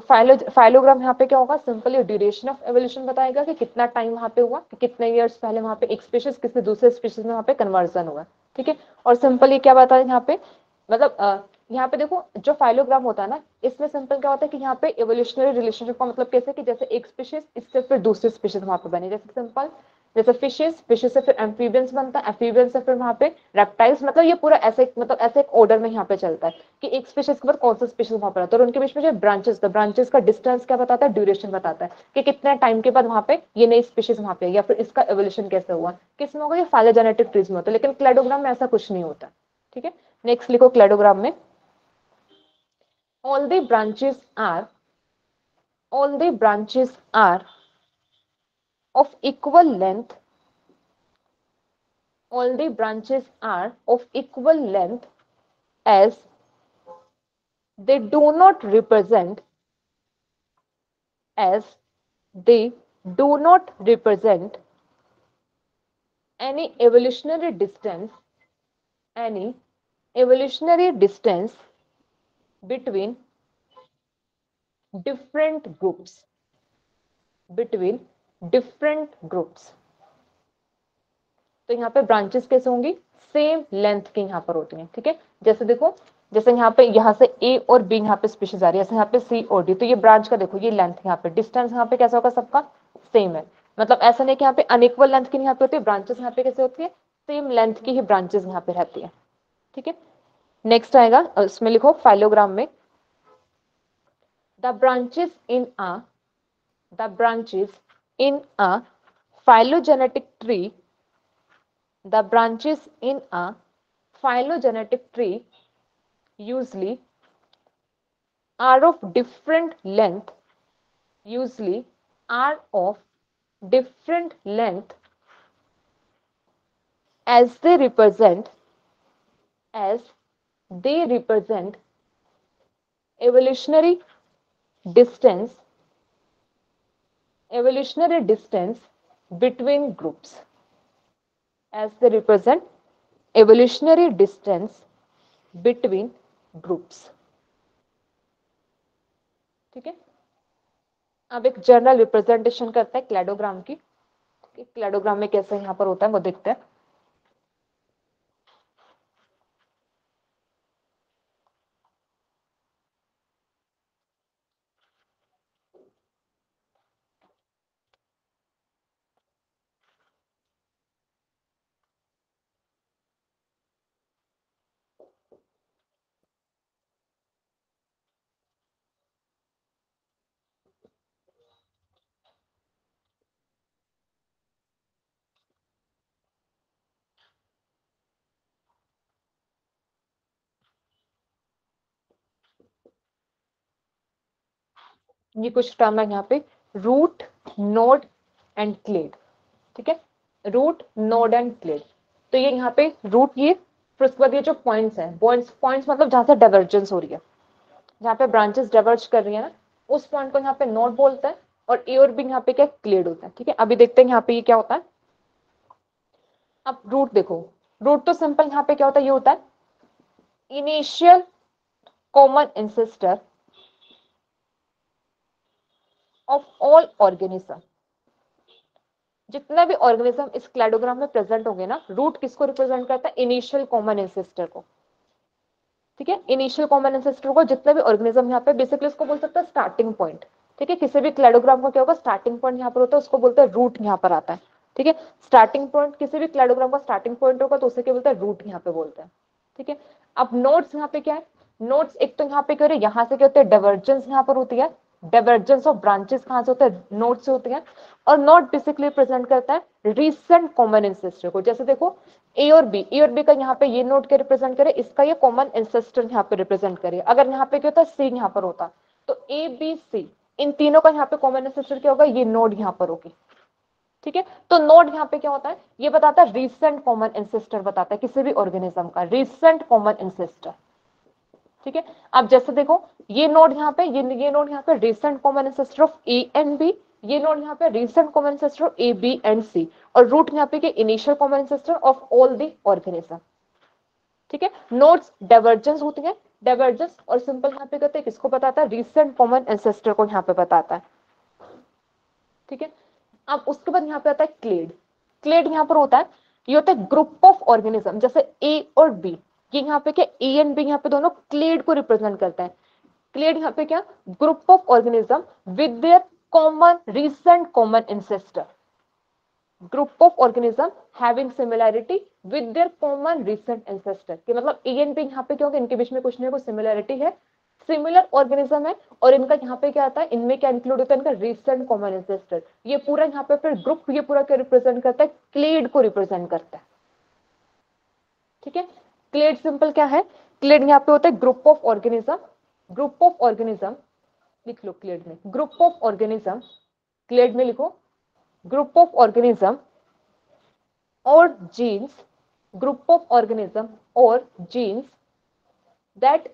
फाइलोग्राम यहाँ पे क्या होगा, सिंपली ड्यूरेशन ऑफ एवोल्यूशन बताएगा कि कितना टाइम वहाँ पे हुआ, कि कितने ईयर्स पहले वहाँ पे एक स्पीशीज किसी दूसरे स्पीशीज में वहाँ पे कन्वर्जन हुआ. ठीक है, और सिंपली क्या बताया यहाँ पे, मतलब यहाँ पे देखो जो फाइलोग्राम होता है ना, इसमें सिंपल क्या होता है कि यहाँ पे एवोल्यूशनरी रिलेशनशिप का मतलब कैसे, कि जैसे एक स्पीशीज इससे फिर दूसरी स्पीशीज वहाँ पे बनी, जैसे सिंपल जैसे फिशेज से फिर एम्फीबियंस बनता है, एम्फीबियंस से फिर वहाँ पे रेप्टाइल्स, मतलब ये पूरा ऐसे, मतलब ऐसे एक ऑर्डर में यहाँ पे चलता है कि एक स्पीशीज के बाद कौन सा स्पीशीज वहाँ पर आता है, और उनके बीच में जो ब्रांचेस का डिस्टेंस क्या बताता है, ड्यूरेशन बताता है कि कितने टाइम के बाद वहाँ पे ये नई स्पीशीज वहाँ पे, या फिर इसका एवोल्यूशन कैसे हुआ, किसमें होगा, ये फाइलोजेनेटिक ट्रीज में होता है, लेकिन क्लैडोग्राम में ऐसा कुछ नहीं होता. ठीक है, नेक्स्ट लिखो क्लैडोग्राम में all the branches are of equal length. All the branches are of equal length as they do not represent any evolutionary distance between different groups. तो यहाँ पे ब्रांचेस कैसे होंगी, सेम लेंथ की यहाँ पर होती हैं. ठीक है, जैसे देखो, जैसे यहाँ से ए और बी यहाँ पे स्पीशीज आ रही है, जैसे यहाँ पे सी और डी, तो ये ब्रांच का देखो ये लेंथ यहाँ पे, डिस्टेंस यहाँ पे कैसा होगा, सबका सेम है, मतलब ऐसा नहीं कि यहाँ पे अनइक्वल लेंथ की यहाँ पे होती है, ब्रांचेस यहाँ पे कैसे होती है, सेम लेंथ की ही ब्रांचेस यहाँ पे रहती है. ठीक है, नेक्स्ट आएगा, उसमें लिखो फाइलोग्राम में the branches in a phylogenetic tree usually are of different length as they represent evolutionary distance between groups. ठीक है, अब एक जनरल रिप्रेजेंटेशन करता है क्लैडोग्राम की. क्लैडोग्राम में कैसे यहाँ पर होता है वो देखते हैं. ये कुछ टर्म है यहाँ पे, रूट, नोड एंड क्लेड। ठीक है, रूट, नोड एंड क्लेड। तो ये यहाँ पे रूट, ये फिर उसके बाद ये जो पॉइंट्स हैं, पॉइंट्स मतलब जहाँ से डाइवर्जेंस हो रही है, जहाँ पे ब्रांचेस डाइवर्ज कर रही है ना, उस पॉइंट को यहाँ पे नोड बोलते हैं, और ए और बी यहाँ पे क्या क्लेड होता है। ठीक है, अभी देखते हैं यहाँ पे ये क्या होता है। अब रूट देखो, रूट तो सिंपल यहाँ पे क्या होता है, ये होता है initial common ancestor of all organism. जितना भी ऑर्गेनिज्म इस क्लैडोग्राम में प्रेजेंट होंगे ना, रूट किसको रिप्रेजेंट करता है, इनिशियल कॉमन एंसेस्टर को। ठीक है, इनिशियल कॉमन एंसेस्टर को, जितना भी ऑर्गेनिज्म यहाँ पे, बेसिकली उसको बोल सकता है स्टार्टिंग पॉइंट। ठीक है, किसी भी क्लैडोग्राम को क्या होगा, स्टार्टिंग पॉइंट यहाँ पर होता है, उसको बोलते हैं रूट यहाँ पर आता है। ठीक है, स्टार्टिंग पॉइंट, किसी भी क्लैडोग्राम का स्टार्टिंग पॉइंट होगा तो उसे क्या बोलते हैं, रूट यहाँ पे बोलते हैं। ठीक है, अब नोड्स यहाँ पे क्या है, नोड्स एक तो यहाँ पे क्या हो रहा है, यहाँ से क्या होते हैं डाइवर्जेंस यहाँ पर होती है, डाइवर्जेंस ऑफ ब्रांचेस कहाँ से होता है, नोड से होती है, और नोड बेसिकली प्रेजेंट करता है रीसेंट कॉमन एंसेस्टर को। जैसे देखो ए और बी, ए और बी का यहाँ पे ये नोड क्या रिप्रेजेंट करे, इसका ये कॉमन एंसेस्टर यहाँ पे रिप्रेजेंट करे। अगर यहाँ पे क्या होता है सी यहाँ पर होता, तो ए बी सी इन तीनों का यहाँ पे कॉमन एंसेस्टर क्या होगा, ये नोड यहाँ पर होगी। ठीक है, तो नोड यहाँ पे क्या होता है, ये बताता है रीसेंट कॉमन एंसेस्टर, बताता है किसी भी ऑर्गेनिज्म का रीसेंट कॉमन एंसेस्टर। ठीक है, अब जैसे देखो ये नोड यहाँ पे, ये नोड यहाँ पे recent common ancestor of A and B, ये नोड यहाँ पे recent common ancestor of A B and C, और रूट यहाँ पे initial common ancestor of all the organism. ठीक है, नोड्स डाइवर्जेंस होती है, डाइवर्जेंस और सिंपल यहाँ पे कहते हैं किसको बताता है, रीसेंट कॉमन एंसेस्टर को यहाँ पे बताता है। ठीक है, अब उसके बाद यहाँ पे आता है क्लेड। क्लेड यहाँ पर होता है, ये होता है ग्रुप ऑफ ऑर्गेनिज्म, जैसे ए और बी, ये यहाँ पे क्या ए एंड बी यहाँ पे दोनों क्लेड को रिप्रेजेंट करते हैं। क्लेड यहाँ पे क्या, group of organism with their common recent common ancestor, group of organism having similarity with their common recent ancestor, कि मतलब ए एंड बी यहाँ पे क्या होगा, इनके बीच में कुछ ना कुछ सिमिलैरिटी है, सिमिलर ऑर्गेनिज्म है, और इनका यहाँ पे क्या आता है, इनमें क्या इंक्लूड होता है, इनका रीसेंट कॉमन एंसेस्टर। ये पूरा यहाँ पे फिर ग्रुप, ये पूरा क्या रिप्रेजेंट करता है, क्लेड को रिप्रेजेंट करता है। ठीक है, क्लेड सिंपल क्या है, क्लेड यहाँ पे होता है group of organism, group of organism लिख लो, क्लेड में ग्रुप ऑफ ऑर्गेनिज्म, क्लेड में लिखो ग्रुप ऑफ ऑर्गेनिज्म और जीन्स, ग्रुप ऑफ ऑर्गेनिज्म और genes that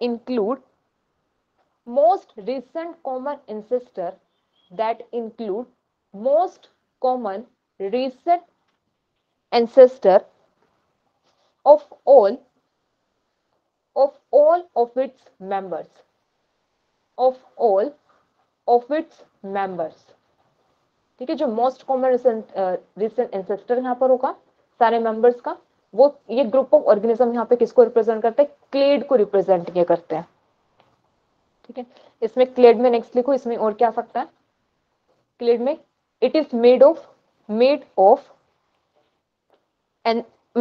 include most recent common ancestor, that include most common recent ancestor of all of its members, ठीक है, जो मोस्ट कॉमन रिसेंट एंसेस्टर यहाँ पर होगा सारे मेंबर्स का, वो ये ग्रुप ऑफ ऑर्गेनिज्म यहाँ पे किसको रिप्रेजेंट करते हैं, क्लेड को रिप्रेजेंट ये करते हैं। ठीक है, इसमें क्लेड में नेक्स्ट लिखो, इसमें और क्या आ सकता है, क्लेड में it is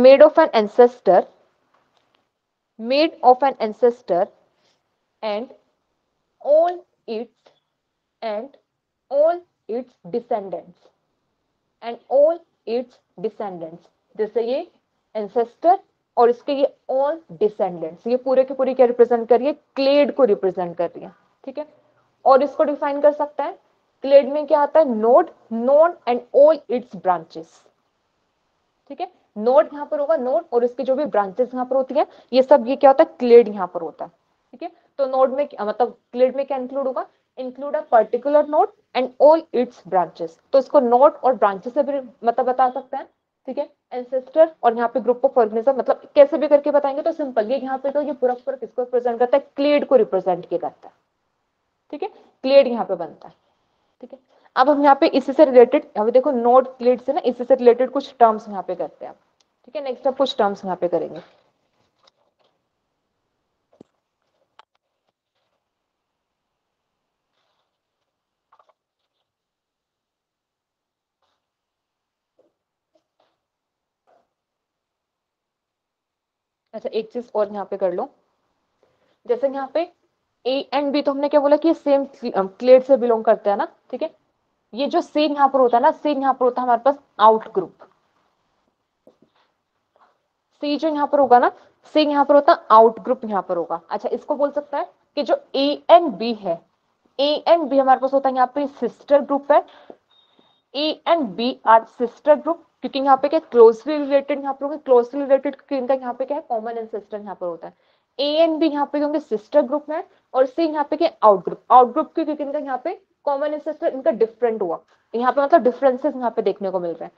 made of an ancestor and all its descendants जैसे ये ancestor और इसके ये all descendants, ये पूरे के पूरे क्या रिप्रेजेंट कर रही है, क्लेड को रिप्रेजेंट कर रही है। ठीक है, और इसको डिफाइन कर सकता है, क्लेड में क्या आता है, node and all its branches। ठीक है, नोड यहाँ पर होगा, नोड और इसके जो भी ब्रांचेस यहाँ पर होती है, ये सब ये क्या होता है, क्लेड यहाँ पर होता है। ठीक है, तो नोड में मतलब क्लेड में क्या इंक्लूड होगा, include a particular node and all its branches, तो इसको नोड और ब्रांचेस से भी मतलब बता सकते हैं। ठीक है, एंसेस्टर और यहाँ पे ग्रुप ऑफ ऑर्गेनिज्म, मतलब कैसे भी करके बताएंगे, तो सिंपल ये यहाँ पे तो ये पूरा पूरा किसको रिप्रेजेंट करता है, क्लेड को रिप्रेजेंट किया जाता है। ठीक है, क्लेड यहाँ पे बनता है। ठीक है, अब हम यहाँ पे इसी से रिलेटेड, अभी देखो नोड क्लेड से ना, इसी से रिलेटेड कुछ टर्म्स यहाँ पे करते हैं। ठीक है, नेक्स्ट आप कुछ टर्म्स यहाँ पे करेंगे। अच्छा, एक चीज और यहाँ पे कर लो, जैसे यहाँ पे ए एंड बी तो हमने क्या बोला कि सेम क्लेड से बिलोंग करते हैं ना। ठीक है, ये जो सी यहाँ पर होता है ना, सी यहाँ पर होता है हमारे पास आउट ग्रुप, सी जो यहाँ पर होगा ना, सी यहाँ पर होता है आउट ग्रुप यहाँ पर होगा। अच्छा, इसको बोल सकता है कि जो A एंड B हमारे पास होता है यहाँ पे सिस्टर ग्रुप है। A and B are sister group क्योंकि यहाँ पे क्या क्लोजली रिलेटेड, यहाँ पर क्लोजली रिलेटेड क्योंकि इनका यहाँ पे क्या है कॉमन एंसेस्टर यहाँ पर होता है। A एंड B यहाँ पे क्योंकि सिस्टर ग्रुप में और C यहाँ पे क्या आउट ग्रुप क्योंकि इनका यहाँ पे कॉमन एंसेस्टर इनका डिफरेंट हुआ, यहाँ पे मतलब डिफरेंसेस यहाँ पे देखने को मिल रहे हैं।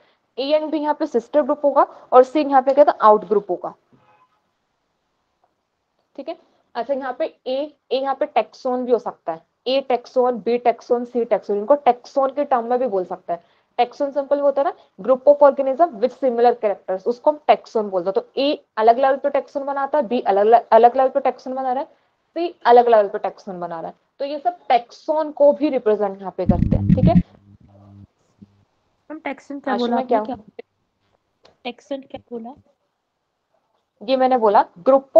A एंड B यहाँ पे सिस्टर ग्रुप होगा और C यहाँ पे क्या था आउट ग्रुप होगा, ठीक है। अच्छा यहाँ पे A यहाँ पे टैक्सोन भी हो सकता है, A taxon, B taxon, C taxon, इनको टैक्सोन के टर्म में भी बोल सकता है। टैक्सोन सिंपल होता है ना group of organism with similar characters, उसको हम टैक्सोन बोलते हैं। तो A अलग लेवल पे टैक्सोन बनाता है, B अलग लेवल पे टैक्सोन बना रहा है, C अलग लेवल पे टैक्सोन बना रहा है, तो ये सब टैक्सोन को भी रिप्रेजेंट यहाँ पे करते हैं, ठीक है। टैक्सोन क्या बोला ये मैंने बोला group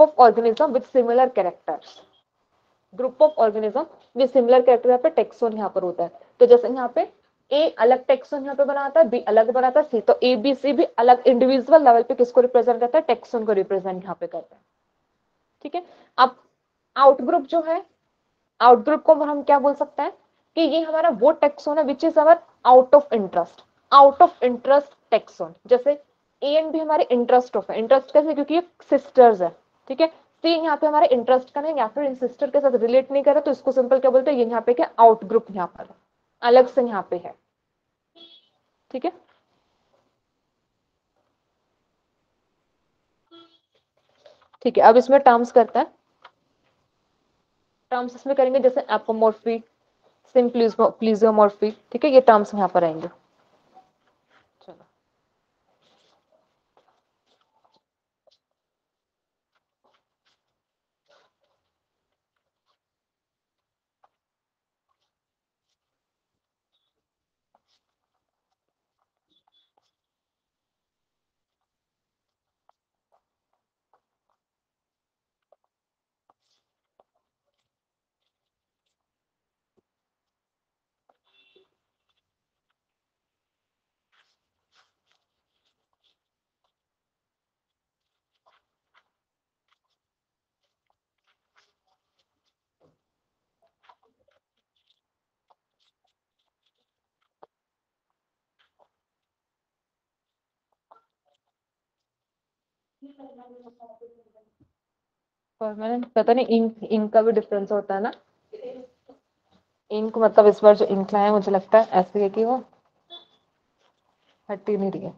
of organism with similar characters, group of organism with similar character यहाँ पे टैक्सोन यहाँ पर होता है। तो जैसे यहाँ पे A अलग टैक्सोन यहाँ पे बनाता है, B अलग बनाता है, C, तो A B C भी अलग इंडिविजुअल लेवल पे किसको रिप्रेजेंट करता है, टैक्सोन को रिप्रेजेंट यहाँ पे करता है, ठीक है। अब आउटग्रुप जो है, आउटग्रुप को हम क्या बोल सकते हैं कि ये हमारा वो टैक्सोन है which is our out of interest taxon. जैसे A एंड B हमारे इंटरेस्ट ऑफ है, इंटरेस्ट कैसे क्योंकि ये सिस्टर्स है, ठीक है। C यहाँ पे हमारे इंटरेस्ट का नहीं या फिर इन सिस्टर के साथ रिलेट नहीं कर रहा, तो इसको सिंपल क्या बोलते हैं, ये यहाँ पे क्या आउट ग्रुप यहाँ पर अलग से यहाँ पे है, ठीक है। ठीक है अब इसमें टर्म्स करते हैं, टर्म्स इसमें करेंगे जैसे एपोमॉर्फी, सिंप्लीसियोमॉर्फी, ठीक है, ये टर्म्स यहाँ पर आएंगे। परमानेंट पता नहीं इंक का भी डिफरेंस होता है ना, इंक मतलब इस बार जो इंक लाए मुझे लगता है ऐसे है कि वो हटी नहीं रही है।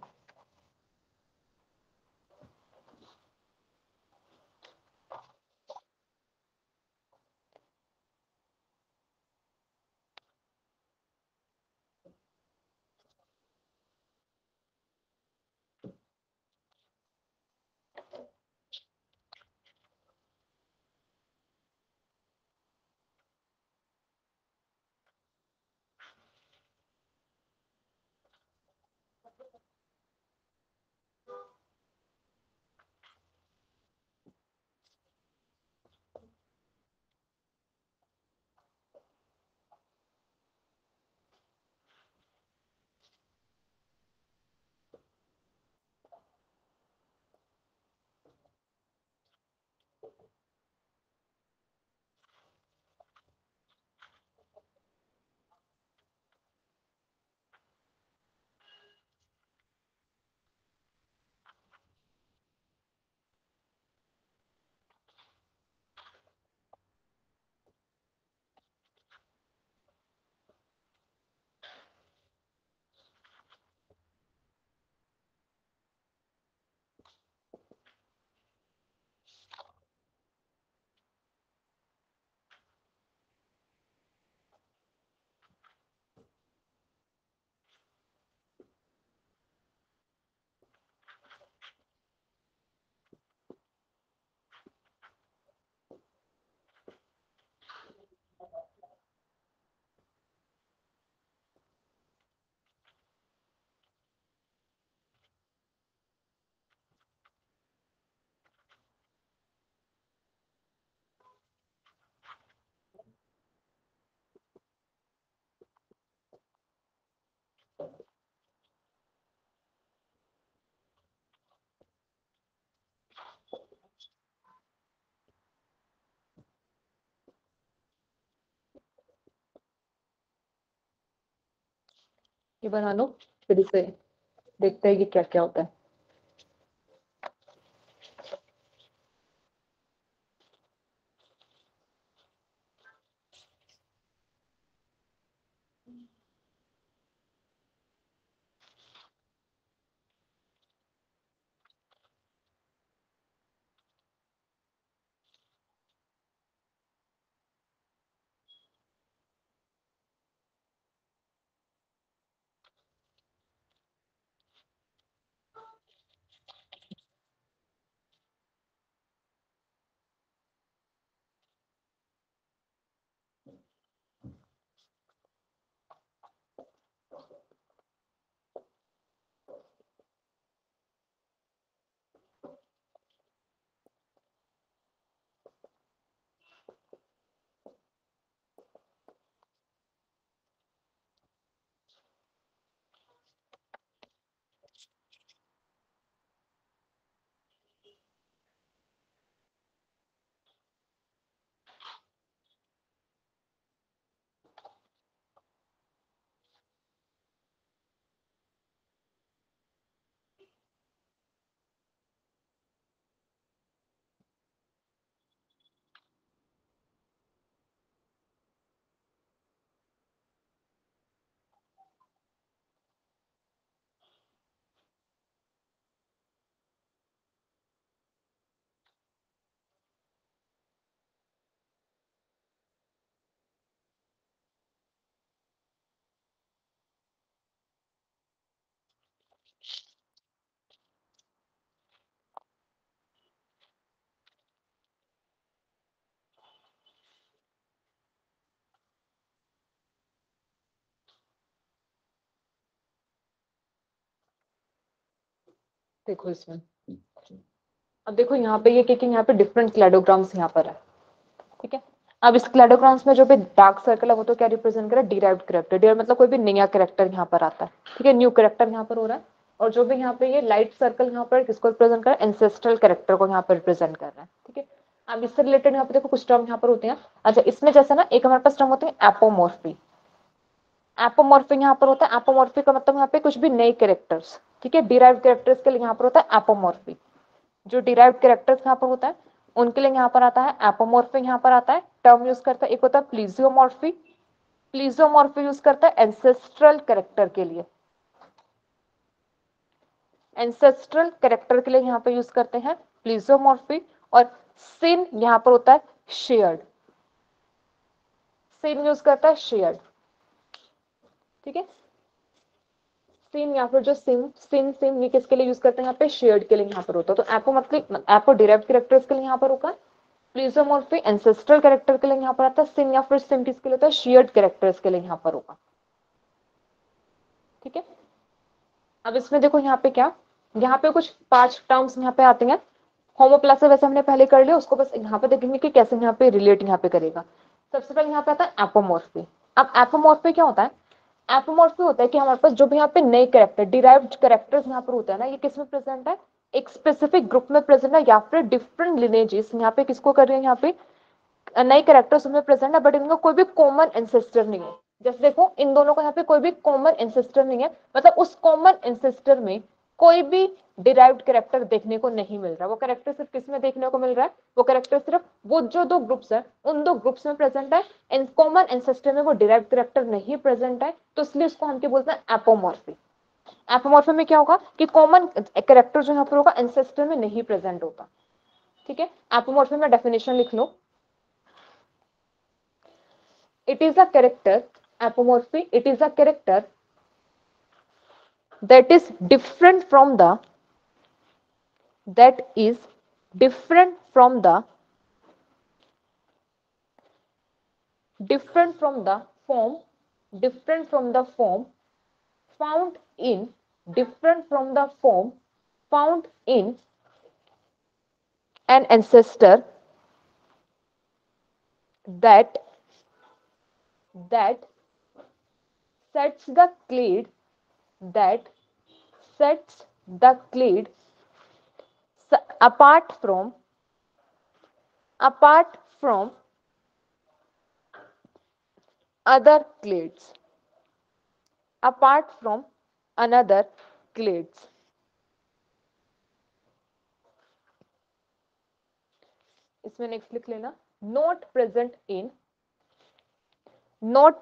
ये बना लो, फिर इसे देखते हैं कि क्या क्या होता है। देखो इसमें अब देखो यहाँ पे ये क्योंकि यहाँ पे डिफरेंट क्लैडोग्राम्स यहाँ पर है, ठीक है। अब इस क्लैडोग्राम्स में जो भी डार्क सर्कल है वो तो क्या रिप्रेजेंट करे, डिराइव्ड कैरेक्टर। डिराइव्ड मतलब कोई भी नया कैरेक्टर यहाँ पर आता है, ठीक है, न्यू कैरेक्टर यहाँ पर हो रहा है। और जो भी यहाँ पे ये लाइट सर्कल यहाँ पर किसको रिप्रेजेंट कर रहा है, एंसेस्ट्रल कैरेक्टर को यहाँ पर रिप्रेजेंट कर रहा है, ठीक है। अब इससे रिलेटेड यहाँ पे देखो कुछ टर्म यहाँ पर होते हैं। अच्छा, इसमें जैसे ना एक हमारे पास टर्म होते हैं एपोमॉर्फी। एपोमॉर्फी यहाँ पर होता है, एपोमॉर्फी का मतलब यहाँ पे कुछ भी नए कैरेक्टर्स, ठीक है। डिराइव्ड कैरेक्टर्स के लिए यहाँ पर होता है एपोमॉर्फी। जो डिराइव्ड कैरेक्टर्स यहाँ पर होता है उनके लिए यहाँ पर आता है एपोमॉर्फी, यहाँ पर आता है। टर्म यूज करता है, एक होता है प्लीजियोमॉर्फी। प्लीजियोमॉर्फी यूज करता है एंसेस्ट्रल कैरेक्टर के लिए, एंसेस्ट्रल कैरेक्टर के लिए यहाँ पर यूज करते हैं प्लीजियोमॉर्फी। और सिन यहाँ पर होता है शेयर्ड, सिन यूज करता है शेयर्ड, ठीक है। सिम यहाँ पर जो सिम ये किसके लिए यूज करते हैं यहाँ पे, शेयर्ड के लिए यहाँ पर होता है। तो एपो मतलब एपो डिराइव्ड कैरेक्टर्स के लिए यहाँ पर होगा, प्लीजियोमॉर्फी एंसेस्ट्रल कैरेक्टर के लिए यहाँ पर आता है, सिम या फिर सिम किसके लिए होता है, शेयर्ड कैरेक्टर्स के लिए यहाँ पर होगा, ठीक है। अब इसमें देखो यहाँ पे क्या, यहाँ पे कुछ 5 टर्म्स यहाँ पे आते हैं। होमोप्लासी वैसे हमने पहले कर लिया, उसको बस यहाँ पे देखेंगे कि कैसे यहाँ पे रिलेट यहाँ पे करेगा। सबसे पहले यहाँ पे आता है एपोमॉर्फी। अब एपोमॉर्फी क्या होता है, एपोमॉर्फी होता है कि हमारे पास जो भी यहाँ पे नए कैरेक्टर डिराइव्ड कैरेक्टर्स यहाँ पर होता है ना, ये किस में प्रेजेंट है, एक स्पेसिफिक ग्रुप में प्रेजेंट है या फिर डिफरेंट लिनेजेस यहाँ पे किसको कर रहे हैं, यहाँ पे नए कैरेक्टर्स उनमें प्रेजेंट है बट इनका कोई भी कॉमन एंसेस्टर नहीं है। जैसे देखो इन दोनों का यहाँ पे कोई भी कॉमन एंसेस्टर नहीं है, मतलब उस कॉमन एंसेस्टर में कोई भी डिराइव्ड कैरेक्टर देखने को नहीं मिल रहा। वो कैरेक्टर सिर्फ किस में देखने को मिल रहा है, वो कैरेक्टर सिर्फ वो जो 2 ग्रुप्स हैं उन 2 ग्रुप्स में प्रेजेंट है, एंड कॉमन एंसेस्टर में वो डिराइव्ड कैरेक्टर नहीं प्रेजेंट है। तो इसलिए इसको हम क्या बोलते हैं, एपोमॉर्फी। एपोमॉर्फी में क्या होगा कि कॉमन कैरेक्टर जो यहाँ पर होगा एंसेस्टर में नहीं प्रेजेंट होगा, ठीक है। एपोमॉर्फी में डेफिनेशन लिख लो, it is a character, apomorphy it is a character that is different from the form found in an ancestor that sets the clade apart from other clades apart from another clades. इसमें next लिख लेना not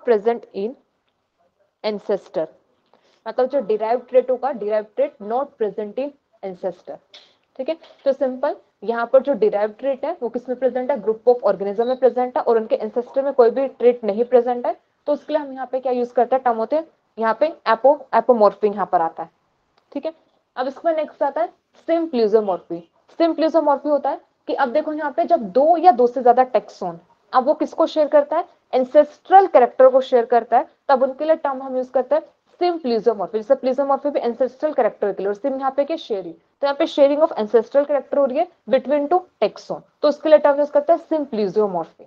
present in ancestor, मतलब जो derived trait होगा derived trait not present in ancestor. ठीक है, तो simple यहाँ पर जो derived trait है वो किसमें प्रेजेंट है, ग्रुप ऑफ ऑर्गेनिज्म में प्रेजेंट है और उनके एंसेस्टर में कोई भी trait नहीं प्रेजेंट है, तो उसके लिए हम यहाँ पे क्या यूज करते हैं, टर्म होते हैं यहाँ पे एपोमॉर्फिंग यहाँ पर आता है. ठीक है, अब इसमें नेक्स्ट आता है सिंप्लिजोमॉर्फी. सिंप्लिजोमॉर्फी होता है कि अब देखो यहाँ पे जब दो या दो से ज्यादा टैक्सोन, अब वो किसको शेयर करता है, एंसेस्ट्रल कैरेक्टर को शेयर करता है, तब उनके लिए टर्म हम यूज करते हैं सिम प्लीजोमॉर्फी. जैसे प्लीजोमॉर्फी भी एंसेस्ट्रल कैरेक्टर के लिए और सिम यहाँ पे के शेयरिंग, तो यहाँ पे शेयरिंग ऑफ एंसेस्ट्रल कैरेक्टर हो रही है बिटवीन टू टैक्सोन, तो उसके लिए टर्म यूज करते हैं सिम प्लीजोमॉर्फी.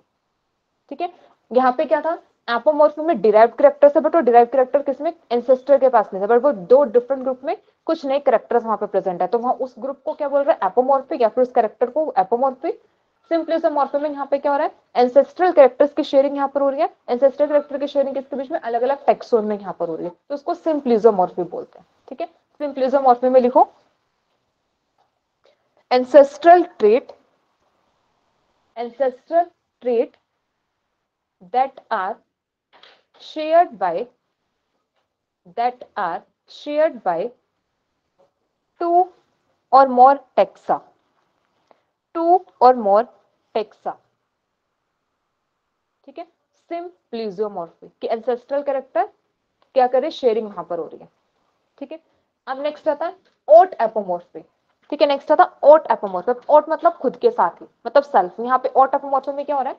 ठीक है, यहाँ पे क्या था, एपोमॉर्फी में डिराइव्ड कैरेक्टर्स है बट वो डिराइव्ड कैरेक्टर किसमें, एंसेस्टर के पास नहीं है, बट वो दो डिफरेंट ग्रुप में कुछ नए कैरेक्टर्स वहां पे प्रेजेंट है, तो वहां उस ग्रुप को क्या बोल रहा है, एपोमॉर्फिक या फिर उस कैरेक्टर को एपोमॉर्फिक. सिंप्लिजोमॉर्फी में यहाँ पे क्या हो रहा है, एंसेस्ट्रल कैरेक्टर्स की शेयरिंग यहाँ पर हो रही है, एंसेस्ट्रल कैरेक्टर की शेयरिंग इसके बीच में अलग अलग टैक्सोन में यहाँ पर हो रही है, तो उसको सिंप्लिजोमॉर्फी बोलते हैं. ठीक है, सिंप्लिजोमॉर्फी में लिखो ancestral trait that are shared by two or more taxa. ठीक है, सिंप्लिजोमॉर्फी कि एंसेस्ट्रल कैरेक्टर क्या करे, शेयरिंग वहां पर हो रही है. ठीक है, अब नेक्स्ट आता है ओट एपोमॉर्फी. ठीक है, नेक्स्ट आता है ओट एपोमॉर्फी. ओट मतलब खुद के साथ ही, मतलब सेल्फ. यहाँ पे ओट एपोमॉर्फी में क्या हो रहा है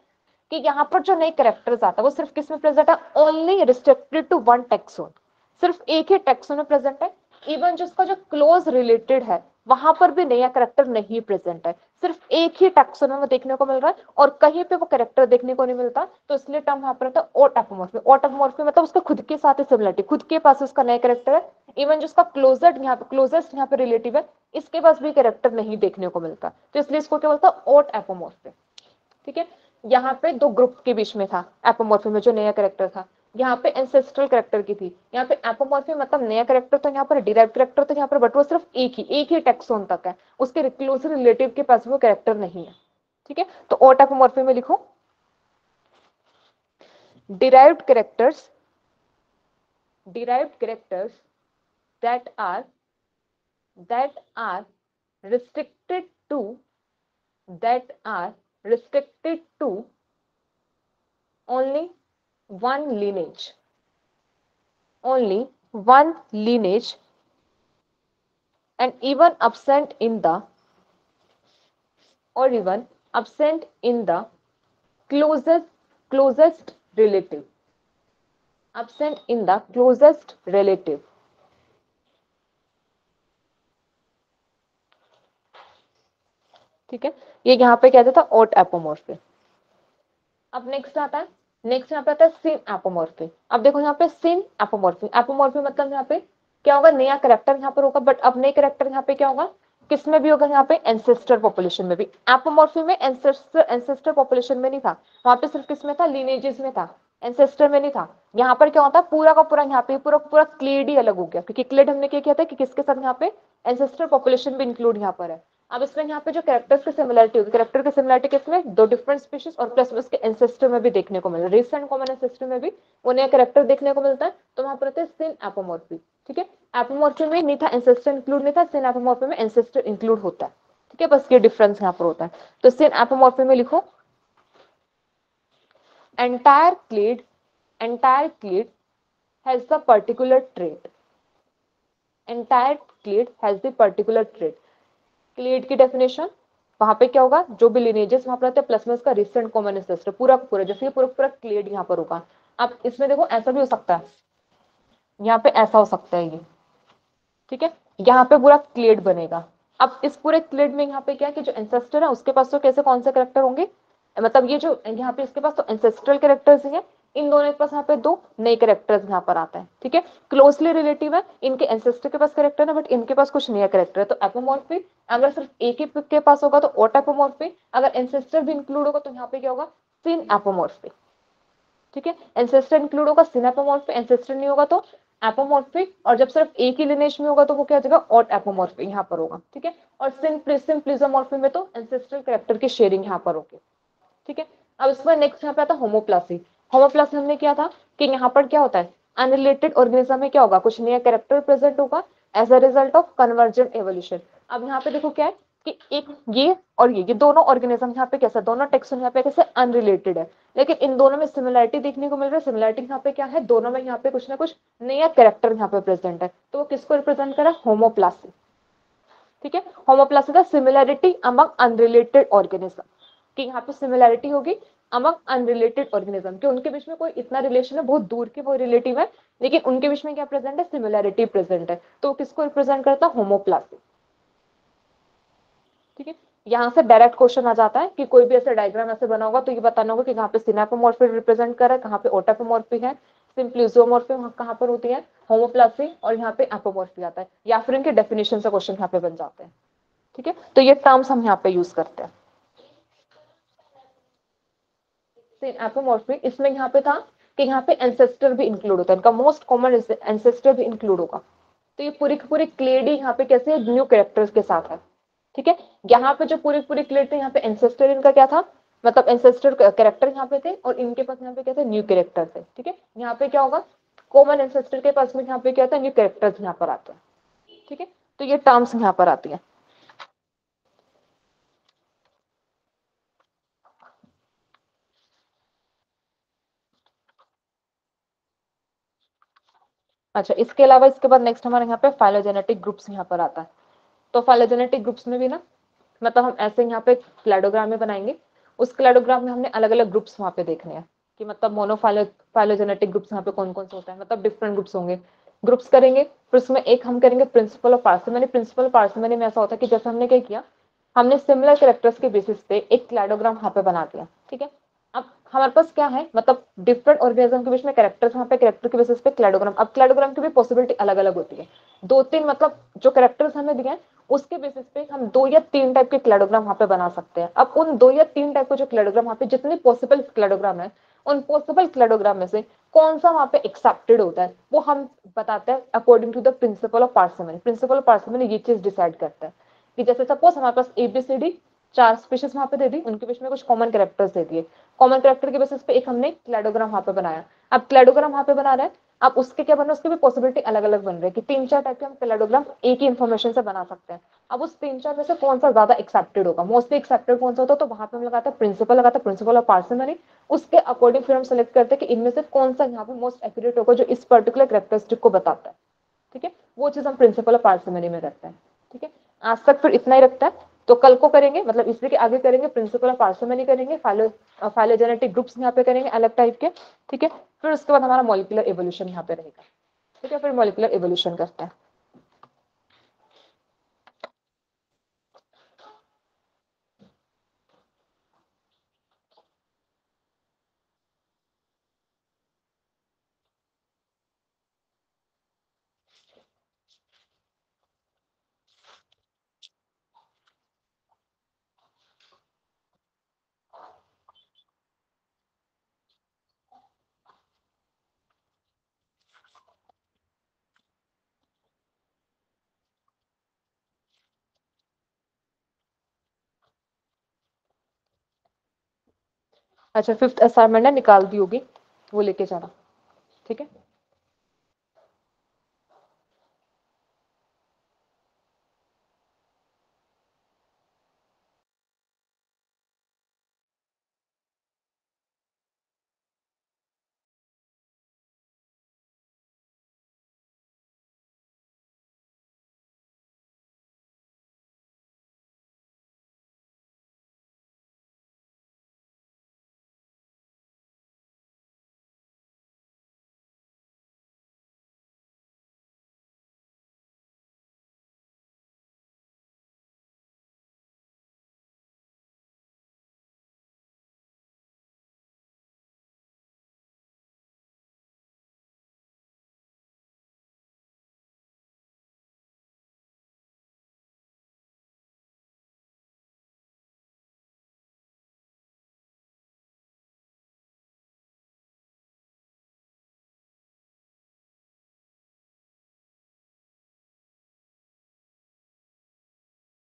कि यहाँ पर जो नए कैरेक्टर्स आता है वो सिर्फ किस में प्रेजेंट है, only restricted to one taxon, सिर्फ एक ही टैक्सोन में प्रेजेंट है. इवन जिसका जो क्लोज रिलेटेड है वहां पर भी नया कैरेक्टर नहीं प्रेजेंट है, सिर्फ एक ही टैक्सोन में देखने को मिल रहा है और कहीं पे वो कैरेक्टर देखने को नहीं मिलता, तो इसलिए टर्म यहाँ पर होता है ओट एपोमॉर्फी. ओट एपोमॉर्फी मतलब उसके खुद के साथ ही सिमिलरिटी, खुद के पास उसका नया कैरेक्टर है, इवन जिसका क्लोजेस्ट यहाँ पे रिलेटिव है इसके पास भी कैरेक्टर नहीं देखने को मिलता, तो इसलिए इसको क्या बोलता है, ओट एपोमॉर्फी. ठीक है, यहाँ पे दो ग्रुप के बीच में था एपोमॉर्फी में, जो नया कैरेक्टर था यहाँ पे एंसेस्ट्रल कैरेक्टर की थी, यहाँ पे एपोमॉर्फी मतलब नया कैरेक्टर तो यहाँ पर डिराइव्ड कैरेक्टर तो यहाँ पर, बट वो सिर्फ एक ही टैक्सोन तक है, उसके क्लोज रिलेटिव के पास वो कैरेक्टर नहीं है. ठीक है, तो ओट एपोमॉर्फी में लिखो derived characters that are restricted to only one lineage. And even absent in the closest relative. ठीक है, ये यहाँ पे क्या था, ओट एपोमॉर्फी. अब नेक्स्ट यहाँ पे आता है सिन एपोमॉर्फी. अब देखो यहाँ पे सिन एपोमॉर्फी मतलब यहाँ पे क्या होगा, नया कैरेक्टर यहाँ पर होगा, बट अब नया कैरेक्टर यहाँ पे क्या होगा, किसमें भी होगा, यहाँ पे एंसेस्टर पॉपुलेशन में भी. एपोमॉर्फी में एंसेस्टर पॉपुलेशन में नहीं था, वहां पे सिर्फ किसमें था, लिनेजेस में था, एंसेस्टर में नहीं था. यहाँ पर क्या होता है, पूरा का पूरा यहाँ पे पूरा क्लेड ही अलग हो गया, क्योंकि क्लेड हमने क्या किया था कि किसके साथ यहाँ पे एंसेस्टर पॉपुलेशन भी इंक्लूड यहाँ पर है. अब इसमें यहाँ पे जो कैरेक्टर्स की सिमिलरिटी होगी, कैरेक्टर की सिमिलरिटी किसमें, दो डिफरेंट स्पीशीज और प्लस उसके एंसेस्टर में भी देखने को मिल रहा है, रिसेंट कॉमन एंसेस्टर में भी उन्हें कैरेक्टर देखने को मिलता है, तो वहां पर होते हैं सिन एपोमॉर्फी. ठीक है, एपोमॉर्फी में नहीं था एंसेस्टर इंक्लूड नहीं था, सिन एपोमॉर्फी में एंसेस्टर इंक्लूड होता है. ठीक है, बस ये डिफरेंस यहाँ पर होता है. तो सिन एपोमॉर्फी में लिखो entire clade has the particular trait. Clade की डेफिनेशन वहां पे क्या होगा, जो भी लिनेजेस वहां पर रहते हैं प्लस में उसका रिसेंट कॉमन एंसेस्टर, पूरा जैसे पूरा क्लेड यहाँ पर होगा. अब इसमें देखो ऐसा भी हो सकता है, यहाँ पे ऐसा हो सकता है ये. ठीक है, यहाँ पे पूरा क्लेड बनेगा. अब इस पूरे क्लेड में यहाँ पे क्या कि जो एंसेस्टर है उसके पास तो कैसे कौन से कैरेक्टर होंगे, मतलब ये जो यहाँ पे इसके पास तो एंसेस्ट्रल कैरेक्टर्स ही है, इन दोनों के पास यहाँ पे दो नए कैरेक्टर्स यहाँ पर आते हैं. ठीक है, क्लोजली रिलेटिव है, इनके एंसेस्टर के पास कैरेक्टर है बट इनके पास कुछ नया कैरेक्टर है, तो एपोमॉर्फी. अगर सिर्फ एक ही के पास होगा तो ओट एपोमॉर्फी, अगर एंसेस्टर भी इंक्लूड होगा तो यहाँ पे क्या होगा, सिन एपोमॉर्फी. ठीक है, एंसेस्टर इंक्लूड होगा सिन एपोमॉर्फी, एंसेस्टर नहीं होगा तो एपोमॉर्फिक, और जब सिर्फ एक ही लिनेज में होगा तो वो क्या हो जाएगा ऑड एपोमॉर्फिक यहाँ पर होगा, ठीक है। और सिंप्लिसमॉर्फिक में तो एंसेस्ट्रल कैरेक्टर की शेयरिंग यहाँ पर होगी, ठीक है। अब इसमें नेक्स्ट यहाँ पे आता है होमोप्लासी। होमोप्लासी हमने क्या था कि यहाँ पर क्या होता है अनरिलेटेड ऑर्गेनिज्म में क्या होगा कुछ नया कैरेक्टर प्रेजेंट होगा as a result of convergent evolution. अब यहाँ पे देखो क्या है कि एक ये और ये दोनों ऑर्गेनिज्म यहाँ पे कैसा दोनों टैक्सोन यहाँ पे कैसे अनरिलेटेड है, लेकिन इन दोनों में सिमिलरिटी देखने को मिल रहा है। सिमिलरिटी यहाँ पे क्या है दोनों में यहाँ पे कुछ ना कुछ नया कैरेक्टर यहाँ पे प्रेजेंट है, तो वो किसको रिप्रेजेंट कर रहा है होमोप्लासी, ठीक है। होमोप्लासी का सिमिलरिटी अमंग अनरिलेटेड ऑर्गेनिज्म कि यहाँ पे सिमिलरिटी होगी अमंग अनरिलेटेड ऑर्गेनिज्म कि उनके बीच में कोई इतना रिलेशन है बहुत दूर के वो रिलेटिव है, लेकिन उनके बीच में क्या प्रेजेंट है सिमिलरिटी प्रेजेंट है, तो वो किसको रिप्रेजेंट करता है होमोप्लासी, ठीक है। यहाँ से डायरेक्ट क्वेश्चन आ जाता है कि कोई भी ऐसा डायग्राम ऐसे बना होगा तो ये बताना होगा कि कहाँ पे सिनेपोमॉर्फिक रिप्रेजेंट कर रहा है, कहाँ पे ओटापोमॉर्फिक है, सिंप्लिसमॉर्फिक कहाँ पर होती है होमोप्लासी, और यहाँ पे एपोमॉर्फिक आता है, या फिर इनके डेफिनेशन से क्वेश्चन यहाँ पे बन जाते हैं, ठीक है। तो ये टर्म्स हम यहाँ पे यूज करते हैं एपोमॉर्फिक। इसमें यहाँ पे था कि यहाँ पे एंसेस्टर भी इंक्लूड होता है, इनका मोस्ट कॉमन एंसेस्टर भी इंक्लूड होगा, तो ये पूरी पूरी क्लेड ही यहाँ पे कैसे न्यू कैरेक्टर्स के साथ है, ठीक है। यहाँ पे जो पूरी क्लेड थे यहाँ पे एंसेस्टर इनका क्या था मतलब एंसेस्टर कैरेक्टर यहाँ पे थे, और इनके पास यहाँ पे क्या था न्यू कैरेक्टर थे, ठीक है। यहाँ पे क्या होगा कॉमन एंसेस्टर के पास में यहाँ पे क्या था न्यू कैरेक्टर्स यहाँ पर आते हैं, ठीक है। तो ये टर्म्स यहाँ पर आती है। अच्छा, इसके अलावा इसके बाद नेक्स्ट हमारे यहाँ पे फाइलोजेनेटिक ग्रुप्स यहाँ पर आता है। तो फाइलोजेनेटिक ग्रुप्स में भी ना मतलब हम ऐसे यहाँ पे क्लैडोग्राम में बनाएंगे, उस क्लैडोग्राम में हमने अलग अलग ग्रुप्स वहाँ पे देखने हैं कि मतलब मोनोफाइलोजेनेटिक ग्रुप्स यहाँ पे कौन कौन से होता है, मतलब डिफरेंट ग्रुप्स होंगे, ग्रुप्स करेंगे। फिर उसमें एक हम करेंगे principle of parsimony. Principle of parsimony में ऐसा होता है कि जैसे हमने क्या किया हमने सिमिलर कैरेक्टर्स के बेसिस पे एक क्लैडोग्राम यहाँ पे बना दिया, ठीक है। अब हमारे पास क्या है मतलब डिफरेंट ऑर्गेनिज्म के बीच में कैरेक्टर्स वहाँ पे कैरेक्टर के बेसिस पे क्लैडोग्राम। अब क्लैडोग्राम की भी पॉसिबिलिटी अलग अलग होती है, दो तीन मतलब जो कैरेक्टर्स हमें दिए हैं उसके बेसिस पे हम दो या तीन टाइप के क्लैडोग्राम वहाँ पे बना सकते हैं। अब उन दो या तीन टाइप के जो क्लैडोग्राम वहाँ पे जितने पॉसिबल क्लैडोग्राम है उन पॉसिबल क्लैडोग्राम में से कौन सा वहाँ पे एक्सेप्टेड होता है वो हम बताते हैं according to the principle of parsimony. Principle of parsimony ये चीज डिसाइड करता है कि जैसे सपोज हमारे पास ABCD चार स्पीशीज वहाँ पे दे दी, उनके बीच में कुछ कॉमन कैरेक्टर्स दे दिए, कॉमन कैरेक्टर के बेसिस पे एक हमने क्लैडोग्राम वहाँ पे बनाया। अब क्लैडोग्राम वहाँ पे बना रहा है, अब उसके क्या बन रहा है उसकी भी पॉसिबिलिटी अलग अलग बन रही है कि तीन चार टाइप के हम क्लैडोग्राम एक ही इन्फॉर्मेशन से बना सकते हैं। अब उस तीन चार में से कौन सा ज्यादा एक्सेप्टेड होगा, मोस्टली एक्सेप्टेड कौन सा होता है, तो वहाँ पे हम लगाते हैं प्रिंसिपल, लगाते हैं प्रिंसिपल ऑफ पार्सिमनी। उसके अकॉर्डिंग फिर हम सेलेक्ट करते हैं कि इनमें से कौन सा यहाँ पे मोस्ट एक्यूरेट होगा जो इस पर्टिकुलर कैरेक्टरिस्टिक को बताता है, ठीक है। वो चीज हम प्रिंसिपल ऑफ पार्सिमनी में रखते हैं, ठीक है। आज तक फिर इतना ही रखता है, तो कल को करेंगे मतलब इसलिए कि आगे करेंगे प्रिंसिपल ऑफ पार्सिमनी करेंगे, फाइलोजेनेटिक ग्रुप्स यहाँ पे करेंगे अलग टाइप के, ठीक है। फिर उसके बाद हमारा मॉलिक्यूलर एवोल्यूशन यहाँ पे रहेगा, ठीक है। फिर मॉलिक्यूलर एवोल्यूशन करते हैं। अच्छा, 5th असाइनमेंट है, निकाल दी होगी, वो लेके जाना, ठीक है।